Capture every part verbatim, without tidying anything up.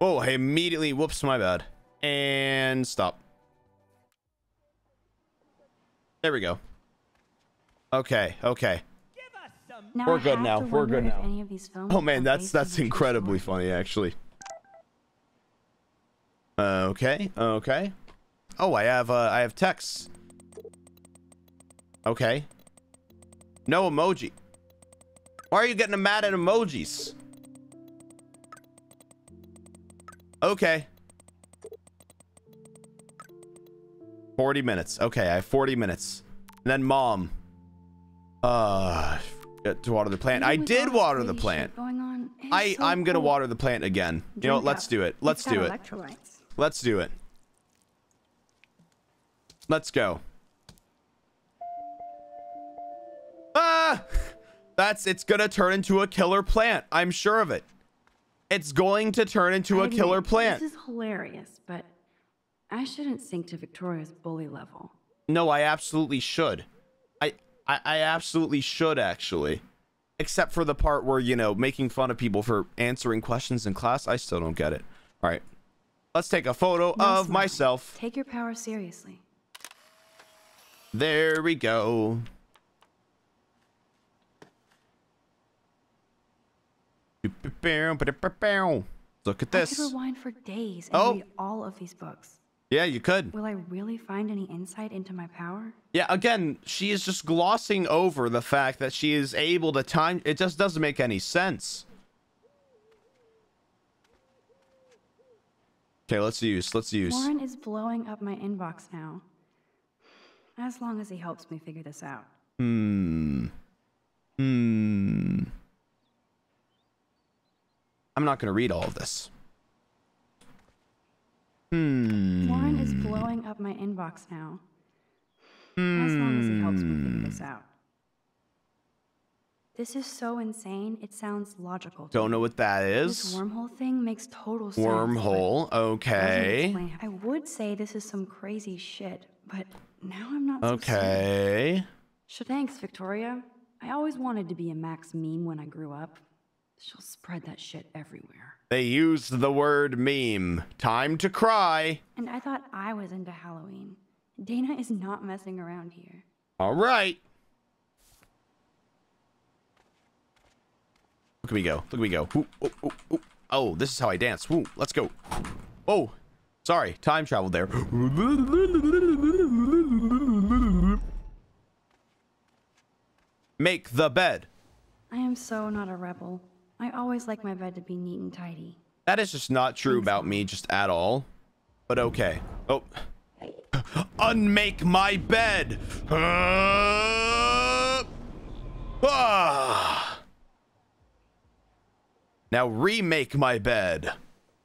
Oh, I immediately, whoops, my bad. And stop. There we go. Okay, okay. Now We're good now. We're good now. Oh man, that's that's incredibly funny actually. Uh, okay, okay. Oh, I have uh, I have texts. Okay. No emoji. Why are you getting mad at emojis? Okay. forty minutes. Okay, I have forty minutes. And then mom. Uh, to water the plant. I did water the plant. I I'm gonna water the plant again. You know what? Let's do it. Let's do it. Let's do it. Let's go. Ah! That's, it's gonna turn into a killer plant. I'm sure of it. It's going to turn into a killer plant. This is hilarious, but I shouldn't sink to Victoria's bully level. No, I absolutely should. I, I, I absolutely should actually. Except for the part where, you know, making fun of people for answering questions in class. I still don't get it. All right. Let's take a photo no of smile. myself. Take your power seriously. There we go. Look at this. I could rewind for days and oh. read all of these books. Yeah, you could. Will I really find any insight into my power? Yeah, again, she is just glossing over the fact that she is able to time. It just doesn't make any sense. Okay, let's use. Let's use. Warren is blowing up my inbox now. As long as he helps me figure this out. Hmm. Hmm. I'm not going to read all of this. Hmm. Warren is blowing up my inbox now. Mm. As long as he helps me figure this out. This is so insane. It sounds logical. Don't know what that is. This wormhole thing makes total sense. Wormhole. Okay. I would say this is some crazy shit, but now I'm not. Okay. So thanks, Victoria. I always wanted to be a Max meme when I grew up. She'll spread that shit everywhere. They used the word meme. Time to cry. And I thought I was into Halloween. Dana is not messing around here. All right. Look at me go. Look at me go. Ooh, ooh, ooh, ooh. Oh, this is how I dance. Ooh, let's go. Oh, sorry. Time traveled there. Make the bed. I am so not a rebel. I always like my bed to be neat and tidy. That is just not true about me just at all. But okay. Oh. Unmake my bed. Uh, ah. Now remake my bed.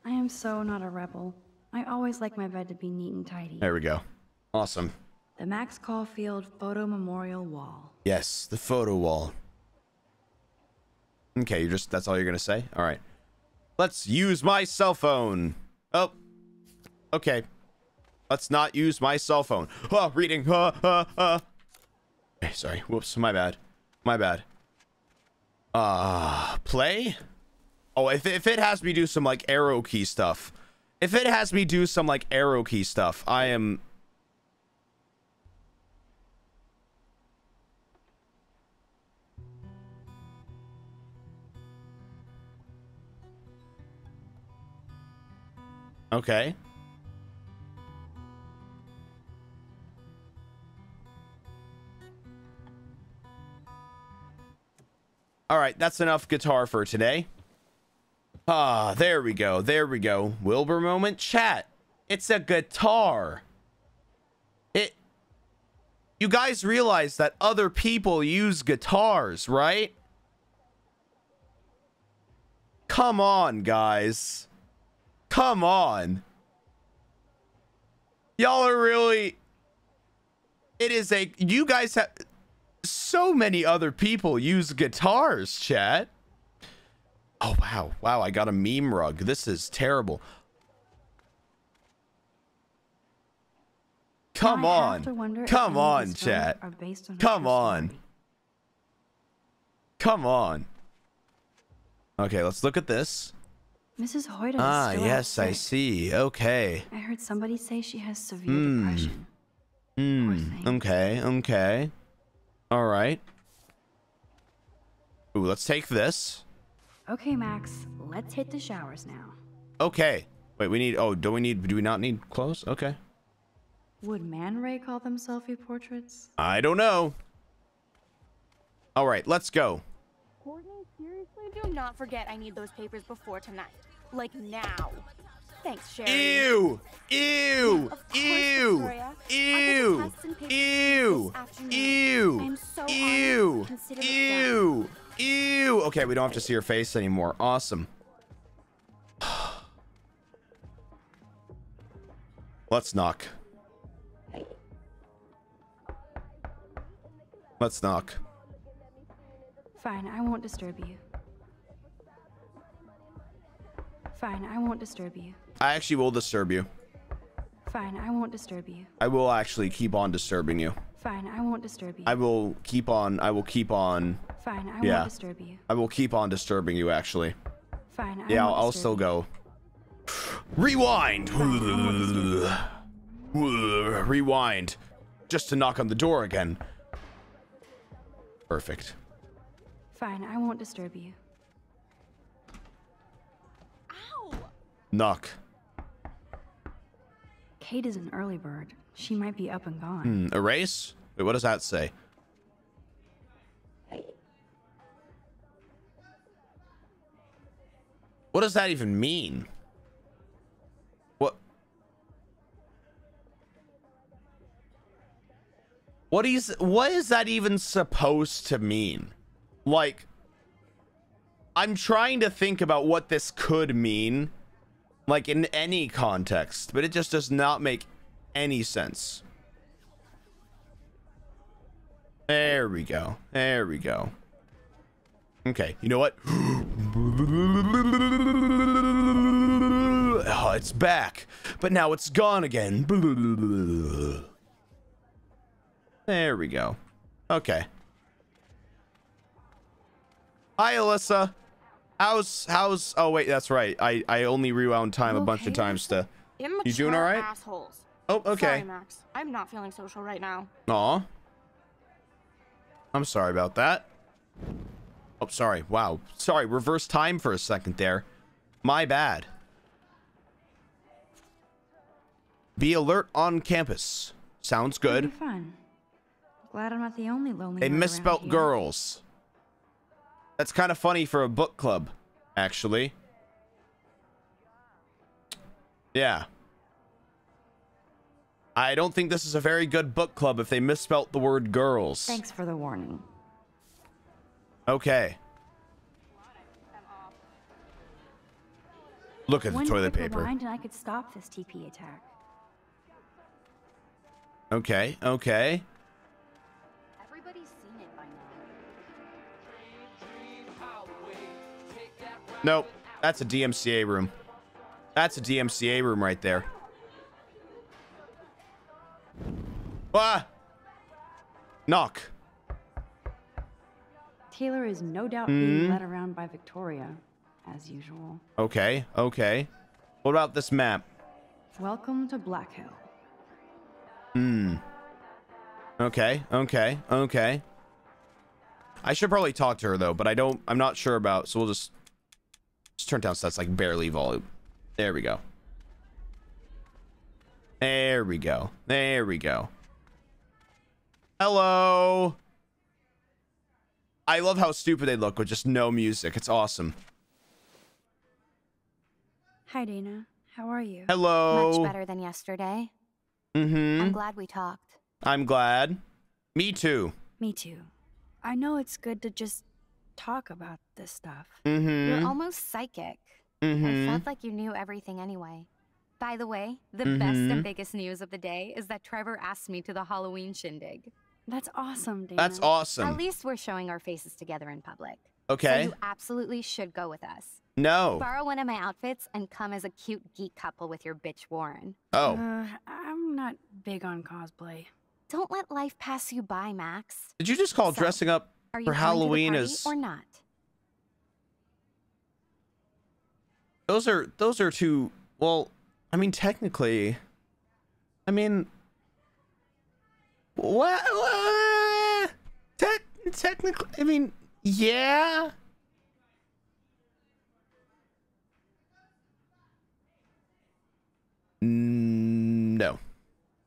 I am so not a rebel. I always like my bed to be neat and tidy. There we go. Awesome. The Max Caulfield photo memorial wall. Yes, the photo wall. Okay, you're just, that's all you're gonna say? All right. Let's use my cell phone. Oh, okay. Let's not use my cell phone. Oh, reading. Oh, oh, oh. Hey, sorry. Whoops, my bad. My bad. Uh, play? Oh, if, if it has me do some, like, arrow key stuff. If it has me do some, like, arrow key stuff, I am... Okay. All right, that's enough guitar for today. Ah, there we go. There we go. Wilbur moment chat. It's a guitar. It. You guys realize that other people use guitars, right? Come on, guys. Come on. Y'all are really. It is a. You guys have. So many other people use guitars, chat. Oh, wow. Wow, I got a meme rug. This is terrible. Come on. Come on, chat. Come on. Come on. Okay, let's look at this. Missus Hoyt is ah, still yes, sick. I see. Okay. I heard somebody say she has severe mm. depression. Mm. Okay, okay. All right. Ooh, let's take this. Okay, Max. Let's hit the showers now. Okay. Wait, we need... Oh, do we need... Do we not need clothes? Okay. Would Man Ray call them selfie portraits? I don't know. All right, let's go. Courtney, seriously, do not forget I need those papers before tonight. Like now. Thanks, Sherry. Ew! Ew! Ew! Ew! Ew! Ew! Ew! Ew! Ew! Okay, we don't have to see her face anymore. Awesome. Let's knock. Let's knock. Fine, I won't disturb you. Fine, I won't disturb you. I actually will disturb you. Fine, I won't disturb you. I will actually keep on disturbing you. Fine, I won't disturb you. I will keep on, I will keep on. Fine, I yeah. won't disturb you. I will keep on disturbing you, actually. Fine, I Yeah, won't I'll, I'll still you. go. Rewind! Fine, Rewind. Just to knock on the door again. Perfect. Fine, I won't disturb you. Ow! Knock. Kate is an early bird. She might be up and gone. Hmm, erase? Wait, what does that say? What does that even mean? What? What is, what is that even supposed to mean? Like, I'm trying to think about what this could mean, like in any context, but it just does not make any sense. There we go. There we go. Okay, you know what? Oh, it's back, but now it's gone again. There we go. Okay. Hi, Alyssa. How's how's? Oh wait, that's right. I I only rewound time okay. a bunch of times to. Immature you doing all right? Assholes. Oh, okay. Sorry, Max. I'm not feeling social right now. Aw. I'm sorry about that. Oh, sorry. Wow. Sorry. Reverse time for a second there. My bad. Be alert on campus. Sounds good. Fun. Glad I'm not the only lonely. They misspelt girls. That's kind of funny for a book club, actually. Yeah. I don't think this is a very good book club if they misspelt the word girls. Thanks for the warning. Okay. Look at the toilet paper. And I could stop this T P attack. Okay, okay. Nope, that's a D M C A room. That's a D M C A room right there. Ah! Knock. Taylor is no doubt mm. being led around by Victoria, as usual. Okay, okay. What about this map? Welcome to Black Hill. Hmm. Okay, okay, okay. I should probably talk to her though, but I don't, I'm not sure about, so we'll just... Just turn down so that's like barely volume. There we go. There we go. There we go. Hello. I love how stupid they look with just no music. It's awesome. Hi, Dana. How are you? Hello. Much better than yesterday. Mm-hmm. I'm glad we talked. I'm glad. Me too. Me too. I know it's good to just talk about this stuff. Mm-hmm. You're almost psychic. Mm-hmm. I felt like you knew everything anyway. By the way, the mm-hmm. best and biggest news of the day is that Trevor asked me to the Halloween shindig. That's awesome, Dana. That's awesome. At least we're showing our faces together in public. Okay. So you absolutely should go with us. No. Borrow one of my outfits and come as a cute geek couple with your bitch Warren. Oh. Uh, I'm not big on cosplay. Don't let life pass you by, Max. Did you just call so dressing up Are you for Halloween is or not? Those are those are two. Well, I mean, technically, I mean, what? what te- technically, I mean, yeah. No.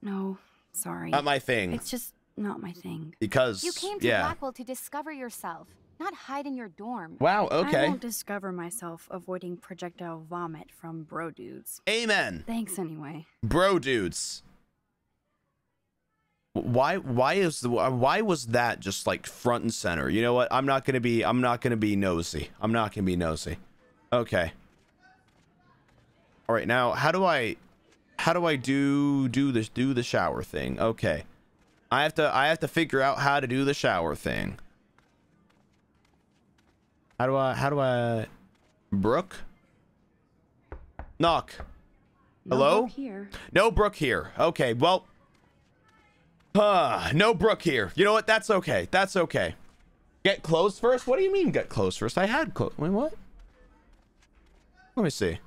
No, sorry. Not my thing. It's just not my thing. Because you came to yeah. Blackwell to discover yourself, not hide in your dorm. Wow, okay. I won't discover myself avoiding projectile vomit from bro dudes. Amen. Thanks anyway. Bro dudes. Why why is the why was that just like front and center? You know what? I'm not going to be I'm not going to be nosy. I'm not going to be nosy. Okay. All right, now how do I how do I do do this do the shower thing? Okay. I have to I have to figure out how to do the shower thing. How do I how do I Brooke? Knock. No Hello? Brooke here. No Brooke here. Okay, well. Uh, no Brooke here. You know what? That's okay. That's okay. Get clothes first? What do you mean get clothes first? I had clothes. Wait, what? Let me see.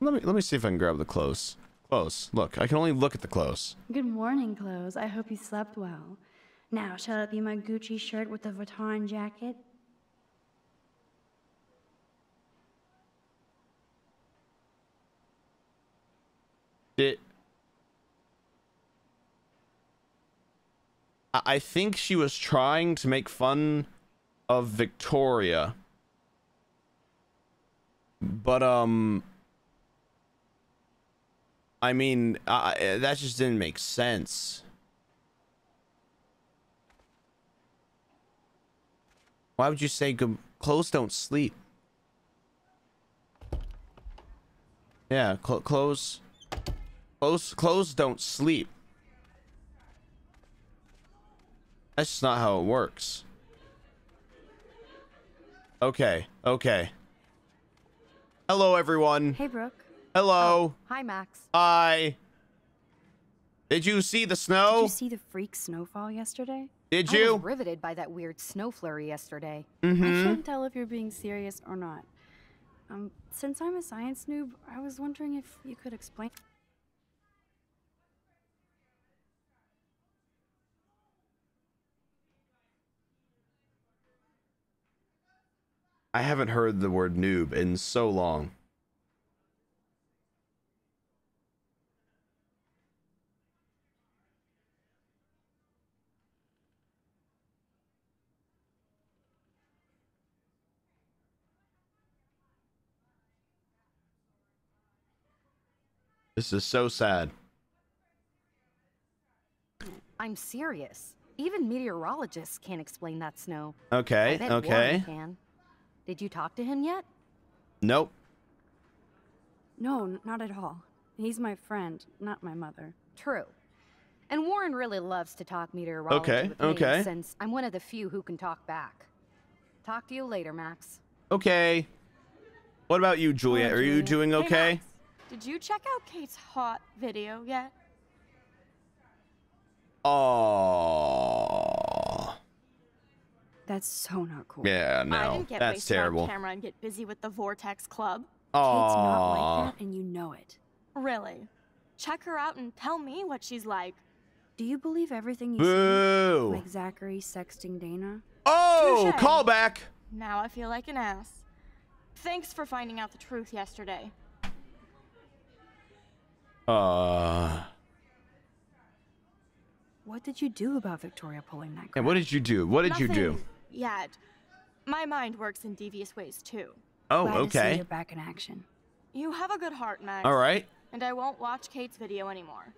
Let me let me see if I can grab the clothes. Clothes. Look, I can only look at the clothes. Good morning, clothes. I hope you slept well. Now, shall it be my Gucci shirt with the Vuitton jacket? It. I think she was trying to make fun of Victoria, but um. I mean, uh, that just didn't make sense. Why would you say good clothes don't sleep? Yeah, cl clothes, clothes, clothes don't sleep. That's just not how it works. Okay, okay. Hello, everyone. Hey, Brooke. Hello. Oh, hi, Max. Hi. Did you see the snow? Did you see the freak snowfall yesterday? Did you? I was riveted by that weird snow flurry yesterday. Mm-hmm. I can't tell if you're being serious or not. Um, since I'm a science noob, I was wondering if you could explain. I haven't heard the word noob in so long. This is so sad. I'm serious. Even meteorologists can't explain that snow. Okay, I bet okay. Warren can. Did you talk to him yet? Nope. No, not at all. He's my friend, not my mother. True. And Warren really loves to talk meteorology okay, with okay. me, since I'm one of the few who can talk back. Talk to you later, Max. Okay. What about you, Juliet? Hey, Are Juliet. you doing okay? Hey, Max. Did you check out Kate's hot video yet? Oh, that's so not cool. Yeah, no, I didn't get that's terrible. Camera and get busy with the Vortex Club. Oh, Kate's not like that, and you know it. Really? Check her out and tell me what she's like. Do you believe everything you Boo. see? Like Zachary sexting Dana. Oh, Touché. Call back. Now I feel like an ass. Thanks for finding out the truth yesterday. Uh. What did you do about Victoria pulling that crap? And what did you do? What did Nothing you do? Yet. My mind works in devious ways too. Oh, Glad okay. To see you back in action. You have a good heart, Max. All right. And I won't watch Kate's video anymore,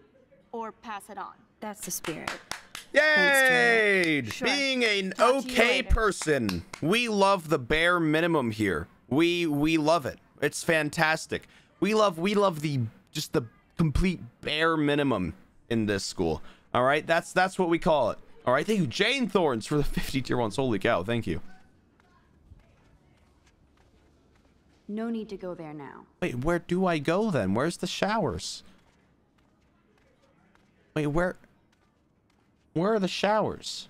or pass it on. That's the spirit. Yay! Sure. Being an Talk okay person, we love the bare minimum here. We we love it. It's fantastic. We love we love the just the. complete bare minimum in this school. All right, that's that's what we call it. All right, thank you, Jane Thorns, for the fifty tier ones. Holy cow, thank you. No need to go there now. Wait, where do I go then? Where's the showers? Wait, where? Where are the showers?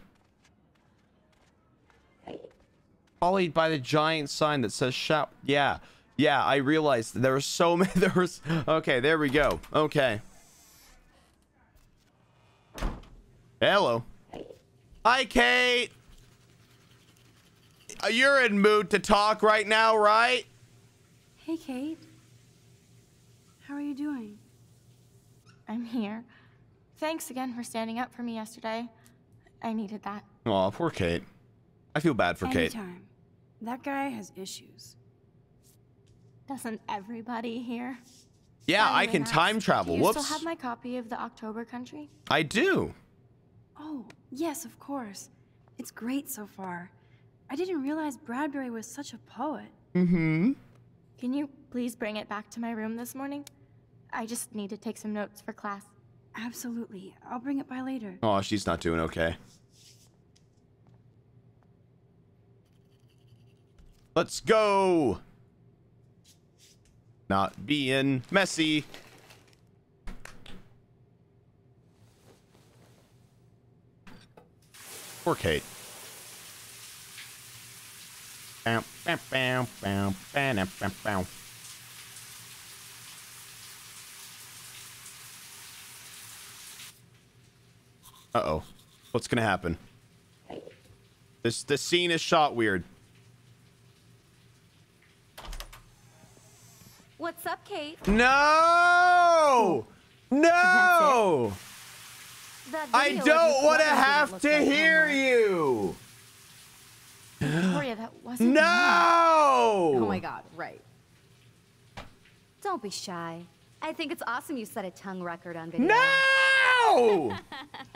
Followed by the giant sign that says shout. Yeah. Yeah, I realized there were so many. There was. Okay, there we go. Okay. Hello. Hi, Kate. You're in mood to talk right now, right? Hey, Kate. How are you doing? I'm here. Thanks again for standing up for me yesterday. I needed that. Aw, poor Kate. I feel bad for Kate. Anytime. That guy has issues. Doesn't everybody here? Yeah, I can time travel. Whoops. Do you still have my copy of the October Country? I do. Oh, yes, of course. It's great so far. I didn't realize Bradbury was such a poet. Mm-hmm. Can you please bring it back to my room this morning? I just need to take some notes for class. Absolutely. I'll bring it by later. Oh, she's not doing okay. Let's go. Not being messy. Poor Kate. Bam, bam, bam, bam, bam, bam, bam. Uh-oh. What's gonna happen? This the scene is shot weird. What's up, Kate? No! No! I don't want to have to hear you! Victoria, that wasn't No! Right. Oh my god, right. Don't be shy. I think it's awesome you set a tongue record on video. No!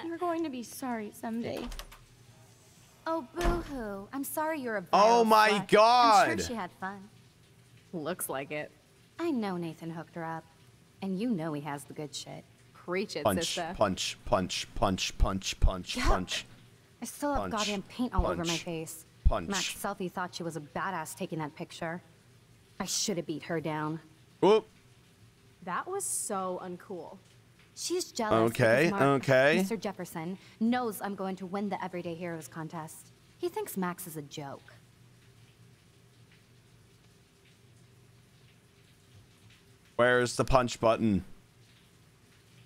You're going to be sorry someday. Oh, boo-hoo. I'm sorry you're a Oh my slut. God! I'm sure she had fun. Looks like it. I know Nathan hooked her up, and you know he has the good shit. Preach it, punch, sister. Punch, punch, punch, punch, punch, yeah. punch. I still have punch, goddamn paint all punch, over my face. Punch. Max Selfie thought she was a badass taking that picture. I should have beat her down. Whoop. That was so uncool. She's jealous. Okay, Mark, okay. Mister Jefferson knows I'm going to win the Everyday Heroes contest. He thinks Max is a joke. Where's the punch button?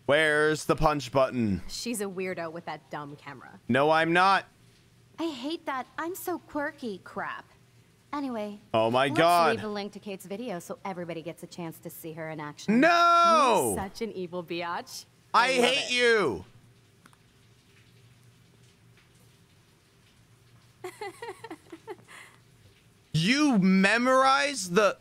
Where's the punch button? She's a weirdo with that dumb camera. No, I'm not. I hate that. I'm so quirky crap. Anyway. Oh my God. Let's leave a link to Kate's video so everybody gets a chance to see her in action. No! You're such an evil biatch. I, I hate it. you. You memorize the...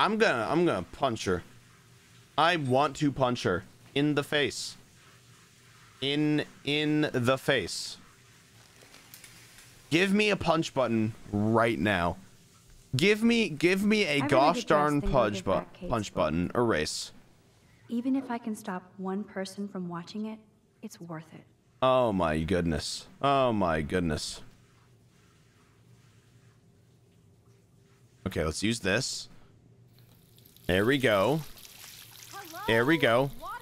I'm gonna, I'm gonna punch her. I want to punch her in the face. In, in the face. Give me a punch button right now. Give me, give me a gosh darn punch button. Erase. Even if I can stop one person from watching it, it's worth it. Oh my goodness. Oh my goodness. Okay, let's use this. There we go. Hello? There we go. Water.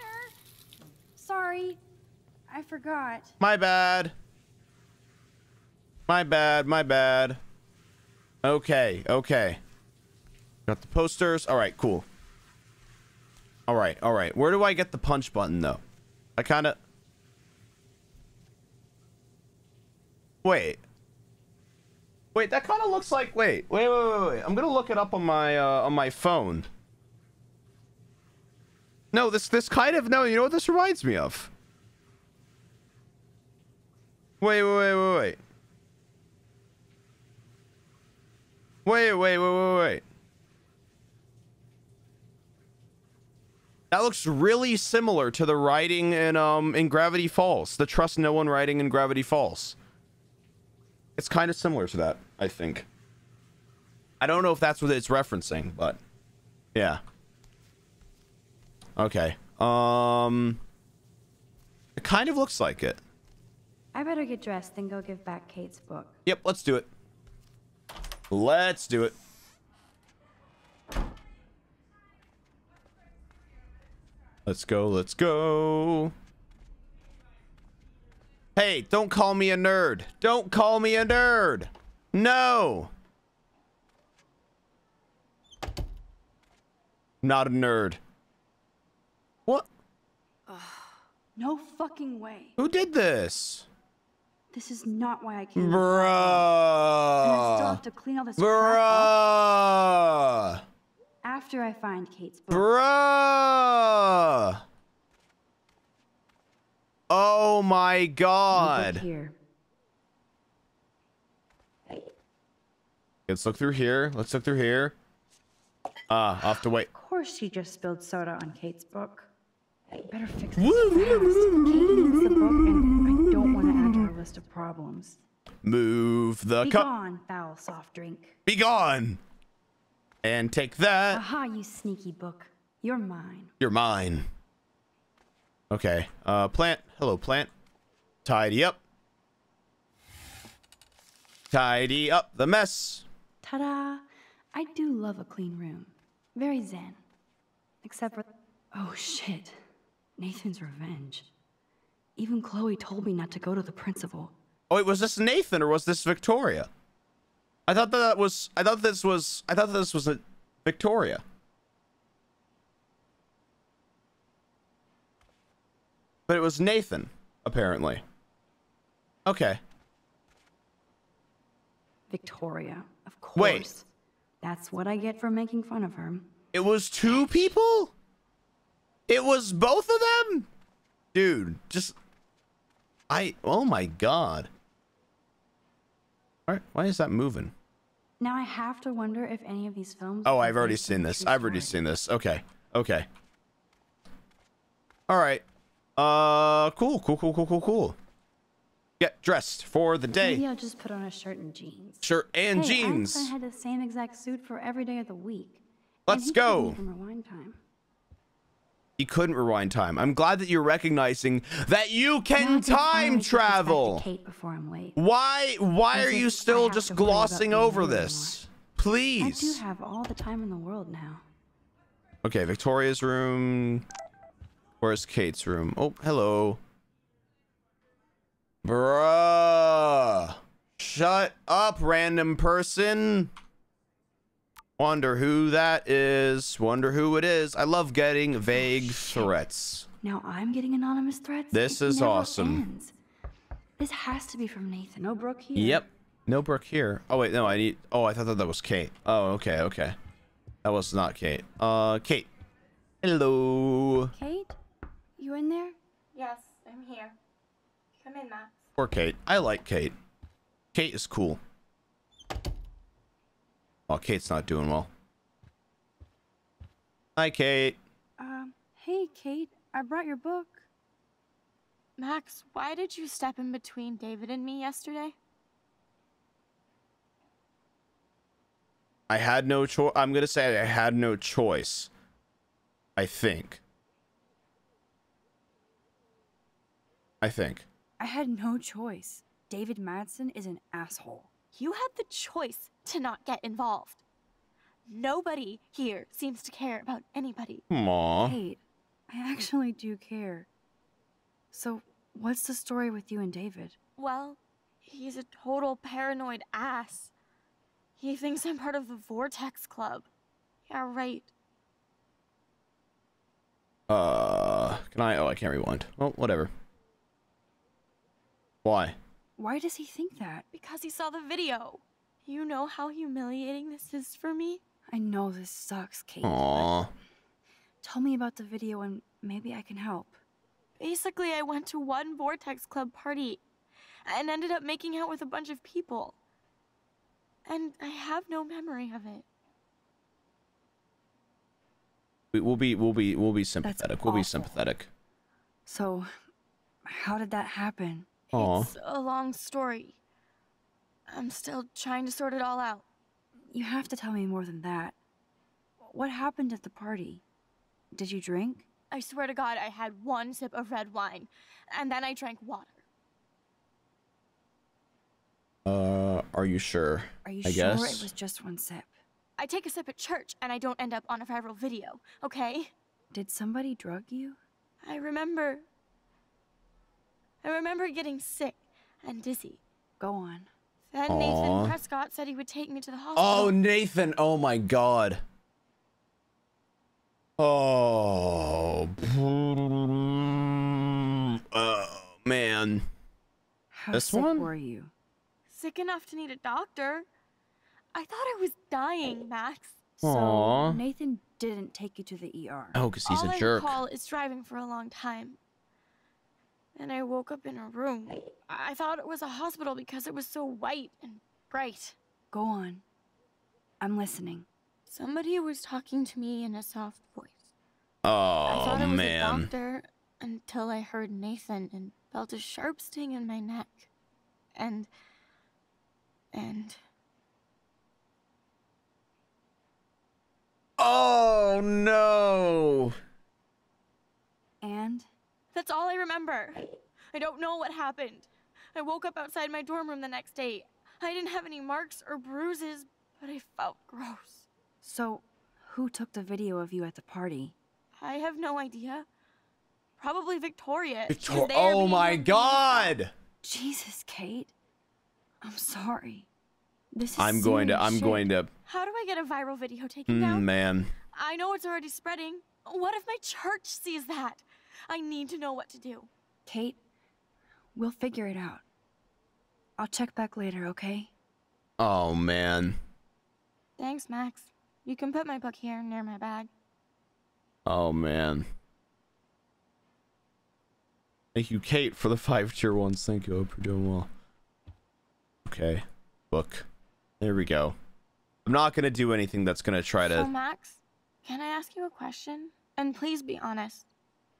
Sorry, I forgot. My bad. My bad, my bad. Okay, okay. Got the posters. All right, cool. All right, all right. Where do I get the punch button, though? I kind of... Wait. Wait, that kind of looks like... Wait, wait, wait, wait, wait. I'm going to look it up on my, uh, on my phone. No, this this kind of no. You know what this reminds me of? Wait, wait, wait, wait, wait, wait, wait, wait, wait, wait. That looks really similar to the riding in um in Gravity Falls. The Trust No One riding in Gravity Falls. It's kind of similar to that, I think. I don't know if that's what it's referencing, but yeah. Okay. Um, it kind of looks like it. I better get dressed then go give back Kate's book. Yep, let's do it. Let's do it. Let's go, let's go. Hey, don't call me a nerd. Don't call me a nerd. No. Not a nerd. What? Ugh, no fucking way. Who did this? This is not why I came. Bruh. And I still have to clean all this crap up. Bruh. After I find Kate's book. Bruh. Oh my God. Look here. Let's look through here. Let's look through here. Ah, uh, I'll have to wait. Of course she just spilled soda on Kate's book. I better fix this. Kate needs the book and I don't want to add to her list of problems. Move the cup. Be gone, foul soft drink. Be gone. And take that. Aha, you sneaky book. You're mine. You're mine. Okay. Uh, plant. Hello, plant. Tidy up. Tidy up the mess. Ta-da. I do love a clean room. Very zen. Except for... Oh, shit. Nathan's revenge. Even Chloe told me not to go to the principal. Oh, wait, was this Nathan or was this Victoria? I thought that was... I thought this was... I thought this was a Victoria. But it was Nathan, apparently. Okay. Victoria, of course. Wait. That's what I get for making fun of her. It was two people? It was both of them? Dude, just... I... Oh my God. Alright, why is that moving? Now I have to wonder if any of these films... Oh, I've already seen this. I've already seen this. Okay. Okay. Alright. Uh, cool, cool, cool, cool, cool, cool. Get dressed for the day. Maybe I'll just put on a shirt and jeans. Shirt and hey, jeans. I had the same exact suit for every day of the week. Let's go. Couldn't even rewind time. He couldn't rewind time. I'm glad that you're recognizing that you can time travel. Kate before I'm late. Why? Why are you still just glossing over this? Please. I do have all the time in the world now. Okay, Victoria's room. Where's Kate's room? Oh, hello. Bruh. Shut up, random person. Wonder who that is. Wonder who it is. I love getting vague oh, threats. Now I'm getting anonymous threats. This it is awesome. Ends. This has to be from Nathan. No Brooke here. Yep. No Brooke here. Oh, wait. No, I need. Oh, I thought that, that was Kate. Oh, okay. Okay. That was not Kate. Uh, Kate. Hello. Kate? You in there? Yes, I'm here. Come in, Max. Poor Kate. I like Kate. Kate is cool. Oh, Kate's not doing well. Hi, Kate. Um, hey, Kate. I brought your book. Max, why did you step in between David and me yesterday? I had no choice. I'm going to say I had no choice. I think. I think. I had no choice. David Madsen is an asshole. You had the choice to not get involved. Nobody here seems to care about anybody. Aww. Kate, I actually do care. So, what's the story with you and David? Well, he's a total paranoid ass. He thinks I'm part of the Vortex Club. Yeah, right. Uh, can I? Oh, I can't rewind. Well, whatever. Why? Why does he think that? Because he saw the video. You know how humiliating this is for me? I know this sucks, Kate. Aww. Tell me about the video and maybe I can help. Basically, I went to one Vortex Club party and ended up making out with a bunch of people. And I have no memory of it. We'll be, we'll be, we'll be sympathetic. We'll be sympathetic. So, how did that happen? Aww. It's a long story. I'm still trying to sort it all out. You have to tell me more than that. What happened at the party? Did you drink? I swear to God, I had one sip of red wine, and then I drank water. Uh, are you sure? Are you I sure guess? It was just one sip? I take a sip at church and I don't end up on a viral video, okay? Did somebody drug you? I remember. I remember getting sick and dizzy. Go on. Then Aww. Nathan Prescott said he would take me to the hospital. Oh, Nathan. Oh, my God. Oh. Oh, man. How this sick one? were you? Sick enough to need a doctor. I thought I was dying, Max. So Aww. Nathan didn't take you to the E R. Oh, because he's All a jerk. All I recall is driving for a long time. And I woke up in a room. I thought it was a hospital because it was so white and bright. Go on. I'm listening. Somebody was talking to me in a soft voice. Oh, I thought it was man. a doctor until I heard Nathan and felt a sharp sting in my neck. And... And... Oh, no. And? That's all I remember. I don't know what happened. I woke up outside my dorm room the next day. I didn't have any marks or bruises, but I felt gross. So, who took the video of you at the party? I have no idea. Probably Victoria. Victor oh, my God. Jesus, Kate. I'm sorry. This is I'm going to, I'm shit. going to. How do I get a viral video taken mm, down? Man. I know it's already spreading. What if my church sees that? I need to know what to do. Kate, we'll figure it out. I'll check back later, okay? Oh, man. Thanks, Max. You can put my book here near my bag. Oh, man. Thank you, Kate, for the five tier ones. Thank you. I hope you're doing well. Okay. Book. There we go. I'm not going to do anything that's going to try to... So, Max, can I ask you a question? And please be honest.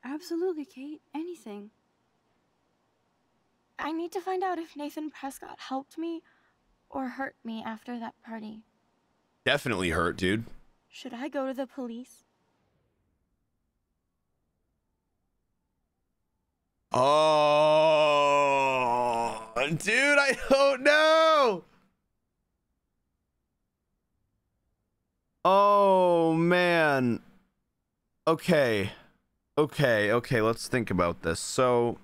Absolutely, Kate. Anything. I need to find out if Nathan Prescott helped me or hurt me after that party. Definitely hurt, dude. Should I go to the police? Oh, dude, I don't know. Oh, man. Okay. Okay, okay, let's think about this. So,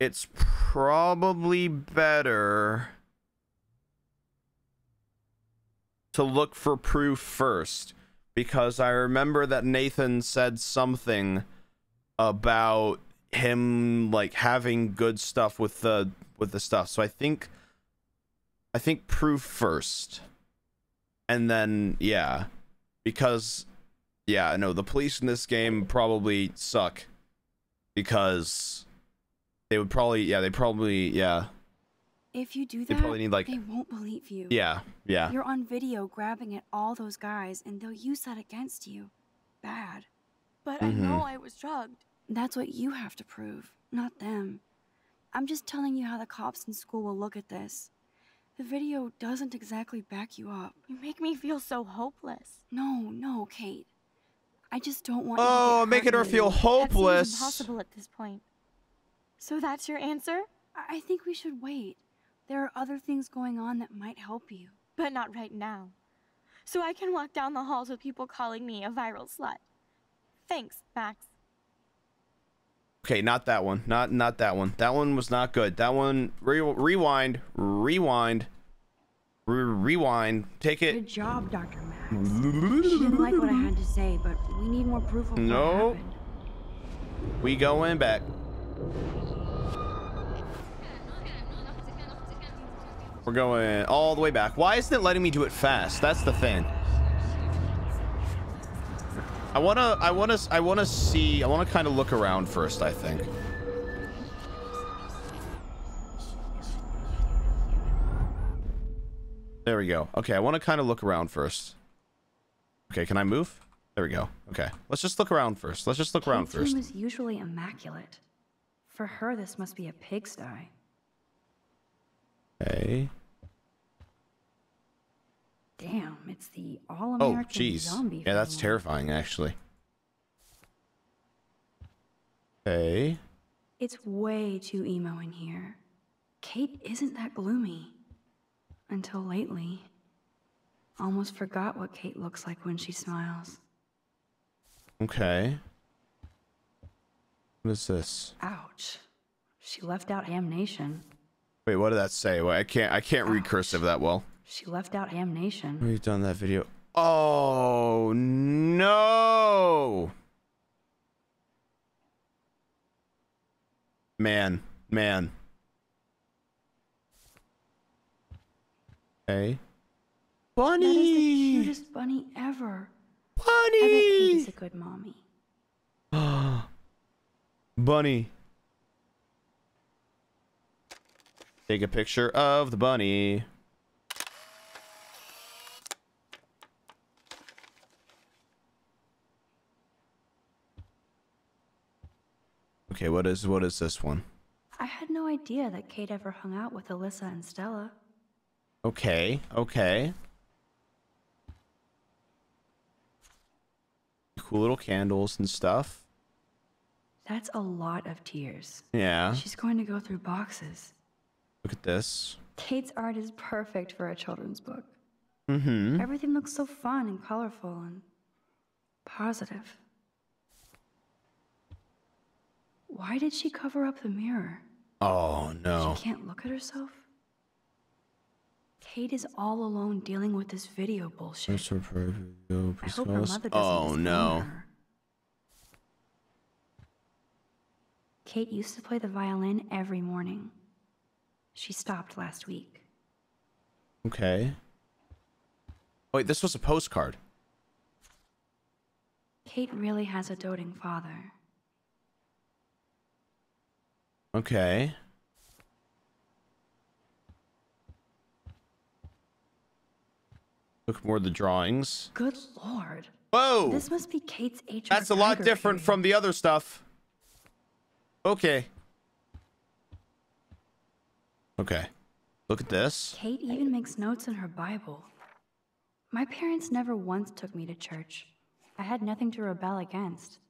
it's probably better to look for proof first, because I remember that Nathan said something about him like having good stuff with the with the stuff. So I think I think proof first. And then, yeah, because, yeah, no, the police in this game probably suck because they would probably, yeah, they probably, yeah. If you do that, they probably need, like, they won't believe you. Yeah, yeah. You're on video grabbing at all those guys, and they'll use that against you. Bad. But mm-hmm. I know I was drugged. That's what you have to prove, not them. I'm just telling you how the cops in school will look at this. The video doesn't exactly back you up. You make me feel so hopeless. No, no, Kate. I just don't want. Oh, making her feel hopeless. It's impossible at this point. So that's your answer? I think we should wait. There are other things going on that might help you, but not right now. So I can walk down the halls with people calling me a viral slut. Thanks, Max. Okay, not that one. Not not that one. That one was not good. That one. Re rewind. Rewind. Re rewind. Take it. Good job, Doctor Max. She didn't like what I had to say, but we need more proof of no. what happened. We going back. We're going all the way back. Why isn't it letting me do it fast? That's the thing. I wanna, I wanna, I wanna see, I wanna kind of look around first, I think. There we go. Okay, I wanna kind of look around first. Okay, can I move? There we go. Okay, let's just look around first. Let's just look around first. Her room is usually immaculate. For her, this must be a pigsty. Hey. Damn, it's the all-American oh, geez. zombie. Yeah, that's terrifying, actually. Hey. It's way too emo in here. Kate isn't that gloomy. Until lately. Almost forgot what Kate looks like when she smiles. Okay. What is this? Ouch. She left out damnation. Wait, what did that say? Wait, I can't I can't read cursive that well. She left out damnation. We've done that video. Oh no. Man, man. Hey. Bunny! That is the cutest bunny ever. Bunny! I bet Katie's a good mommy. Bunny. Take a picture of the bunny. Okay, what is what is this one? I had no idea that Kate ever hung out with Alyssa and Stella. Okay, okay. Cool little candles and stuff. That's a lot of tears. Yeah. She's going to go through boxes. Look at this. Kate's art is perfect for a children's book. Mm-hmm. Everything looks so fun and colorful and positive. Why did she cover up the mirror? Oh, no. She can't look at herself? Kate is all alone dealing with this video bullshit. That's her private video. I hope her mother doesn't oh, no. Her. Kate used to play the violin every morning. She stopped last week. Okay. Wait, this was a postcard. Kate really has a doting father. Okay. Look more at the drawings. Good lord. Whoa! This must be Kate's H R. That's a lot different period. From the other stuff. Okay. Okay. Look at this. Kate even makes notes in her Bible. My parents never once took me to church. I had nothing to rebel against.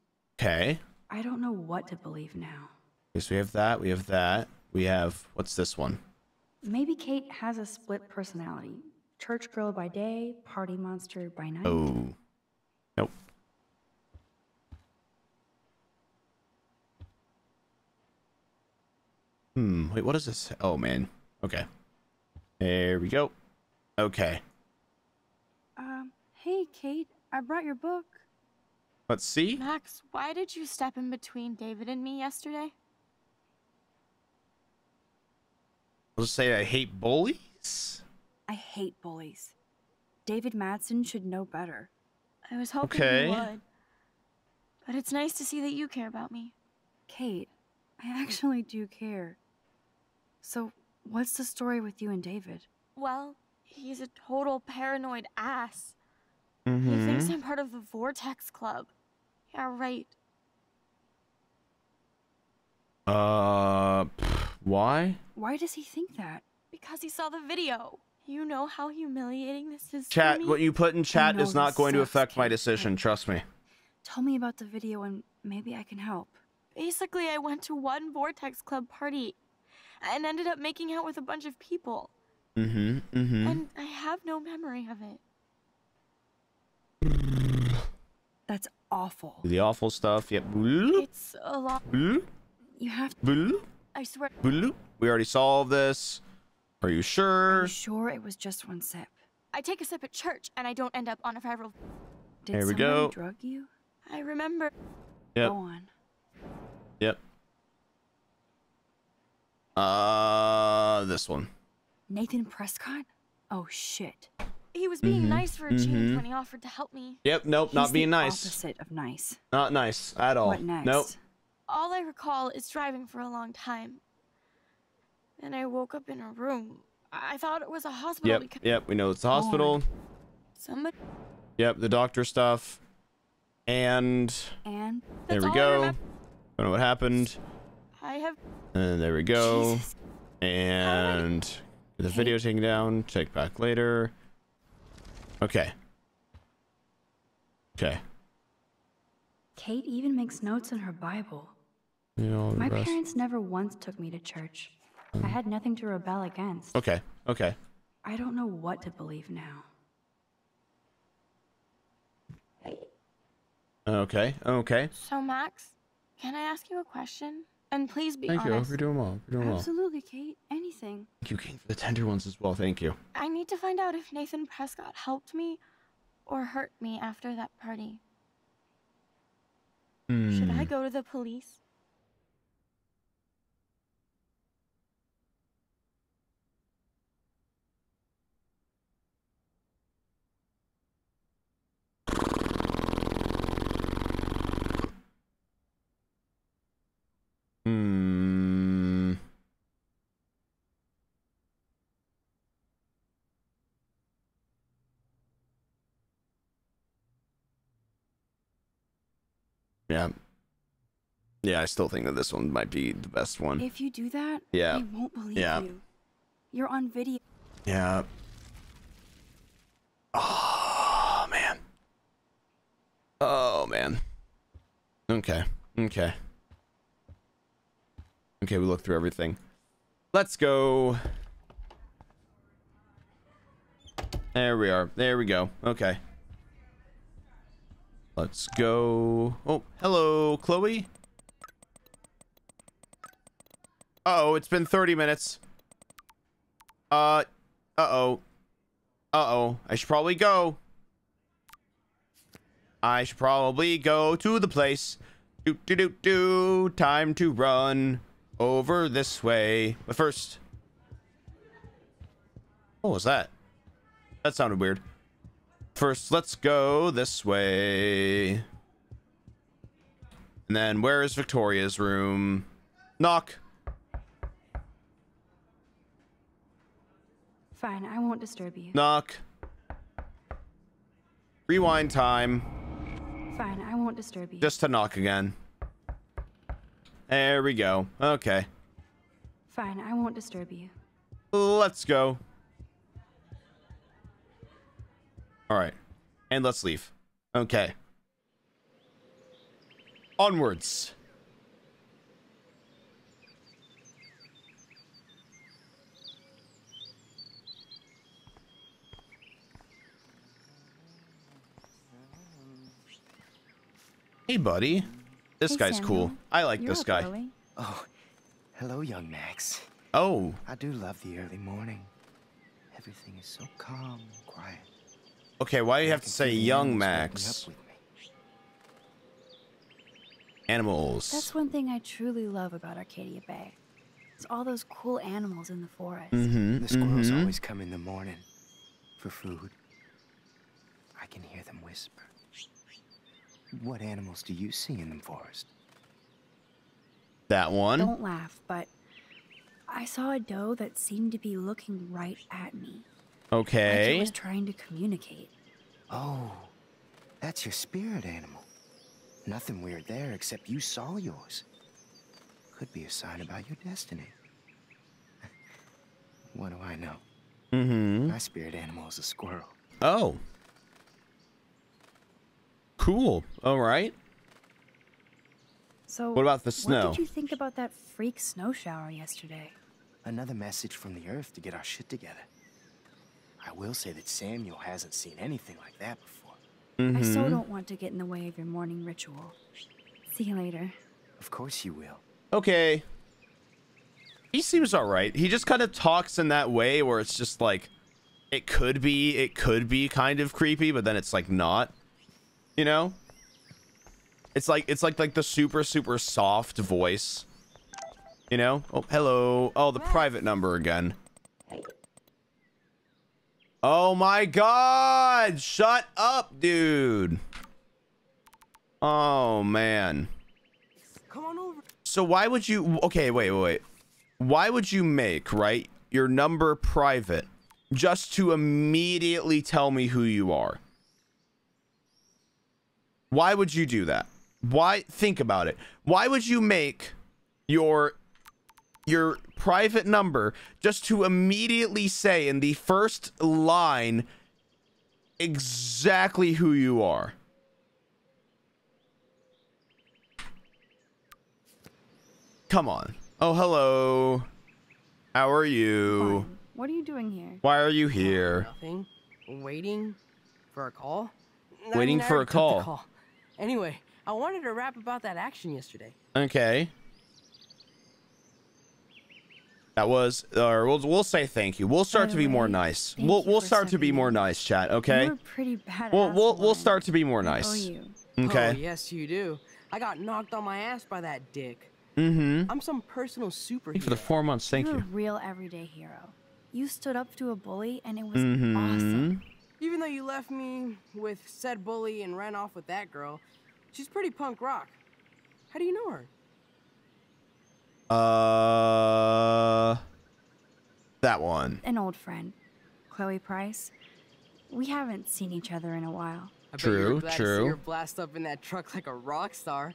Okay. I don't know what to believe now. Okay, so we have that, we have that. We have, what's this one? Maybe Kate has a split personality. Church girl by day, party monster by night. Oh. Nope. Hmm, wait, what is this? Oh, man. Okay. There we go. Okay. Um, hey, Kate, I brought your book. Let's see. Max, why did you step in between David and me yesterday? I'll just say I hate bullies? I hate bullies. David Madsen should know better. I was hoping okay. you would. But it's nice to see that you care about me. Kate, I actually do care. So, what's the story with you and David? Well, he's a total paranoid ass. Mm-hmm. He thinks I'm part of the Vortex Club. Yeah, right. Uh, why? Why does he think that? Because he saw the video. You know how humiliating this is. Chat, to me? What you put in chat is not going to affect my decision, trust me. Tell me about the video and maybe I can help. Basically, I went to one Vortex Club party and ended up making out with a bunch of people. Mm-hmm, mm-hmm. And I have no memory of it. That's awful. The awful stuff, yep. It's a lot. You have to... I swear. We already solved this. Are you sure? Are you sure it was just one sip? I take a sip at church and I don't end up on a viral... Did there we go. Drug you? I remember. Yep. Go on. Yep. Uh, this one. Nathan Prescott? Oh, shit. He was being mm-hmm. nice for a change mm-hmm. when he offered to help me. Yep, nope, He's not being the nice. Opposite of nice. Not nice at all. What next? Nope. All I recall is driving for a long time. Then I woke up in a room. I thought it was a hospital. Yep, because... yep, we know it's a hospital. Oh. Somebody. Yep, the doctor stuff. And. And. There That's we go. I, I don't know what happened. I have. And there we go. Jesus. And I... the video taken down. Check back later. Okay. Okay. Kate even makes notes in her Bible. You know, my rest. Parents never once took me to church. Um, I had nothing to rebel against. Okay, okay. I don't know what to believe now. Okay, okay. So, Max, can I ask you a question? and please be honest. Thank you. You're doing well. You're doing well. Absolutely, Kate. Anything. Thank you, Kate, for the tender ones as well. Thank you. I need to find out if Nathan Prescott helped me or hurt me after that party. Mm. Should I go to the police? Hmm. Yeah. Yeah, I still think that this one might be the best one. If you do that, yeah. They won't believe yeah. you. You're on video. Yeah. Oh, man. Oh, man. Okay. Okay. Okay, we looked through everything. Let's go. There we are. There we go. Okay. Let's go. Oh, hello, Chloe. Uh-oh, it's been thirty minutes. Uh, uh-oh. Uh-oh. I should probably go. I should probably go to the place. Do-do-do-do. Time to run. Over this way, but first, what was that? That sounded weird. First, let's go this way. And then, where is Victoria's room? Knock. Fine, I won't disturb you. Knock. Rewind time. Fine, I won't disturb you. Just to knock again. There we go. Okay. Fine, I won't disturb you. Let's go. All right. And let's leave. Okay. Onwards. Hey, buddy. This hey, guy's Samuel. Cool. I like You're this guy. Early. Oh, hello, young Max. Oh. I do love the early morning. Everything is so calm and quiet. Okay, why do you have to say young Max? Animals. That's one thing I truly love about Arcadia Bay. It's all those cool animals in the forest. Mm-hmm, the squirrels mm-hmm. always come in the morning for food. I can hear them whisper. What animals do you see in the forest? That one. Don't laugh, but I saw a doe that seemed to be looking right at me. Okay. Like it was trying to communicate. Oh, that's your spirit animal. Nothing weird there, except you saw yours. Could be a sign about your destiny. What do I know? Mm-hmm. My spirit animal is a squirrel. Oh. Cool. All right. So what about the snow? What did you think about that freak snow shower yesterday? Another message from the earth to get our shit together. I will say that Samuel hasn't seen anything like that before. Mm-hmm. I so don't want to get in the way of your morning ritual. See you later. Of course you will. Okay. He seems all right. He just kind of talks in that way where it's just like, it could be, it could be kind of creepy, but then it's like not. You know, it's like it's like like the super super soft voice, you know. Oh, hello. Oh, the private number again. Oh my God, shut up, dude. Oh man. Come on over. So why would you? Okay, wait, wait, wait. Why would you make right your number private just to immediately tell me who you are? Why would you do that? Why? Think about it. Why would you make your your private number just to immediately say in the first line exactly who you are? Come on. Oh, hello. How are you? Fine. What are you doing here? Why are you here? Nothing. Waiting for a call? Waiting I mean, for a call. call. Anyway, I wanted to rap about that action yesterday. Okay. That was, or uh, we'll, we'll say thank you. We'll start to be more nice. We'll we'll start to be more nice, chat. Okay. We're pretty bad. We'll we'll we'll start to be more nice. Okay. Oh, yes, you do. I got knocked on my ass by that dick. Mm-hmm. I'm some personal superhero. For the four months, thank You're you. You're a real everyday hero. You stood up to a bully, and it was mm-hmm. awesome. Even though you left me with said bully and ran off with that girl, she's pretty punk rock. How do you know her? Uh, that one. An old friend, Chloe Price. We haven't seen each other in a while. I true, you're glad true. To see her blast up in that truck like a rock star,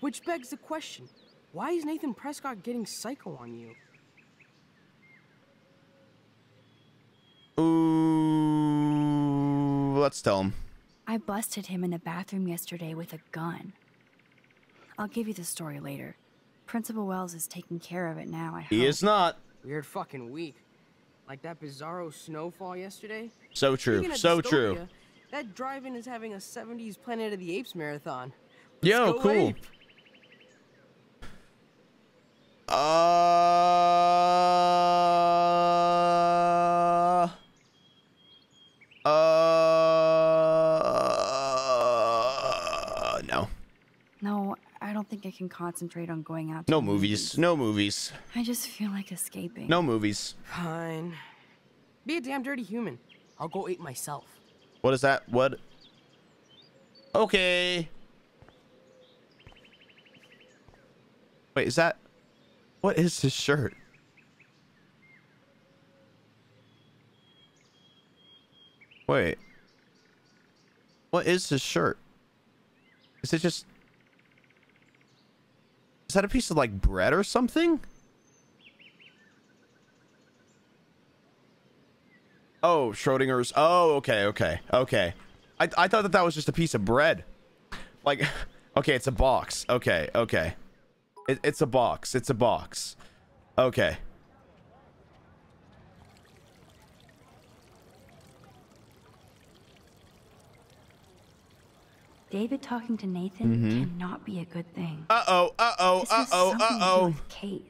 which begs the question: why is Nathan Prescott getting psycho on you? Ooh, let's tell him. I busted him in the bathroom yesterday with a gun. I'll give you the story later. Principal Wells is taking care of it now, I hope. He is not. Weird fucking week. Like that bizarro snowfall yesterday. So true. So Victoria, true. That drive-in is having a seventies Planet of the Apes marathon. Let's Yo, cool. Ape. Uh, uh, uh no. No. I don't think I can concentrate on going out to No movies. movies. No movies. I just feel like escaping. No movies. Fine. Be a damn dirty human. I'll go eat myself. What is that? What? Okay. Wait, is that... What is this shirt? Wait. What is this shirt? Is it just... Is that a piece of like bread or something? Oh, Schrodinger's. Oh, okay, okay, okay. I I thought that that was just a piece of bread. Like, okay, it's a box. Okay, okay. It, it's a box. It's a box. Okay. David talking to Nathan mm-hmm. cannot be a good thing. Uh-oh, uh-oh, uh-oh, uh-oh. Kate.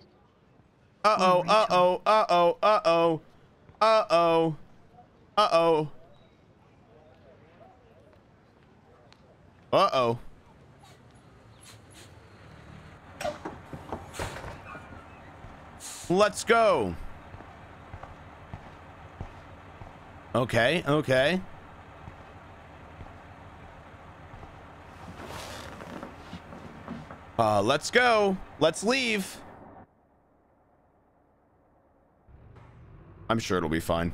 Uh-oh, uh-oh, uh-oh, uh-oh. Uh-oh. Uh-oh. Uh-oh. Let's go. Okay, okay. Uh, let's go. Let's leave. I'm sure it'll be fine.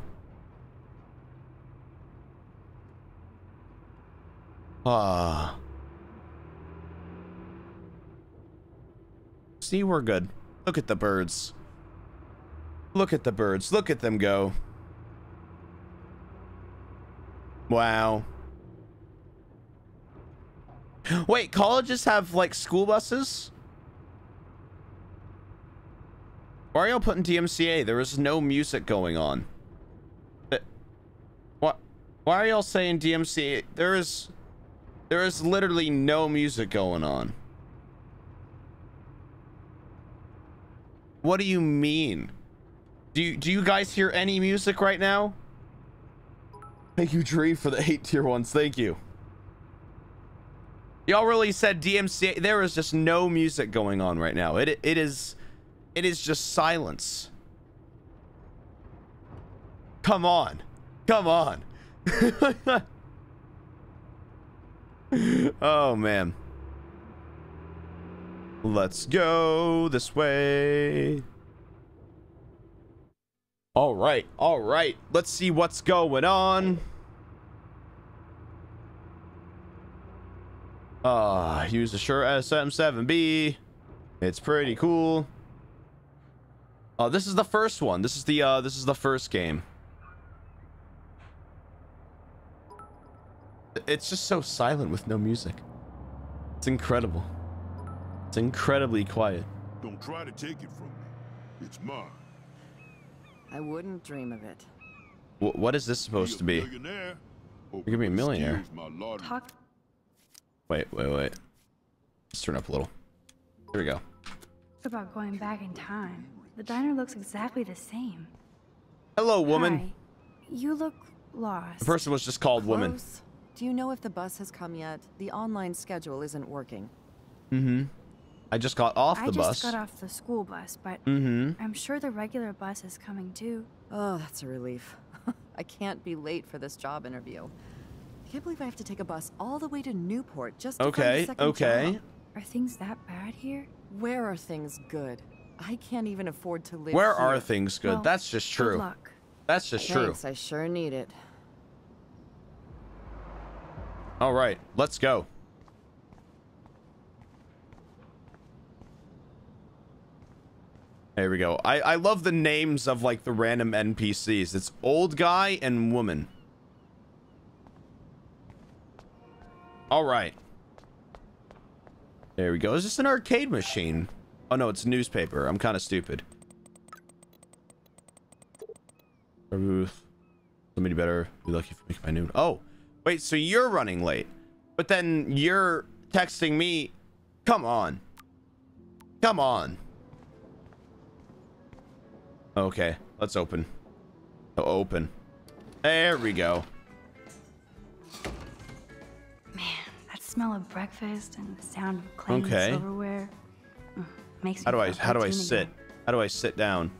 Ah. Uh. See, we're good. Look at the birds. Look at the birds. Look at them go. Wow. Wait, colleges have like school buses? Why are y'all putting D M C A? There is no music going on. What? Why are y'all saying D M C A? There is, there is literally no music going on. What do you mean? Do you, do you guys hear any music right now? Thank you, Dream, for the eight tier ones. Thank you. Y'all really said D M C A. There is just no music going on right now. It it is, it is just silence. Come on, come on. Oh man. Let's go this way. All right, all right. Let's see what's going on. Ah, uh, use the Shure S M seven B. It's pretty cool. Oh, uh, this is the first one. This is the uh, this is the first game. It's just so silent with no music. It's incredible. It's incredibly quiet. Don't try to take it from me. It's mine. I wouldn't dream of it. W what is this supposed to be? You're gonna be a millionaire. Talk. Wait, wait, wait. Let's turn up a little. Here we go. About going back in time. The diner looks exactly the same. Hello, woman. Hi. You look lost. The person was just called Close. woman. Do you know if the bus has come yet? The online schedule isn't working. Mm-hmm. I just got off the I bus. I just got off the school bus, but mm-hmm. I'm sure the regular bus is coming too. Oh, that's a relief. I can't be late for this job interview. I can't believe I have to take a bus all the way to Newport just to okay, find a second okay. job. Are things that bad here? Where are things good? I can't even afford to live Where here. are things good? Well, That's just true. Good luck. That's just Thanks, true. I sure need it. All right, let's go. There we go. I, I love the names of like the random N P Cs. It's old guy and woman. All right. There we go. Is this an arcade machine? Oh no, it's a newspaper. I'm kind of stupid. Somebody better be lucky for me by noon. Oh, wait. So you're running late, but then you're texting me. Come on. Come on. Okay, let's open. Oh, open. There we go. Man, that smell of breakfast and the sound of clean okay. silverware mm, makes me How do I how do I sit? Again. How do I sit down?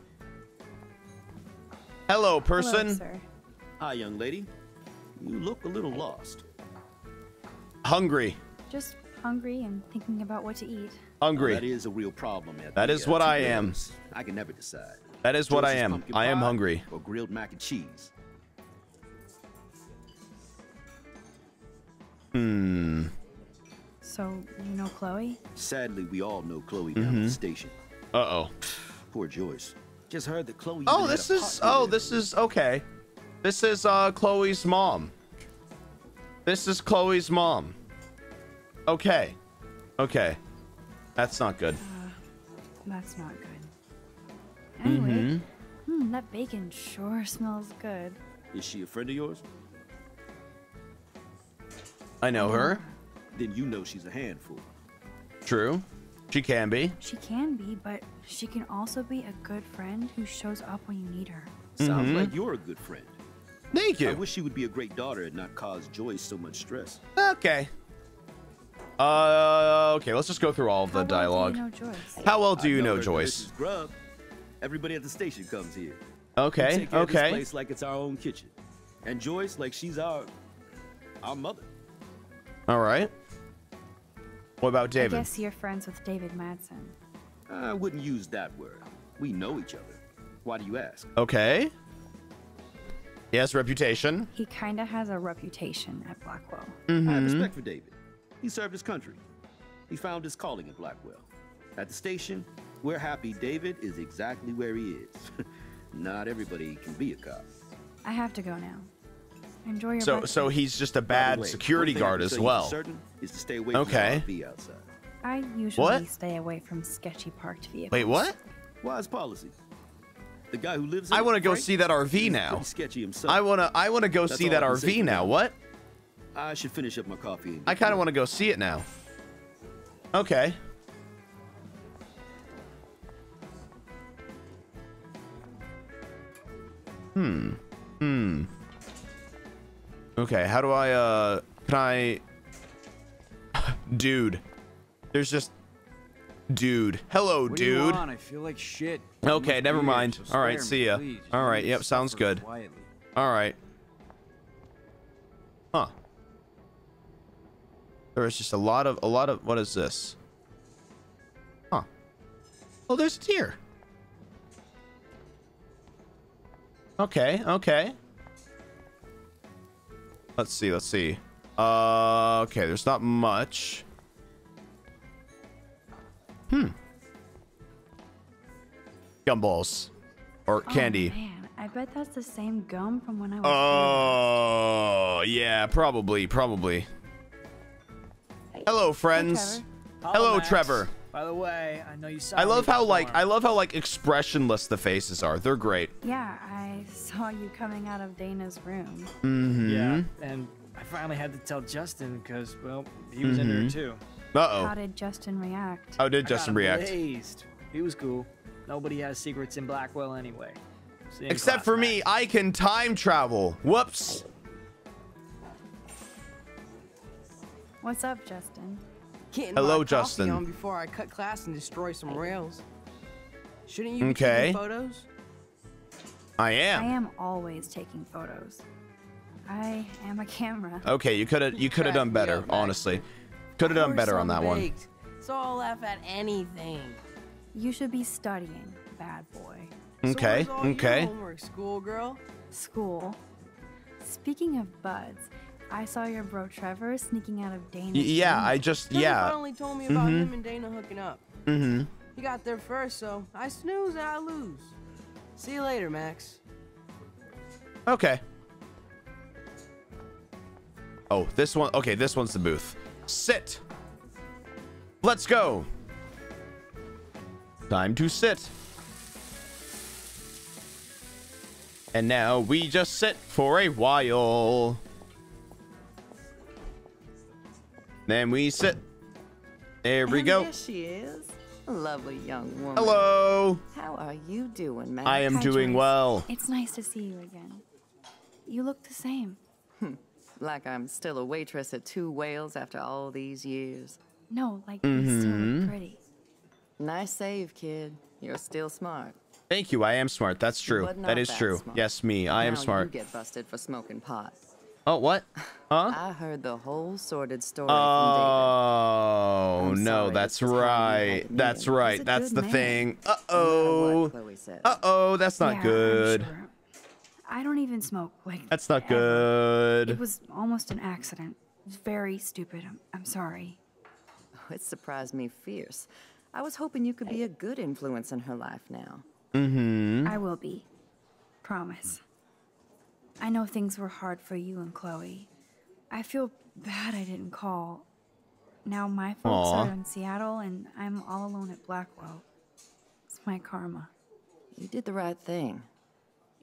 Hello, person. Hello, sir. Hi, young lady. You look a little lost. Hungry. Just hungry and thinking about what to eat. Hungry. Oh, that is a real problem. At that the, is what uh, I am. I can never decide. That is what I am. I am hungry. Or grilled mac and cheese. Hmm. So, you know Chloe? Sadly, we all know Chloe down mm-hmm. at the station. Uh-oh. Poor Joyce. Just heard that Chloe... Oh, this is... Oh, this is... Okay. This is uh, Chloe's mom. This is Chloe's mom. Okay. Okay. That's not good. Uh, that's not good. Anyway, mm-hmm. mm, that bacon sure smells good. Is she a friend of yours? I know mm-hmm. her. Then you know she's a handful. True. She can be. She can be, but she can also be a good friend who shows up when you need her. Mm-hmm. Sounds like you're a good friend. Thank you. I wish she would be a great daughter and not cause Joyce so much stress. Okay. Uh, okay, let's just go through all of the dialogue. How well do you know Joyce? How well do you know, know Joyce? Everybody at the station comes here. Okay, we take care okay. of this place like it's our own kitchen. And Joyce, like she's our our mother. All right. What about David? I guess you're friends with David Madsen. I wouldn't use that word. We know each other. Why do you ask? Okay. He has a reputation. He kind of has a reputation at Blackwell. Mm-hmm. I have respect for David. He served his country. He found his calling at Blackwell. At the station, we're happy David is exactly where he is. Not everybody can be a cop. I have to go now. Enjoy your So breakfast. So he's just a bad way, security guard as well. Certain is to stay away okay. from outside. I usually what? stay away from sketchy parked vehicles. Wait, what? Wise policy. The guy who lives in I want to go see that R V now. Sketchy himself. I want to I want to go That's see that R V now. What? I should finish up my coffee. I kind of want to go see it now. Okay. Hmm. Hmm. Okay, how do I, uh... Can I... dude. There's just... Dude. Hello, what dude. Do you want? I feel like shit. Okay, never mind. So Alright, see ya. Alright, yep, sounds good. Alright. Huh. There is just a lot of... A lot of... What is this? Huh. Oh, there's a deer. Okay, okay. Let's see, let's see. Uh, okay, there's not much. Hmm. Gumballs. Or candy. Oh, man. I bet that's the same gum from when I was Oh, uh, yeah, probably, probably. Hey. Hello, friends. Hey, Trevor. Hello, Max. Trevor. By the way, I know you saw I love me how before. like I love how like expressionless the faces are. They're great. Yeah, I saw you coming out of Dana's room. Mm-hmm. Yeah, and I finally had to tell Justin because well, he was mm-hmm. in there too. Uh oh. How did Justin react? How did Justin I got react? Amazed. He was cool. Nobody has secrets in Blackwell anyway. Except for me. I can time travel. Whoops. What's up, Justin? Getting Hello, Justin. On before I cut class and destroy some rails. Shouldn't you okay. be taking photos? I am. I am always taking photos. I am a camera. Okay, you could have you could have done better, up, honestly. Could have done better on that baked. one. So I'll laugh at anything. You should be studying, bad boy. Okay. So okay. Homework, school girl. School. Speaking of buds, I saw your bro Trevor sneaking out of Dana's. Y yeah, room. I just Trevor yeah. finally told me about mm-hmm. him and Dana hooking up. Mm-hmm. He got there first, so I snooze and I lose. See you later, Max. Okay. Oh, this one. Okay, this one's the booth. Sit. Let's go. Time to sit. And now we just sit for a while. Then we sit. There we and go. There she is. A lovely young woman. Hello. How are you doing, Max? I am Hi, doing Joyce. well. It's nice to see you again. You look the same. Like I'm still a waitress at Two Whales after all these years. No, like mm-hmm. you still look pretty. Nice save, kid. You're still smart. Thank you. I am smart. That's true. That is that true. Smart. Yes, me. I now am smart. You get busted for smoking pot. Oh, what? Huh? I heard the whole sordid story oh, from David. Oh, no, sorry, that's right. That's right. That's the man. thing. Uh-oh. Uh-oh, that's not yeah, good. Sure. I don't even smoke. Like That's not ever. good. It was almost an accident. It was very stupid. I'm, I'm sorry. Oh, it surprised me fierce. I was hoping you could be a good influence in her life now. Mm-hmm. I will be. Promise. I know things were hard for you and Chloe. I feel bad I didn't call. Now my folks Aww. are in Seattle and I'm all alone at Blackwell. It's my karma. You did the right thing.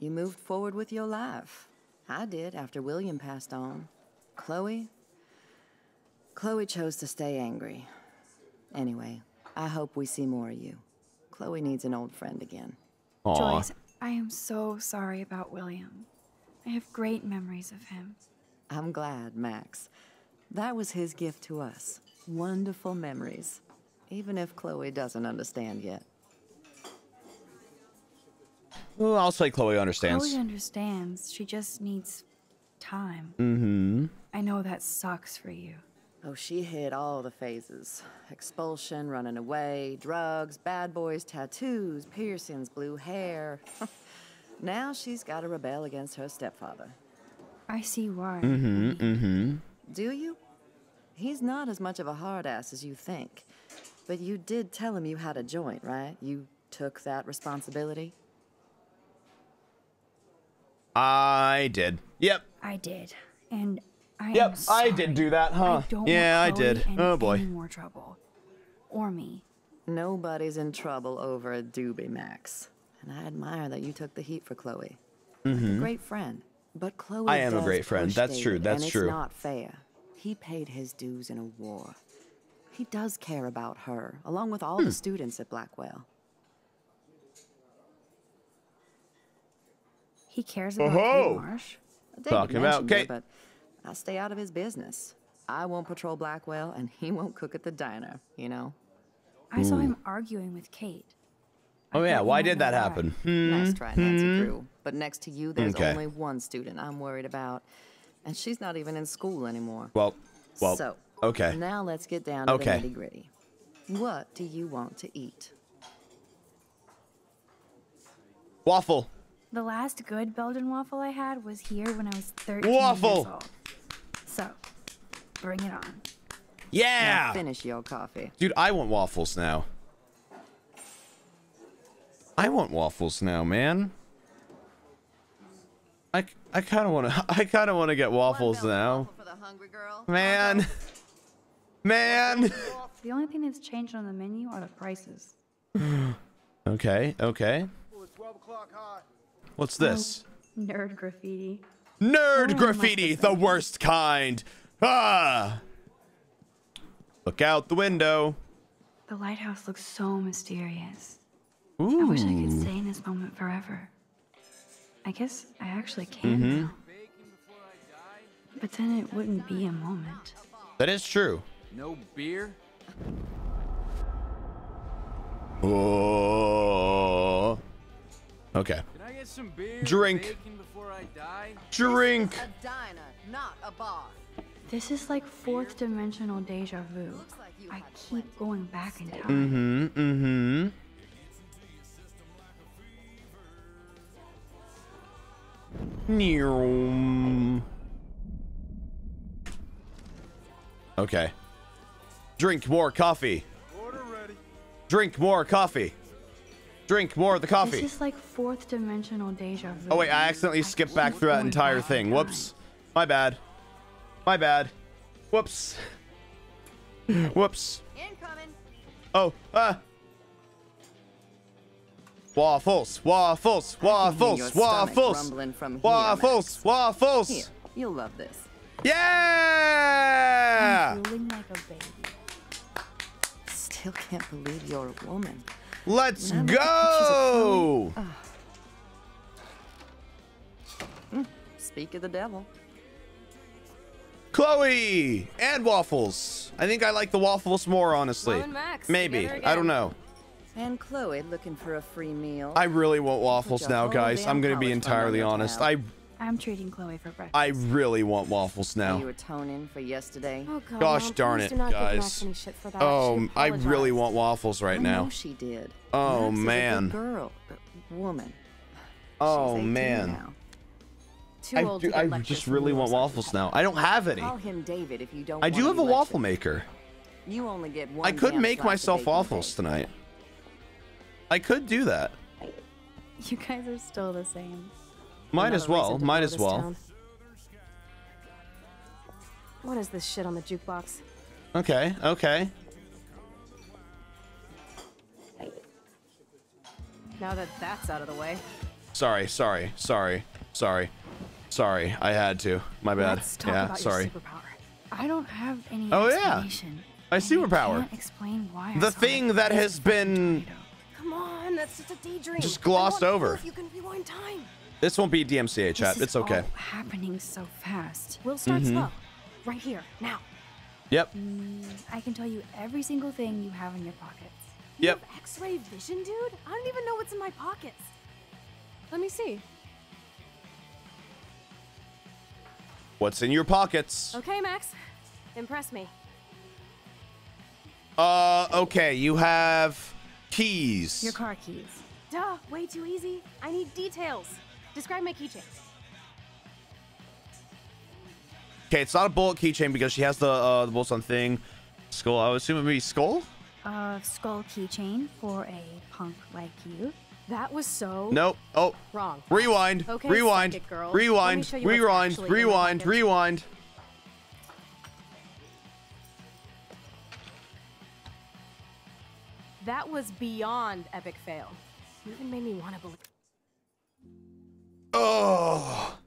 You moved forward with your life. I did after William passed on. Chloe? Chloe chose to stay angry. Anyway, I hope we see more of you. Chloe needs an old friend again. Aww. Joyce, I am so sorry about William. I have great memories of him. I'm glad, Max. That was his gift to us. Wonderful memories. Even if Chloe doesn't understand yet. Well, I'll say Chloe understands. Chloe understands. She just needs time. Mm-hmm. I know that sucks for you. Oh, she hit all the phases. Expulsion, running away, drugs, bad boys, tattoos, piercings, blue hair. Now she's got to rebel against her stepfather. I see why. Mm-hmm, mm-hmm. Do you? He's not as much of a hard ass as you think. But you did tell him you had a joint, right? You took that responsibility? I did. Yep. I did. And... I yep, I did do that, huh? I don't yeah, want I did. Oh boy. More trouble, or me. Nobody's in trouble over a doobie, Max. And I admire that you took the heat for Chloe. Mm-hmm. Like a great friend, but Chloe. I am does a great friend. That's David, true. That's and true. It's not fair. He paid his dues in a war. He does care about her, along with all hmm. the students at Blackwell. He cares about Kate Marsh. Talking about Kate. Her, I stay out of his business. I won't patrol Blackwell, and he won't cook at the diner, you know? I Ooh. saw him arguing with Kate. I oh, yeah, why did that happen? Hmm. Nice try, Nancy hmm. Drew. But next to you, there's okay. only one student I'm worried about, and she's not even in school anymore. Well, well, so, okay. Now let's get down to okay. the nitty-gritty. What do you want to eat? Waffle. The last good Belgian waffle I had was here when I was thirteen waffle. years old. So, bring it on. Yeah! Now finish your coffee. Dude, I want waffles now. I want waffles now, man. I, I kind of want to I kind of want to get waffles now. Waffle for the hungry girl. Man. Man. The only thing that's changed on the menu are the prices. Okay, okay. Ooh, it's twelve o'clock hot. What's this? Oh, nerd graffiti. Nerd graffiti, the worst kind. Ah! Look out the window. The lighthouse looks so mysterious. Ooh. I wish I could stay in this moment forever. I guess I actually can mm-hmm. now. But then it wouldn't be a moment. That is true. No beer? Oh. Okay. Can I get some beer? Drink. Before I die? Drink. This is a diner, not a bar. This is like fourth dimensional deja vu. Like I keep plenty. going back in time. Mm-hmm. Mm-hmm. Okay. Drink more coffee. Order ready. Drink more coffee. Drink more of the coffee. This is like fourth dimensional deja vu. Oh wait, I accidentally I skipped back through that entire thing. Whoops. My bad. My bad. Whoops. Whoops. Incoming. Oh, ah. Uh. Waffles, waffles, waffles, waffles, waffles, waffles. Here, you'll love this. Yeah! I'm drooling like a baby. Still can't believe you're a woman. Let's now go! Oh. Mm, speak of the devil. Chloe and waffles. I think I like the waffles more, honestly. Max, Maybe. I don't know. And Chloe looking for a free meal. I really want waffles now, guys. I'm going to be entirely honest. I I'm treating Chloe for breakfast. I really want waffles now. You were toning for yesterday. Oh, God, Gosh no, darn it, guys. Oh, I really want waffles right I know now. She did. Oh Max man. Is a good girl, but woman. Oh She's man. Now. Too I, old do, to I just really want waffles now. I don't have any. Call him David if you don't I do have a waffle maker. You only get one I could make myself waffles tonight. I could do that. You guys are still the same. Might as well. Might as well. Town. What is this shit on the jukebox? Okay. Okay. Now that that's out of the way. Sorry. Sorry. Sorry. Sorry. Sorry. I had to. My bad. Let's talk yeah. About sorry. Your superpower. I don't have any oh, explanation. Yeah. My superpower. I can't explain why the I thing that has been. Potato. Come on, that's just a daydream. Just glossed over. You can rewind time. This won't be D M C A chat. This it's is okay. All happening so fast. We'll start mm-hmm. slow, right here now. Yep. Mm, I can tell you every single thing you have in your pockets. You yep. have X-ray vision, dude. I don't even know what's in my pockets. Let me see. What's in your pockets? Okay, Max. Impress me. Uh, okay. You have. Keys. Your car keys. Duh, way too easy. I need details. Describe my keychain. Okay, it's not a bullet keychain because she has the uh, the bullets on thing. Skull. I would assume it would be skull. Uh, skull keychain for a punk like you. That was so. Nope. Oh. Wrong. Rewind. Okay, rewind. Girl. Rewind. Rewind. Rewind. Rewind. That was beyond epic fail. You even made me want to believe. Oh.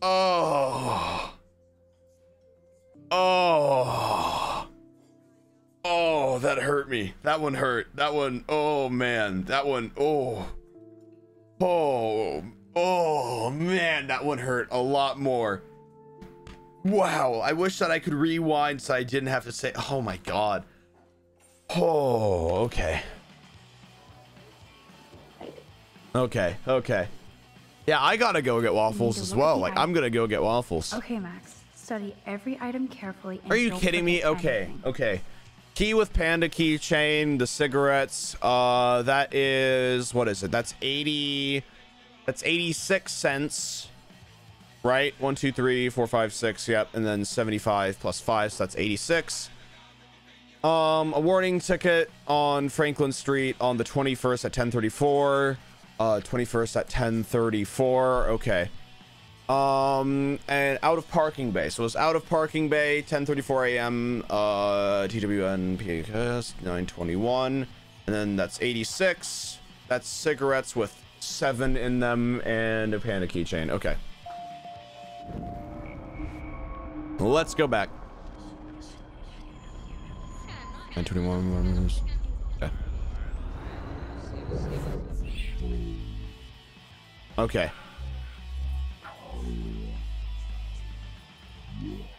Oh. Oh. Oh, that hurt me. That one hurt. That one. Oh, man. That one. Oh. Oh. Oh, man. That one hurt a lot more. Wow. I wish that I could rewind so I didn't have to say. Oh, my God. Oh, okay. Okay, okay. Yeah, I gotta go get waffles as well. Like, I'm gonna go get waffles. Okay, Max. Study every item carefully. Are you kidding me? Okay, okay. Key with panda keychain, the cigarettes. Uh, that is, what is it? That's eighty. That's eighty-six cents. Right? One, two, three, four, five, six. Yep. And then seventy-five plus five. So that's eighty-six. Um, a warning ticket on Franklin Street on the twenty-first at ten thirty-four. Uh, twenty-first at ten thirty-four. Okay. Um, and out of parking bay. So it's out of parking bay, ten thirty-four a m Uh, T W N P K S nine twenty-one. And then that's eighty-six. That's cigarettes with seven in them and a panda keychain. Okay. Let's go back. nine twenty-one. Yeah. Okay.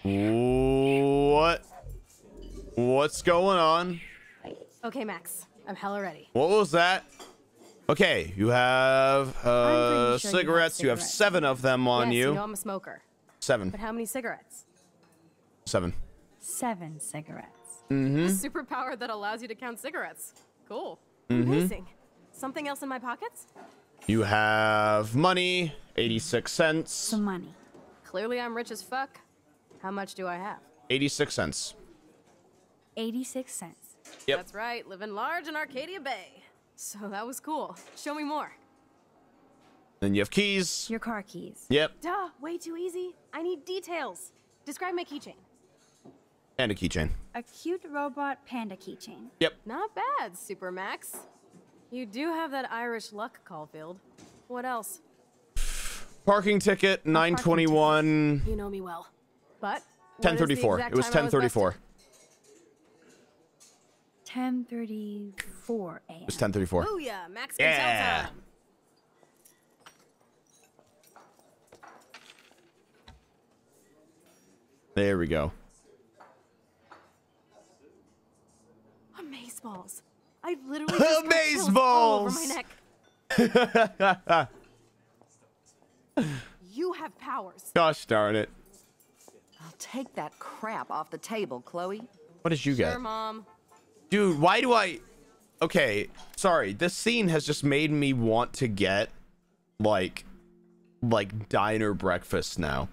What? What's going on? Okay, Max. I'm hella ready. What was that? Okay, you have uh, sure cigarettes. You have, cigarettes. You have seven of them on yes, you. Yes, you know I'm a smoker. Seven. But how many cigarettes? Seven. Seven cigarettes. Mm-hmm. A superpower that allows you to count cigarettes. Cool. Mm-hmm. Amazing. Something else in my pockets? You have money, eighty-six cents. Some money. Clearly I'm rich as fuck. How much do I have? eighty-six cents. eighty-six cents. Yep. That's right. Living large in Arcadia Bay. So that was cool. Show me more. Then you have keys. Your car keys. Yep. Duh, way too easy. I need details. Describe my keychain. Panda keychain. A cute robot panda keychain. Yep. Not bad, Super Max. You do have that Irish luck, Caulfield. What else? Parking ticket, nine twenty-one. You know me well. But ten thirty-four. It was ten thirty-four. ten thirty-four a m It was ten thirty-four. Oh yeah, Max can tell time. There we go. Amazeballs. I literally just got chills all over my neck. You have powers. Gosh darn it. I'll take that crap off the table, Chloe. What did you sure, get? Mom. Dude, why do I... Okay, sorry. This scene has just made me want to get, like, like diner breakfast now.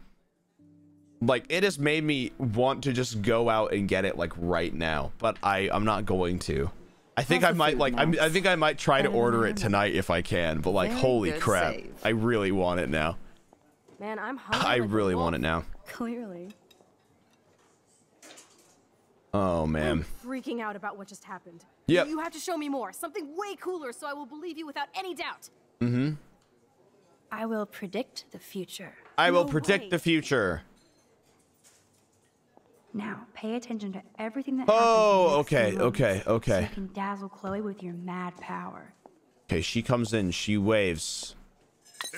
Like, it has made me want to just go out and get it, like, right now. But I, I'm not going to. I think I might, like, I'm, I think I might try to order it tonight if I can. But, like, holy crap. Save. I really want it now. Man, I'm hungry. I really want it now. Clearly. Oh man. I'm freaking out about what just happened. Yeah. You have to show me more. Something way cooler so I will believe you without any doubt. Mm-hmm. I will predict the future. I will no predict way. the future. Now, pay attention to everything that oh, happens. Oh, okay, okay, okay. So you can dazzle Chloe with your mad power. Okay, she comes in, she waves.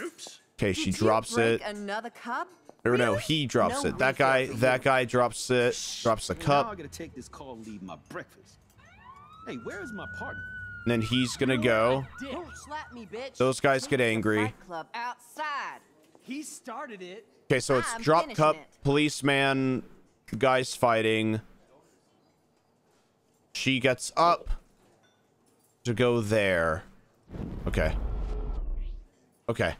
Oops. Okay, she Did drops you break it. Another cup? Or really? No, he drops no, it. That guy, that guy drops it. Shh. Drops the cup. Now I gotta take this call and leave my breakfast. Hey, where is my partner? And then he's gonna go. Don't slap me, bitch. Those guys get angry. Club outside. He started it. Okay, so it's I'm drop cup, it. Policeman, guys fighting. She gets up to go there. Okay. Okay.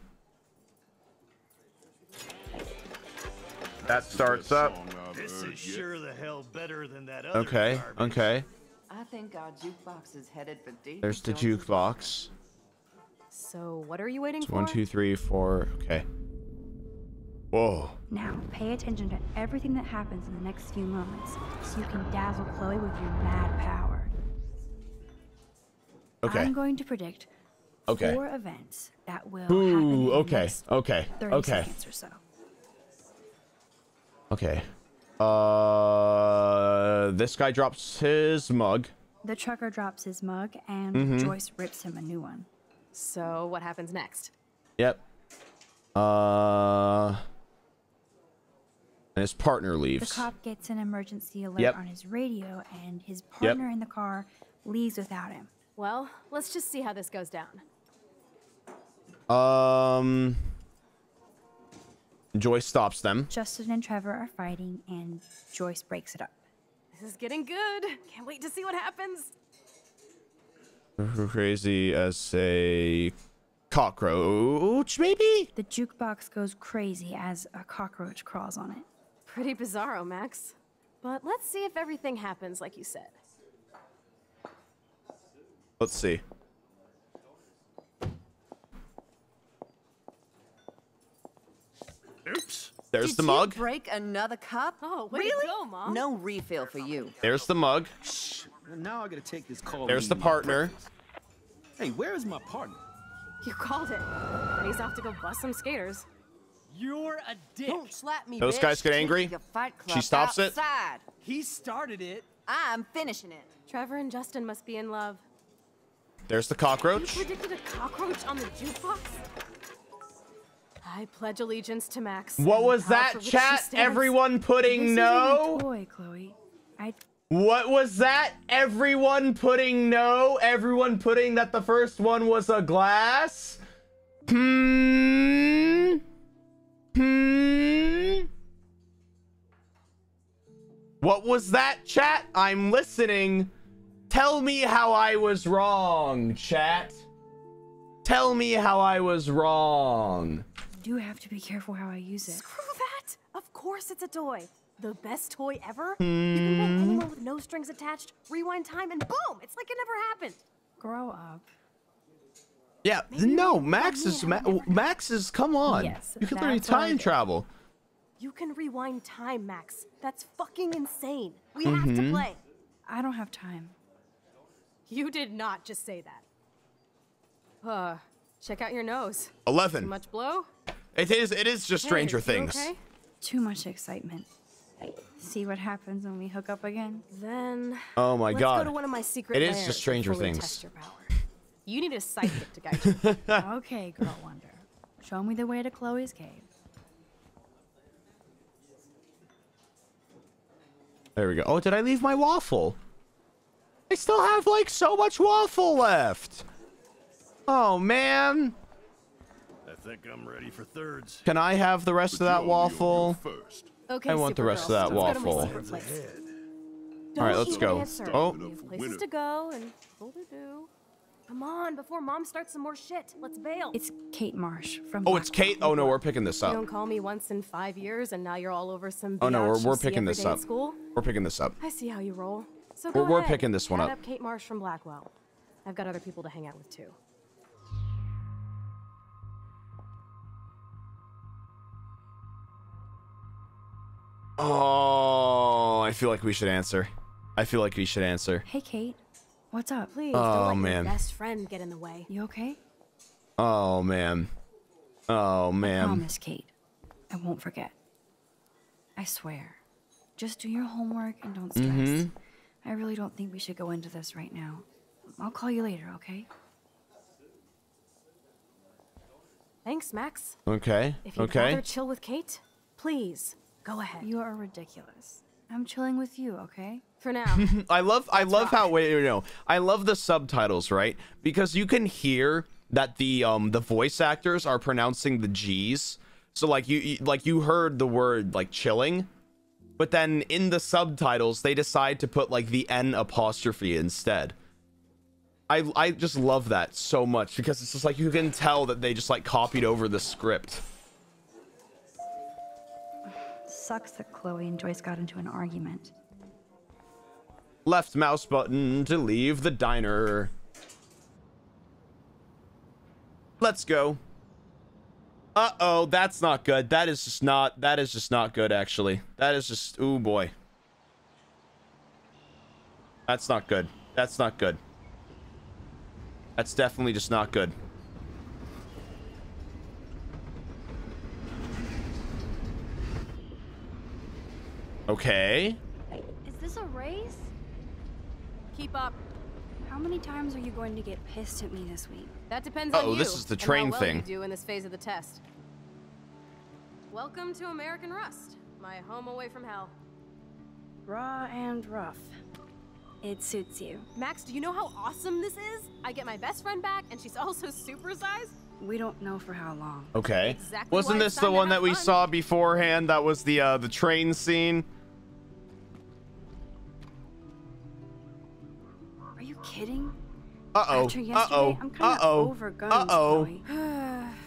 That starts up. This is sure the hell better than that other okay, garbage. Okay. I think our jukebox is headed for deep. There's the jukebox. So what are you waiting so for? One, two, three, four. Okay. Whoa. Now pay attention to everything that happens in the next few moments, so you can dazzle Chloe with your mad power. Okay. I'm going to predict okay. four events that will Ooh, happen in okay, the next okay, thirty okay. seconds or so. Okay. Uh, this guy drops his mug. The trucker drops his mug, and mm-hmm. Joyce rips him a new one. So what happens next? Yep. Uh, and his partner leaves. The cop gets an emergency alert yep. on his radio, and his partner yep. in the car leaves without him. Well, let's just see how this goes down. Um... Joyce stops them. Justin and Trevor are fighting, and Joyce breaks it up. This is getting good. Can't wait to see what happens. Crazy as a cockroach, maybe? The jukebox goes crazy as a cockroach crawls on it. Pretty bizarro, Max. But let's see if everything happens like you said. Let's see. Oops. There's Did the mug. You break another cup? Oh, way really? To go, Mom. No refill for you. There's the mug. Shh. Now I gotta take this call. There's the partner. Hey, where is my partner? You called it. But he's off to go bust some skaters. You're a dick. Don't slap me. Those bitch. guys get angry. She stops outside. it. He started it. I'm finishing it. Trevor and Justin must be in love. There's the cockroach. You predicted a cockroach on the jukebox? I pledge allegiance to Max. What was that, chat? Everyone putting no. Toy, Chloe. I... What was that? Everyone putting no. Everyone putting that the first one was a glass. Hmm. Hmm. What was that, chat? I'm listening. Tell me how I was wrong, chat. Tell me how I was wrong. You have to be careful how I use it. Screw that! Of course it's a toy. The best toy ever. Mm. You can make anyone with no strings attached, rewind time, and boom! It's like it never happened. Grow up. Yeah, maybe no, Max is... Ma Max is... Come on. Yes, you can literally time travel. You can rewind time, Max. That's fucking insane. We mm-hmm. have to play. I don't have time. You did not just say that. Uh, check out your nose. eleven. Too much blow? It is, it is just Stranger Things. Okay? Too much excitement. See what happens when we hook up again. Then. Oh my let's God. Go to one of my secret it is just Stranger Things. Test your power. You need a psychic to guide you. Okay, Girl Wonder. Show me the way to Chloe's cave. There we go. Oh, did I leave my waffle? I still have like so much waffle left. Oh man. I think I'm ready for thirds. Can I have the rest but of that waffle? First. Okay, I want the rest girl. of that let's waffle. All right, let's go. Answer. Oh, places to go and older do. Come on, before Mom starts some more shit. Let's bail. It's Kate Marsh from. Oh, Black it's Kate. Hill. Oh no, we're picking this up. You don't call me once in five years, and now you're all over some. Oh no, we're we're picking this up. We're picking this up. I see how you roll. So go we're we're ahead. picking this one up. up. Kate Marsh from Blackwell. I've got other people to hang out with too. Oh, I feel like we should answer. I feel like we should answer. Hey, Kate. What's up? Please oh, don't let man. your best friend get in the way. You okay? Oh, man. Oh, man. I promise, Kate. I won't forget. I swear. Just do your homework and don't stress. Mm-hmm. I really don't think we should go into this right now. I'll call you later, okay? Thanks, Max. Okay. If you'd okay. rather chill with Kate, please. Go ahead. You are ridiculous. I'm chilling with you, okay? For now. I love I That's love rough. how wait, you know. I love the subtitles, right? Because you can hear that the um the voice actors are pronouncing the G's. So like you, you like you heard the word like chilling, but then in the subtitles they decide to put like the N apostrophe instead. I I just love that so much because it's just like you can tell that they just like copied over the script. Sucks that Chloe and Joyce got into an argument. Left mouse button to leave the diner. Let's go. Uh-oh, that's not good. That is just not, that is just not good, actually. That is just, ooh boy. That's not good. That's not good. That's definitely just not good. Okay. Is this a race? Keep up. How many times are you going to get pissed at me this week? That depends uh -oh, on you. Oh, this is the train and how well thing. You do in this phase of the test. Welcome to American Rust, my home away from hell. Raw and rough. It suits you. Max, do you know how awesome this is? I get my best friend back, and she's also supersized. We don't know for how long. Okay. Exactly. Wasn't this the one that we fun. saw beforehand? That was the uh, the train scene. Kidding? Uh oh. After yesterday, uh oh. I'm kind of uh -oh. over guns, uh oh. Chloe.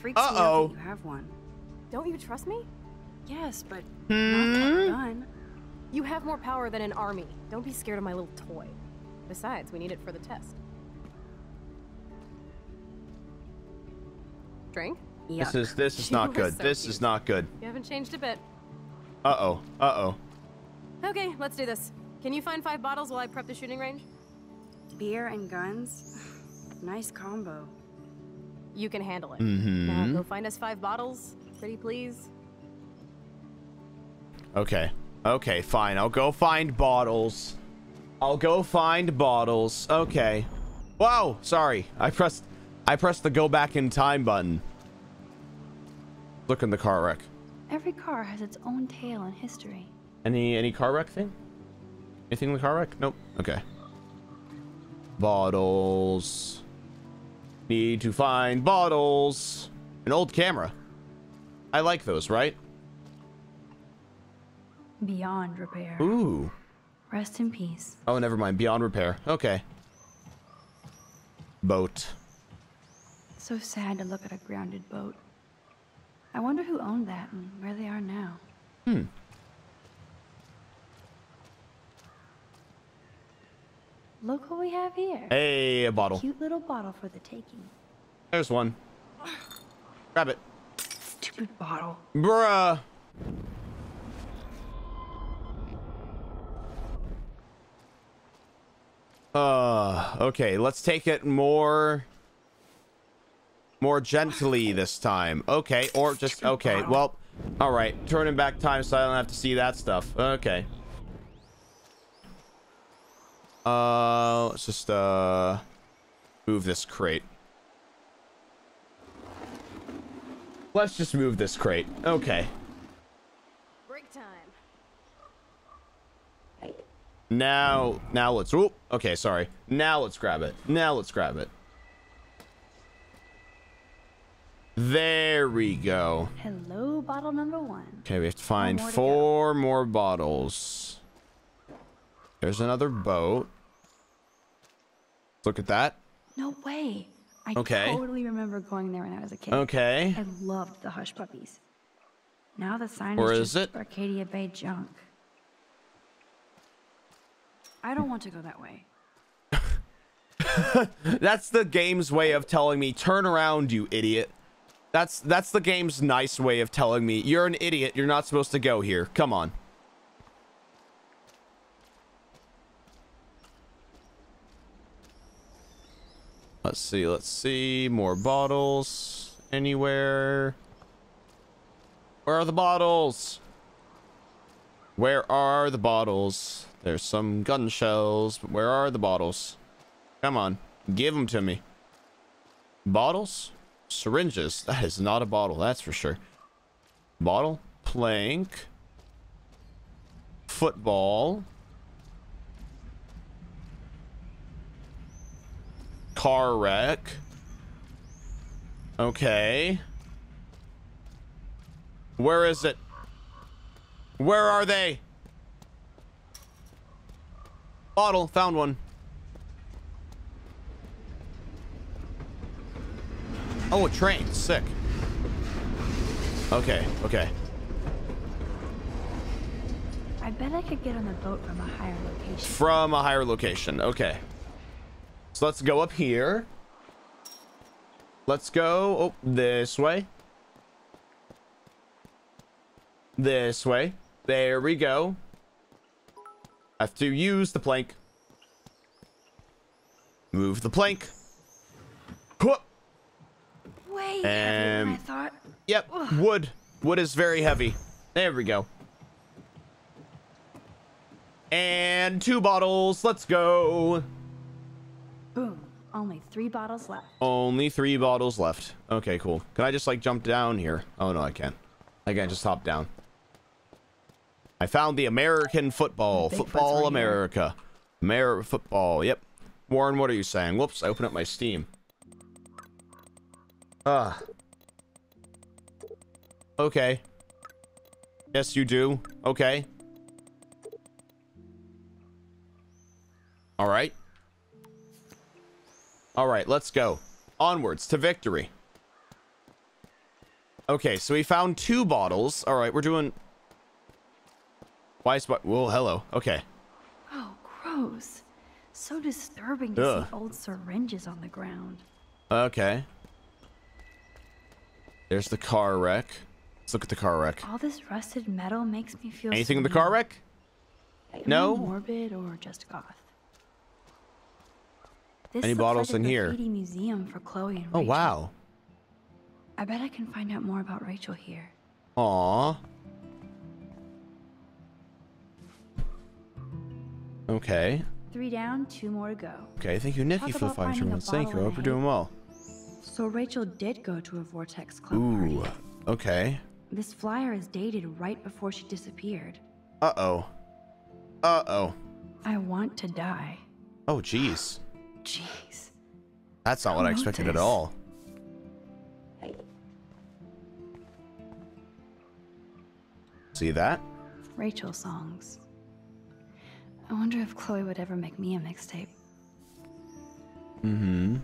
Freaks uh oh. Me out that you have one. Don't you trust me? Yes, but mm. not that gun. You have more power than an army. Don't be scared of my little toy. Besides, we need it for the test. Drink? Yuck. This is this is not good. So this cute. is not good. You haven't changed a bit. Uh oh. Uh oh. Okay, let's do this. Can you find five bottles while I prep the shooting range? Beer and guns? Nice combo. You can handle it. Mm-hmm. Now go find us five bottles, pretty please. Okay. Okay, fine. I'll go find bottles. I'll go find bottles. Okay. Wow, sorry. I pressed I pressed the go back in time button. Look in the car wreck. Every car has its own tale and history. Any any car wreck thing? Anything in the car wreck? Nope. Okay. Bottles. Need to find bottles. An old camera. I like those, right? Beyond repair. Ooh. Rest in peace. Oh, never mind. Beyond repair. Okay. Boat. So sad to look at a grounded boat. I wonder who owned that and where they are now. Hmm. Look what we have here. Hey, a bottle. Cute little bottle for the taking. There's one. Grab it. Stupid bottle. Bruh. Uh, okay, let's take it more more gently this time. Okay, or just okay. Well, all right. Turning back time so I don't have to see that stuff. Okay. Uh, let's just uh move this crate. Let's just move this crate. Okay. Break time. Now, now let's, whoop, okay, sorry. Now let's grab it. Now let's grab it. There we go. Hello, bottle number one. Okay, we have to find more four to more bottles. There's another boat. Look at that. No way. I okay. totally remember going there when I was a kid. Okay. I loved the hush puppies. Now the sign or is, is just it? Arcadia Bay junk. I don't want to go that way. That's the game's way of telling me, turn around, you idiot. That's that's the game's nice way of telling me, you're an idiot. You're not supposed to go here. Come on. Let's see. Let's see. More bottles anywhere. Where are the bottles? Where are the bottles? There's some gun shells, but where are the bottles? Come on, give them to me. Bottles? Syringes. That is not a bottle, that's for sure. Bottle, plank, football, car wreck. Okay. Where is it? Where are they? Bottle, found one. Oh, a train, sick. Okay, okay. I bet I could get on the boat from a higher location. From a higher location, okay. So let's go up here. Let's go, oh, this way. This way, there we go. I have to use the plank. Move the plank. Whoop. Way and heavier than I thought. Yep. Ugh. Wood. Wood is very heavy. There we go. And two bottles. Let's go. Boom. Only three bottles left. Only three bottles left. Okay, cool. Can I just like jump down here? Oh no, I can't. I can't just hop down. I found the American football. Big football America. Amer football. Yep. Warren, what are you saying? Whoops, I opened up my Steam. Ah. Okay. Yes, you do. Okay. Alright. Alright, let's go. Onwards to victory. Okay, so we found two bottles. Alright, we're doing... Why is what? Whoa, hello. Okay. Oh, gross. So disturbing to Ugh. see old syringes on the ground. Okay. There's the car wreck. Let's look at the car wreck. All this rusted metal makes me feel... Anything sweet. in the car wreck? Am no? Morbid or just goth? This Any bottles like in here? Museum for Chloe and oh, Rachel. Wow. I bet I can find out more about Rachel here. Aww. Okay. Three down, two more to go. Okay, thank you, Nikki, for the five tournaments. Thank you. I hope you're doing well. So Rachel did go to a Vortex Club Ooh, party. Okay. This flyer is dated right before she disappeared. Uh-oh. Uh-oh. I want to die. Oh, jeez. Jeez. That's not what I expected at all. See that? Rachel songs. I wonder if Chloe would ever make me a mixtape. Mm-hmm.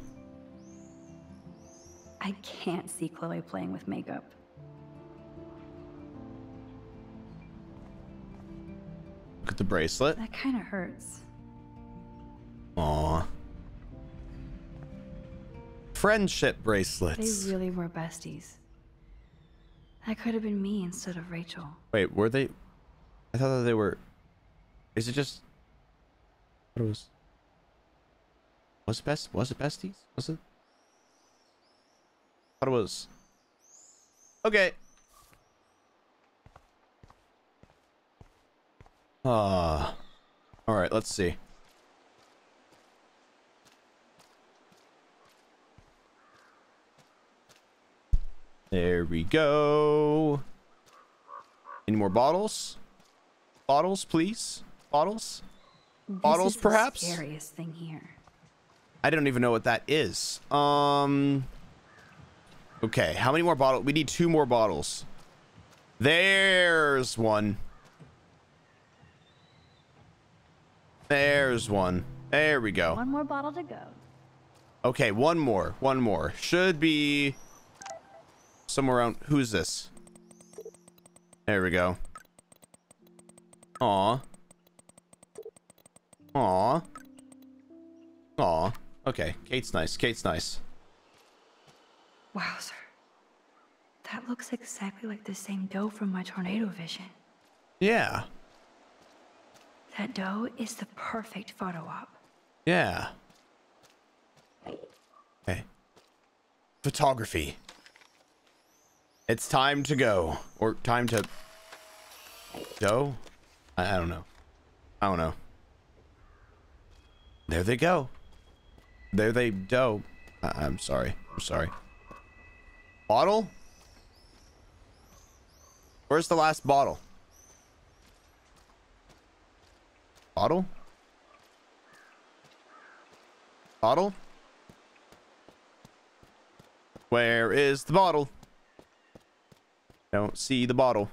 I can't see Chloe playing with makeup. Look at the bracelet. That kind of hurts. Aww. Friendship bracelets. They really were besties. That could have been me instead of Rachel. Wait, were they? I thought that they were. Is it just? What was? Was it best? Was it besties? Was it? I thought it was. Okay. Ah. Uh, all right. Let's see. There we go. Any more bottles? Bottles, please. Bottles. This bottles, is perhaps. The scariest thing here. I don't even know what that is. Um. Okay, how many more bottles? We need two more bottles. There's one. There's one. There we go. One more bottle to go. Okay, one more. One more. Should be somewhere around. Who's this? There we go. Aw. Aw. Aw. Okay, Kate's nice. Kate's nice. Wowzer. That looks exactly like the same doe from my tornado vision. Yeah. That doe is the perfect photo op. Yeah. Okay. Photography. It's time to go. Or time to go? I, I don't know. I don't know. There they go. There they go. I, I'm sorry. I'm sorry. Bottle? Where's the last bottle? Bottle? Bottle? Where is the bottle? Don't see the bottle.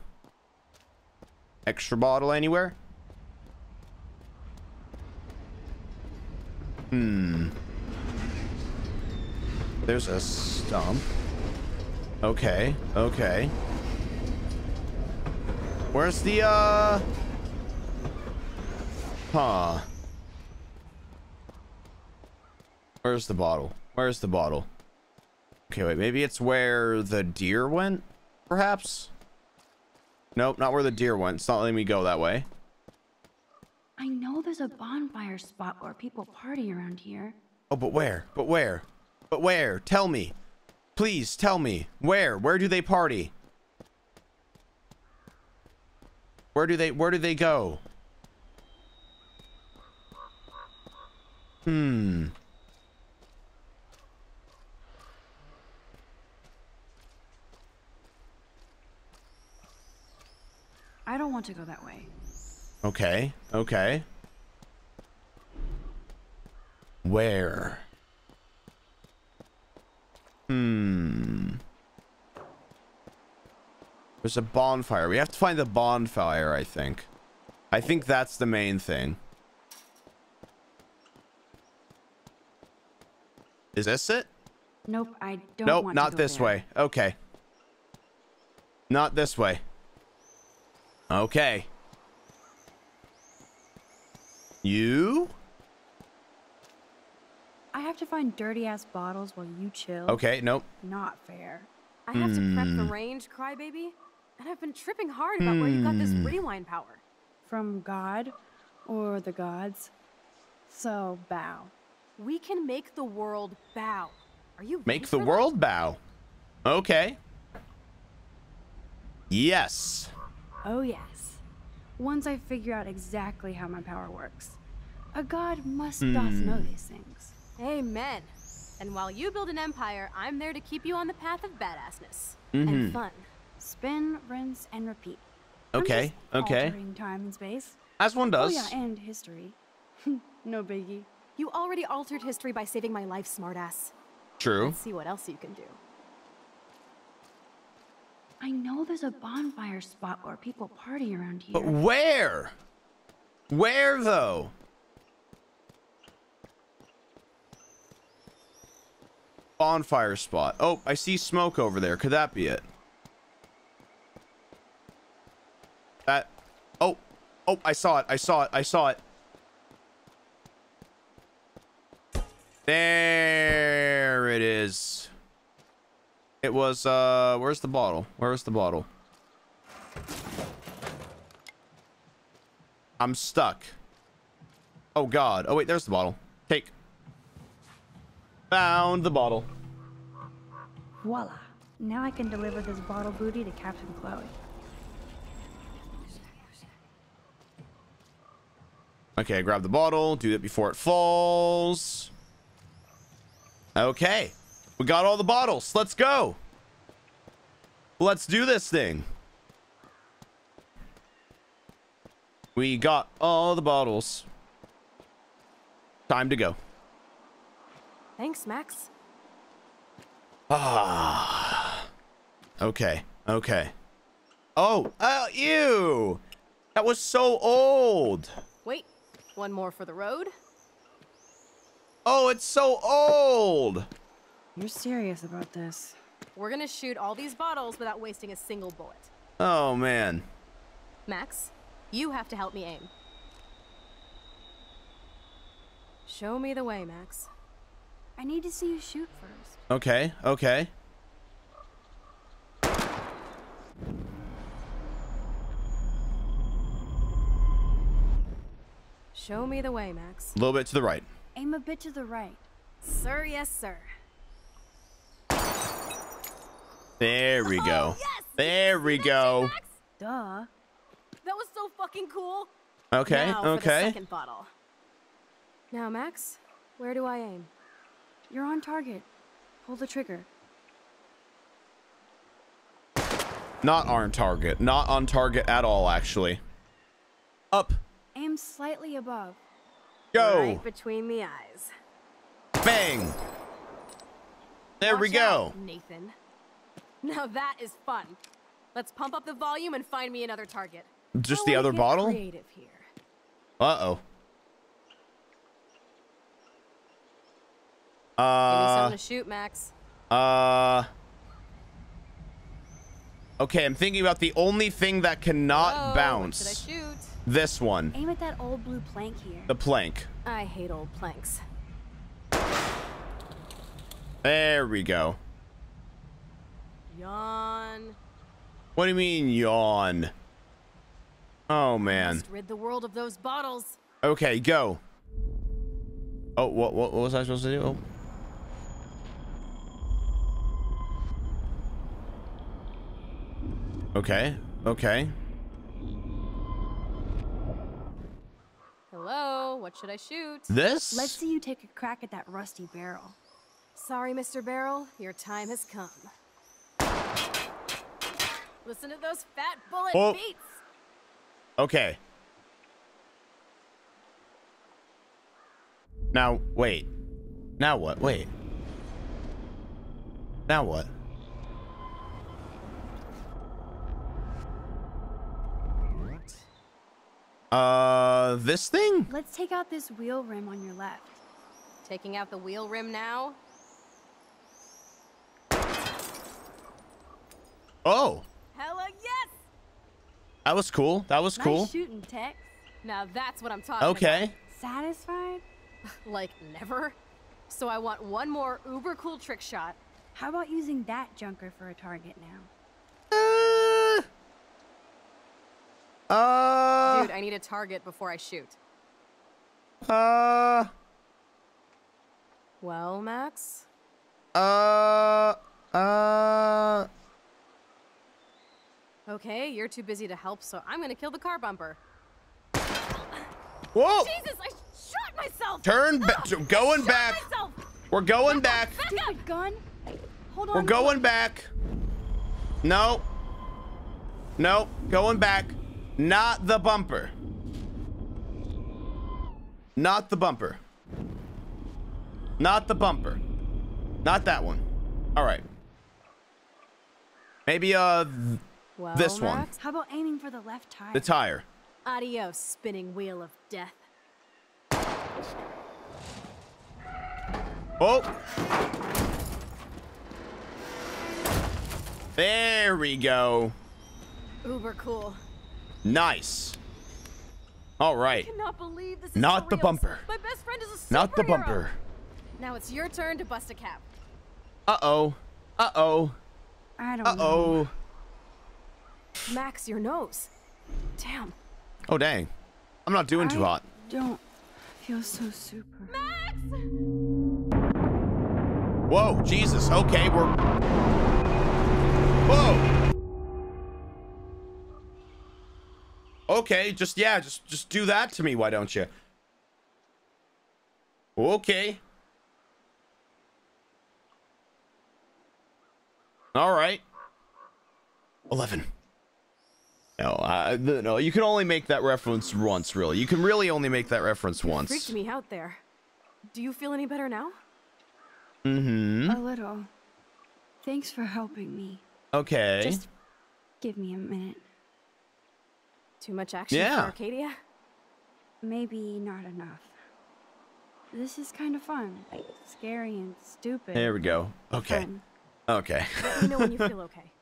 Extra bottle anywhere? Hmm. There's a stump. Okay, okay. Where's the, uh... Huh. Where's the bottle? Where's the bottle? Okay, wait, maybe it's where the deer went, perhaps? Nope, not where the deer went. It's not letting me go that way. I know there's a bonfire spot where people party around here. Oh, but where? But where? But where? Tell me. Please tell me where where do they party? Where do they where do they go? Hmm. I don't want to go that way. Okay. Okay. Where? Hmm. There's a bonfire. We have to find the bonfire, I think. I think that's the main thing. Is this it? Nope, I don't nope, want to go there. Nope, not this way. Okay. Not this way. Okay. You? I have to find dirty-ass bottles while you chill. Okay, nope. Not fair. I have mm. to prep the range, crybaby. And I've been tripping hard about mm. where you got this rewind power. From God or the gods. So, bow. We can make the world bow. Are you Make the world that? bow. Okay. Yes. Oh, yes. Once I figure out exactly how my power works. A god must mm. doth know these things. Amen. And while you build an empire, I'm there to keep you on the path of badassness. Mm-hmm. And fun. Spin, rinse, and repeat. Okay, okay. Altering time and space. As one does. Oh yeah, and history. No biggie. You already altered history by saving my life, smartass. True. Let's see what else you can do. I know there's a bonfire spot where people party around here. But where? Where, though? Bonfire spot. Oh, I see smoke over there. Could that be it? That. Oh. Oh, I saw it. I saw it. I saw it. There it is. It was, uh, where's the bottle? Where's the bottle? I'm stuck. Oh, God. Oh, wait, there's the bottle. Take. Found the bottle. Voila. Now I can deliver this bottle booty to Captain Chloe. Okay, grab the bottle. Do that before it falls. Okay, we got all the bottles. Let's go. Let's do this thing. We got all the bottles. Time to go. Thanks, Max. Ah. Okay. Okay. Oh. Oh. Ew. That was so old. Wait. One more for the road. Oh, it's so old! You're serious about this. We're gonna shoot all these bottles without wasting a single bullet. Oh, man. Max, you have to help me aim. Show me the way, Max. I need to see you shoot first. Okay, okay. Show me the way, Max. A little bit to the right. Aim a bit to the right. Sir, yes, sir. There we go. Oh, yes! There we go. Duh. That was so fucking cool. Okay, now okay. For the second bottle. Now, Max, where do I aim? You're on target. Pull the trigger. Not on target. Not on target at all, actually. Up. Aim slightly above. Go. Right between the eyes. Bang. There we go. Nathan. Now that is fun. Let's pump up the volume and find me another target. Just the other bottle? Creative here. Uh-oh. Uh. Give me something to shoot, Max. Uh. Okay, I'm thinking about the only thing that cannot Whoa, bounce. What should I shoot? This one. Aim at that old blue plank here. The plank. I hate old planks. There we go. Yawn. What do you mean yawn? Oh man. Must rid the world of those bottles. Okay, go. Oh, what what, what was I supposed to do? Oh. Okay. Okay. Hello, what should I shoot? This? Let's see you take a crack at that rusty barrel. Sorry, Mister Barrel, your time has come. Listen to those fat bullet oh. beats. Okay. Now, wait. Now what? Wait. Now what? Uh, this thing? Let's take out this wheel rim on your left. Taking out the wheel rim now? Oh. Hella yes! That was cool. That was nice cool. Shooting, Tex. Now that's what I'm talking okay. about. Okay. Satisfied? Like never. So I want one more uber cool trick shot. How about using that junker for a target now? Uh, Dude, I need a target before I shoot. Uh. Well, Max? Uh. Uh. Okay, you're too busy to help, so I'm gonna kill the car bumper. Whoa! Jesus, I Shot myself. Turn back. Oh, going back. Myself. We're going back. back up. Gun. Hold on. We're going back. No. No. Going back. Not the bumper. Not the bumper. Not the bumper. Not that one. All right. Maybe uh th well, this one. Max, how about aiming for the left tire? The tire. Adios, spinning wheel of death. Oh. There we go. Uber cool. Nice. All right. I cannot believe this is not the bumper. My best friend is a superhero. Not the bumper. Now it's your turn to bust a cap. Uh-oh. Uh-oh. I don't Uh-oh. know. Max, your nose. Damn. Oh, dang. I'm not doing I too hot. Don't feel so super. Max! Whoa, Jesus. Okay, we're... Whoa. Okay, just, yeah, just, just do that to me. Why don't you? Okay. All right. eleven. No, uh, no, you can only make that reference once, really. You can really only make that reference once. You freaked me out there. Do you feel any better now? Mm-hmm. A little. Thanks for helping me. Okay. Just give me a minute. Too much action yeah. for Arcadia? Maybe not enough. This is kind of fun. Like, scary and stupid. There we go. Okay. Fun. Okay. Let me know when you feel okay.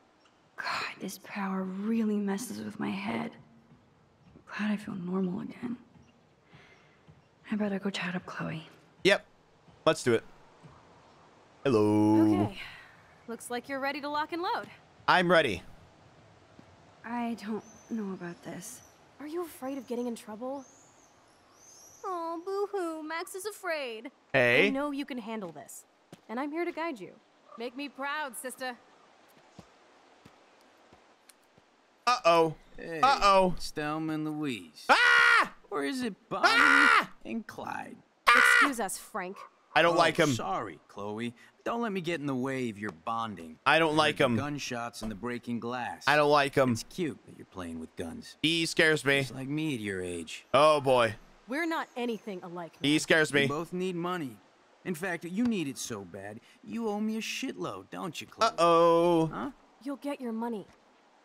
God, this power really messes with my head. I'm glad I feel normal again. I better go chat up Chloe. Yep. Let's do it. Hello. Okay. Looks like you're ready to lock and load. I'm ready. I don't know about this. Are you afraid of getting in trouble? Oh, boo-hoo. Max is afraid. Hey. I know you can handle this. And I'm here to guide you. Make me proud, sister. Uh-oh. Hey, uh-oh. Stelman and Louise. Ah! Or is it Bonnie ah! and Clyde? Excuse us, Frank. I don't oh, like him. Sorry, Chloe. Don't let me get in the way of your bonding. I don't like him. Gunshots and the breaking glass. I don't like him. It's cute that you're playing with guns. He scares me. It's like me at your age. Oh, boy. We're not anything alike. He scares me. We both need money. In fact, you need it so bad, you owe me a shitload, don't you, Chloe? Uh-oh. Huh? You'll get your money.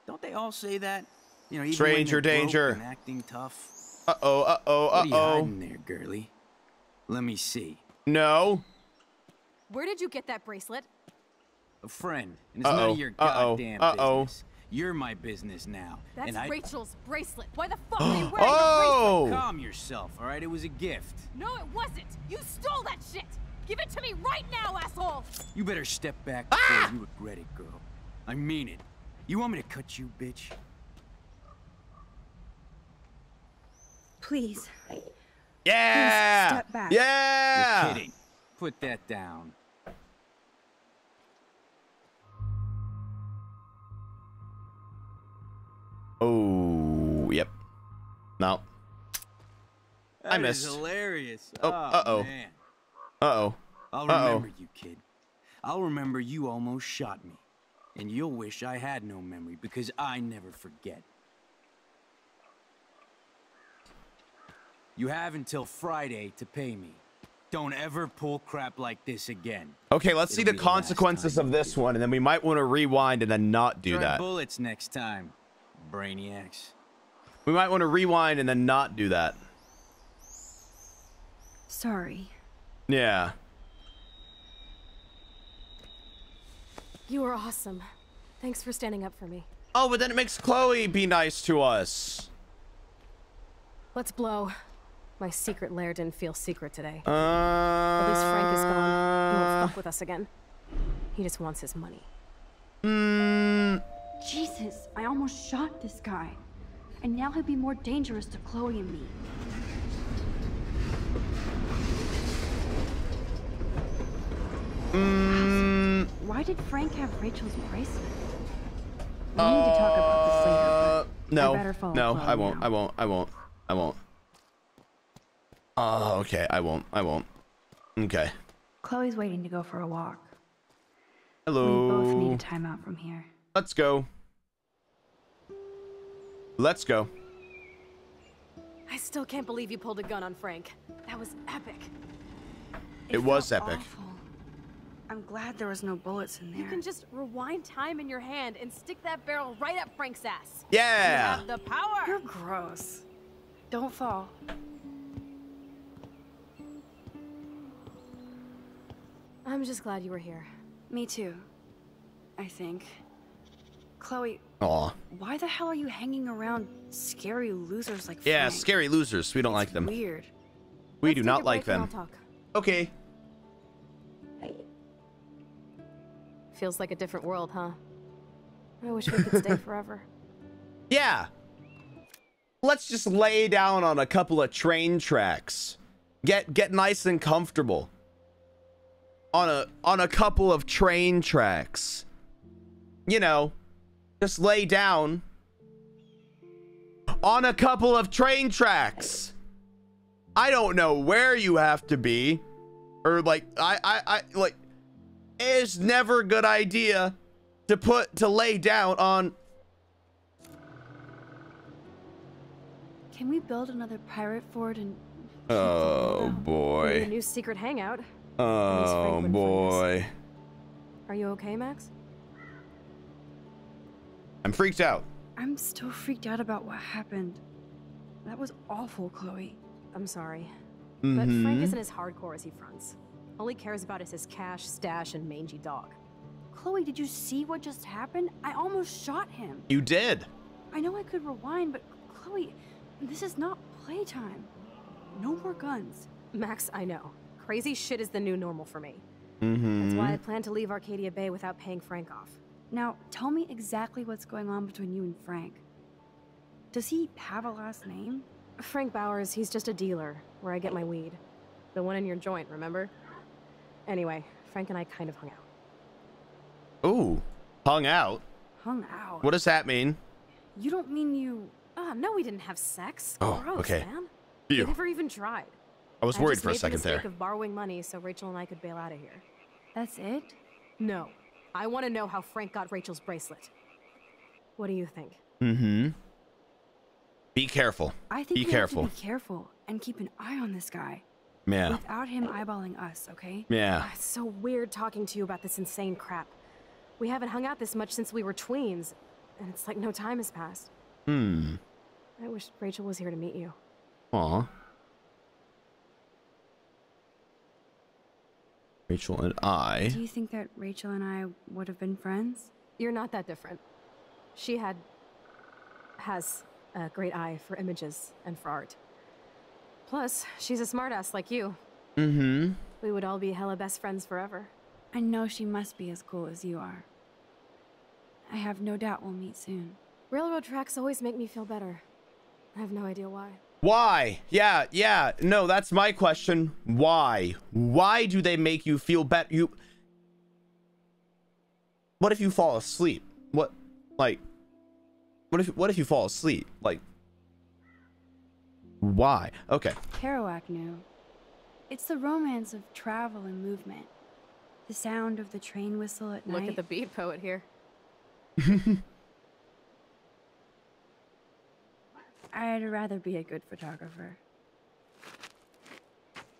Don't they all say that? You know, even stranger danger. Acting tough. Uh-oh, uh-oh, uh-oh. What are you hiding there, girly? Let me see. No. Where did you get that bracelet? A friend. And it's uh-oh. none of your goddamn uh-oh. Uh-oh. business. You're my business now. That's and I... Rachel's bracelet. Why the fuck are you wearing oh. your bracelet? Calm yourself, all right? It was a gift. No, it wasn't. You stole that shit. Give it to me right now, asshole! You better step back before ah! you regret it, girl. I mean it. You want me to cut you, bitch? Please. Yeah! Please step back. Yeah! You're kidding. Put that down. Oh, yep. No. That I missed. That is hilarious. Oh, uh-oh. Man. Uh-oh. I'll remember you, kid. I'll remember you almost shot me. And you'll wish I had no memory, because I never forget. You have until Friday to pay me. Don't ever pull crap like this again. Okay, let's see the consequences of this one, and then we might want to rewind and then not do that. Bullets next time, brainiacs. We might want to rewind and then not do that. Sorry. Yeah. You are awesome. Thanks for standing up for me. Oh, but then it makes Chloe be nice to us. Let's blow. My secret lair didn't feel secret today. Uh, At least Frank is gone. He won't fuck with us again. He just wants his money. Mm. Jesus, I almost shot this guy. And now he'll be more dangerous to Chloe and me. Mm. Why did Frank have Rachel's bracelet? We uh, need to talk about this later. No, I no, I won't, I won't, I won't, I won't, I won't. Oh, uh, okay. I won't. I won't. Okay. Chloe's waiting to go for a walk. Hello. We both need a time out from here. Let's go. Let's go. I still can't believe you pulled a gun on Frank. That was epic. It, it was epic. Awful. I'm glad there was no bullets in there. You can just rewind time in your hand and stick that barrel right up Frank's ass. Yeah. You have the power. You're gross. Don't fall. I'm just glad you were here. Me too. I think. Chloe. Aw. Why the hell are you hanging around scary losers like Frank? Yeah, scary losers. We don't it's like them. Weird. We Let's do not like them. Okay. Feels like a different world, huh? I wish we could stay forever. Yeah. Let's just lay down on a couple of train tracks. Get get nice and comfortable. On a on a couple of train tracks. You know, just lay down on a couple of train tracks. I don't know where you have to be, or like I I, I like. It's never a good idea to put to lay down on. Can we build another pirate fort and? Oh boy! A new secret hangout. Oh boy! Are you okay, Max? I'm freaked out. I'm still freaked out about what happened. That was awful, Chloe. I'm sorry, mm-hmm. but Frank isn't as hardcore as he fronts. All he cares about is his cash, stash, and mangy dog. Chloe, did you see what just happened? I almost shot him. You did. I know I could rewind, but Chloe, this is not playtime. No more guns. Max, I know. Crazy shit is the new normal for me. Mm-hmm. That's why I plan to leave Arcadia Bay without paying Frank off. Now, tell me exactly what's going on between you and Frank. Does he have a last name? Frank Bowers, he's just a dealer, where I get my weed. The one in your joint, remember? Anyway, Frank and I kind of hung out. Ooh, hung out? Hung out? What does that mean? You don't mean you... Oh, no, we didn't have sex. Oh, gross, okay. Man. We never even tried. I was worried I for a second there. I just made the mistake of borrowing money so Rachel and I could bail out of here. That's it? No. I want to know how Frank got Rachel's bracelet. What do you think? Mm-hmm. Be careful. I think be we careful. Have to be careful and keep an eye on this guy. Yeah. Without him eyeballing us, okay? Yeah. Oh, it's so weird talking to you about this insane crap. We haven't hung out this much since we were tweens, and it's like no time has passed. Hmm. I wish Rachel was here to meet you. Aw. Rachel and I. Do you think that Rachel and I would have been friends? You're not that different. She had... has a great eye for images and for art. Plus, she's a smartass like you. Mm-hmm. We would all be hella best friends forever. I know she must be as cool as you are. I have no doubt we'll meet soon. Railroad tracks always make me feel better. I have no idea why. Why? Yeah, yeah. No, that's my question. Why? Why do they make you feel better? You... What if you fall asleep? What? Like... What if, what if you fall asleep? Like... Why? Okay. Kerouac knew. It's the romance of travel and movement. The sound of the train whistle at night. Look at the beat poet here. I'd rather be a good photographer.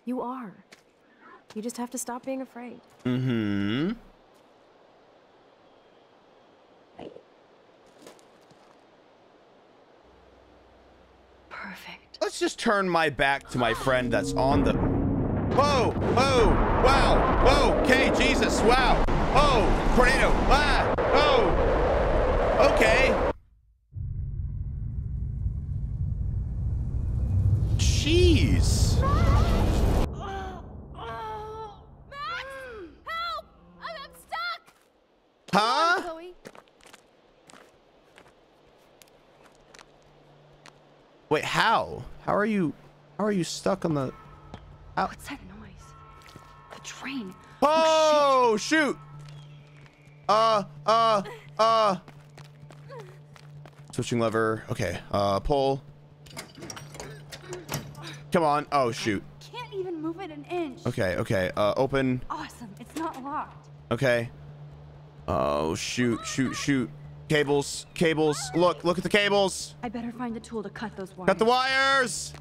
You are. You just have to stop being afraid. Mm-hmm. Perfect. Let's just turn my back to my friend that's on the... Whoa! Whoa! Wow! Whoa! Okay, Jesus! Wow! Oh! Tornado! Ah! Oh! Okay! Jeez! Max! Max! Help! I'm, I'm stuck! Huh? Chloe. Wait, how? How are you? How are you stuck on the? How? What's that noise? The train. Oh, oh shoot. shoot! Uh, uh, uh. Switching lever. Okay. Uh, pull. Come on. Oh, shoot. I can't even move it an inch. Okay, okay. Uh, open. Awesome. It's not locked. Okay. Oh, shoot, shoot, shoot. Cables, cables. Look, look at the cables. I better find the tool to cut those wires. Cut the wires!